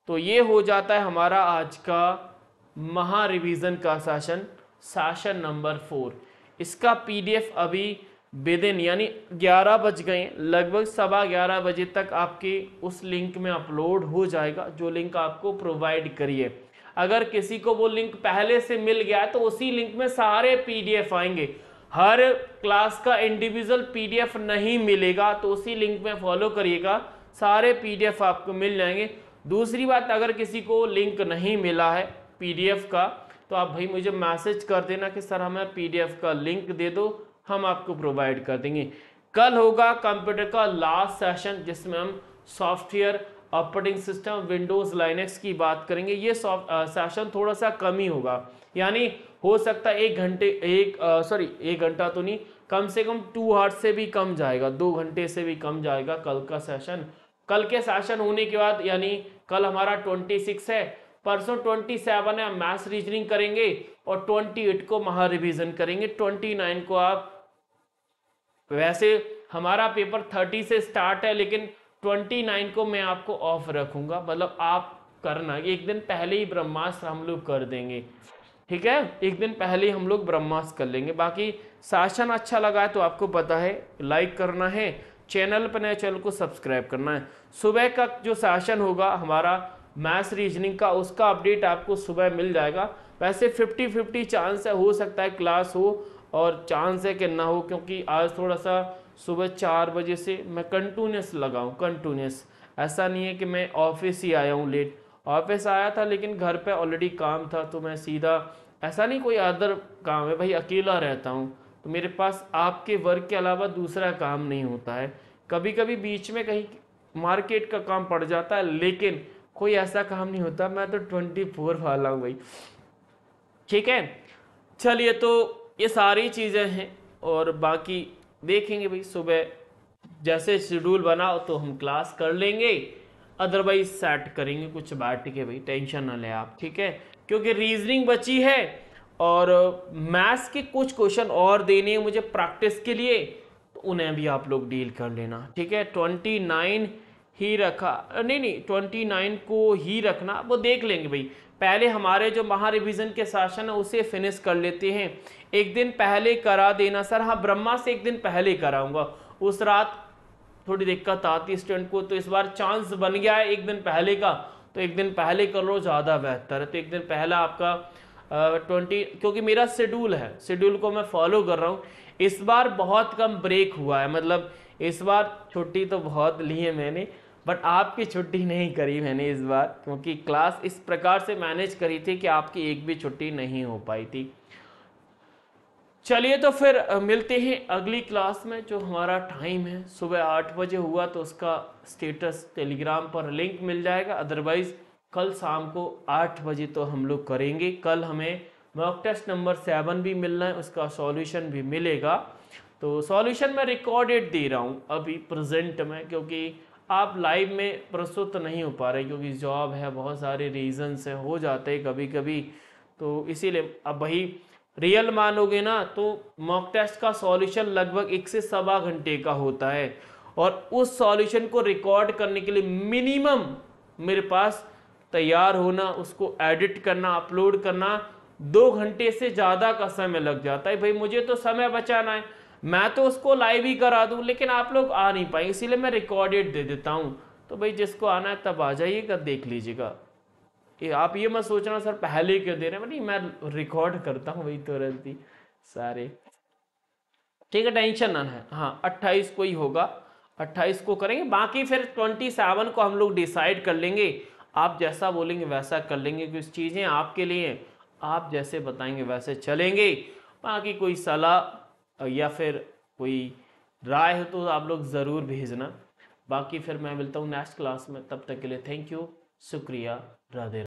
तो ये हो जाता है हमारा आज का महा रिवीजन का सेशन नंबर 4। इसका PDF अभी विदिन यानी 11 बज गए, लगभग 11:15 बजे तक आपके उस लिंक में अपलोड हो जाएगा जो लिंक आपको प्रोवाइड करिए। अगर किसी को वो लिंक पहले से मिल गया है तो उसी लिंक में सारे PDF आएंगे, हर क्लास का इंडिविजुअल PDF नहीं मिलेगा, तो उसी लिंक में फॉलो करिएगा, सारे PDF आपको मिल जाएंगे। दूसरी बात, अगर किसी को लिंक नहीं मिला है PDF का तो आप भाई मुझे मैसेज कर देना कि सर हमें पीडीएफ का लिंक दे दो, हम आपको प्रोवाइड कर देंगे। कल होगा कंप्यूटर का लास्ट सेशन जिसमें हम software, operating system, Windows, Linux की बात करेंगे। ये सेशन थोड़ा सा कम ही होगा, यानी हो सकता है एक घंटा तो नहीं, कम से कम 2 आवर्स से भी कम जाएगा, 2 घंटे से भी कम जाएगा कल का सेशन। कल के सेशन होने के बाद, यानी कल हमारा 26 है, परसों 27 है, मैथ्स रीजनिंग करेंगे और 28 को महा रिविजन करेंगे। 29 को आप, वैसे हमारा पेपर 30 से स्टार्ट है लेकिन 29 को मैं आपको ऑफ रखूंगा, मतलब आप करना, एक दिन पहले ही ब्रह्मास्त्र हम लोग कर देंगे, ठीक है, एक दिन पहले ही हम लोग ब्रह्मास्त्र कर लेंगे। बाकी सेशन अच्छा लगा है तो आपको पता है लाइक करना है, चैनल पर नए चैनल को सब्सक्राइब करना है। सुबह का जो सेशन होगा हमारा मैथ्स रीजनिंग का, उसका अपडेट आपको सुबह मिल जाएगा। वैसे 50-50 चांस है, हो सकता है क्लास हो और चांस है कि ना हो, क्योंकि आज थोड़ा सा सुबह 4 बजे से मैं कंटिन्यूस लगाऊँ, कंटिन्यूस, ऐसा नहीं है कि मैं ऑफिस ही आया हूँ लेट, ऑफिस आया था लेकिन घर पे ऑलरेडी काम था तो मैं सीधा, ऐसा नहीं कोई अदर काम है, भाई अकेला रहता हूँ तो मेरे पास आपके वर्क के अलावा दूसरा काम नहीं होता है। कभी कभी बीच में कहीं मार्केट का काम पड़ जाता है लेकिन कोई ऐसा काम नहीं होता, मैं तो 24 वाला हूँ भाई, ठीक है। चलिए तो ये सारी चीज़ें हैं और बाकी देखेंगे भाई, सुबह जैसे शेड्यूल बनाओ तो हम क्लास कर लेंगे, अदरवाइज सेट करेंगे कुछ बैठ के, भाई टेंशन ना ले आप, ठीक है, क्योंकि रीजनिंग बची है और मैथ्स के कुछ क्वेश्चन और देने हैं मुझे प्रैक्टिस के लिए, तो उन्हें भी आप लोग डील कर लेना, ठीक है। 29 ही रखा, नहीं 29 को ही रखना, वो देख लेंगे भाई, पहले हमारे जो महा रिविज़न के सेशन है उसे फिनिश कर लेते हैं, एक दिन पहले करा देना सर। हाँ, ब्रह्मा से एक दिन पहले कराऊंगा, उस रात थोड़ी दिक्कत आती है स्टूडेंट को, तो इस बार चांस बन गया है एक दिन पहले का, तो एक दिन पहले कर लो ज़्यादा बेहतर है। तो एक दिन पहला आपका 20, क्योंकि मेरा शेड्यूल है, शेड्यूल को मैं फॉलो कर रहा हूँ। इस बार बहुत कम ब्रेक हुआ है, मतलब इस बार छुट्टी तो बहुत ली है मैंने, बट आपकी छुट्टी नहीं करी मैंने इस बार, क्योंकि क्लास इस प्रकार से मैनेज करी थी कि आपकी एक भी छुट्टी नहीं हो पाई थी। चलिए तो फिर मिलते हैं अगली क्लास में, जो हमारा टाइम है सुबह 8 बजे हुआ तो उसका स्टेटस टेलीग्राम पर लिंक मिल जाएगा, अदरवाइज़ कल शाम को 8 बजे तो हम लोग करेंगे। कल हमें मॉक टेस्ट नंबर 7 भी मिलना है, उसका सॉल्यूशन भी मिलेगा, तो सॉल्यूशन मैं रिकॉर्डेड दे रहा हूँ अभी प्रेजेंट में, क्योंकि आप लाइव में प्रस्तुत नहीं हो पा रहे क्योंकि जॉब है, बहुत सारे रीजंस है, हो जाते हैं कभी कभी, तो इसीलिए। अब भाई रियल मानोगे ना तो मॉक टेस्ट का सॉल्यूशन लगभग 1 से सवा घंटे का होता है, और उस सॉल्यूशन को रिकॉर्ड करने के लिए मिनिमम मेरे पास तैयार होना, उसको एडिट करना, अपलोड करना, 2 घंटे से ज़्यादा का समय लग जाता है। भाई मुझे तो समय बचाना है, मैं तो उसको लाइव ही करा दूं लेकिन आप लोग आ नहीं पाएंगे, इसीलिए मैं रिकॉर्डेड दे देता हूं। तो भाई जिसको आना है तब आ जाइएगा, देख लीजिएगा, आप ये मत सोचना सर पहले क्यों दे रहे हैं, नहीं मैं रिकॉर्ड करता हूं भाई तुरंत ही सारे, ठीक है, टेंशन ना है। हाँ 28 को ही होगा, 28 को करेंगे, बाकी फिर 27 को हम लोग डिसाइड कर लेंगे, आप जैसा बोलेंगे वैसा कर लेंगे, कुछ चीज़ें आपके लिए, आप जैसे बताएंगे वैसे चलेंगे। बाकी कोई सलाह या फिर कोई राय हो तो आप लोग ज़रूर भेजना। बाकी फिर मैं मिलता हूँ नेक्स्ट क्लास में, तब तक के लिए थैंक यू, शुक्रिया, राधे राधे।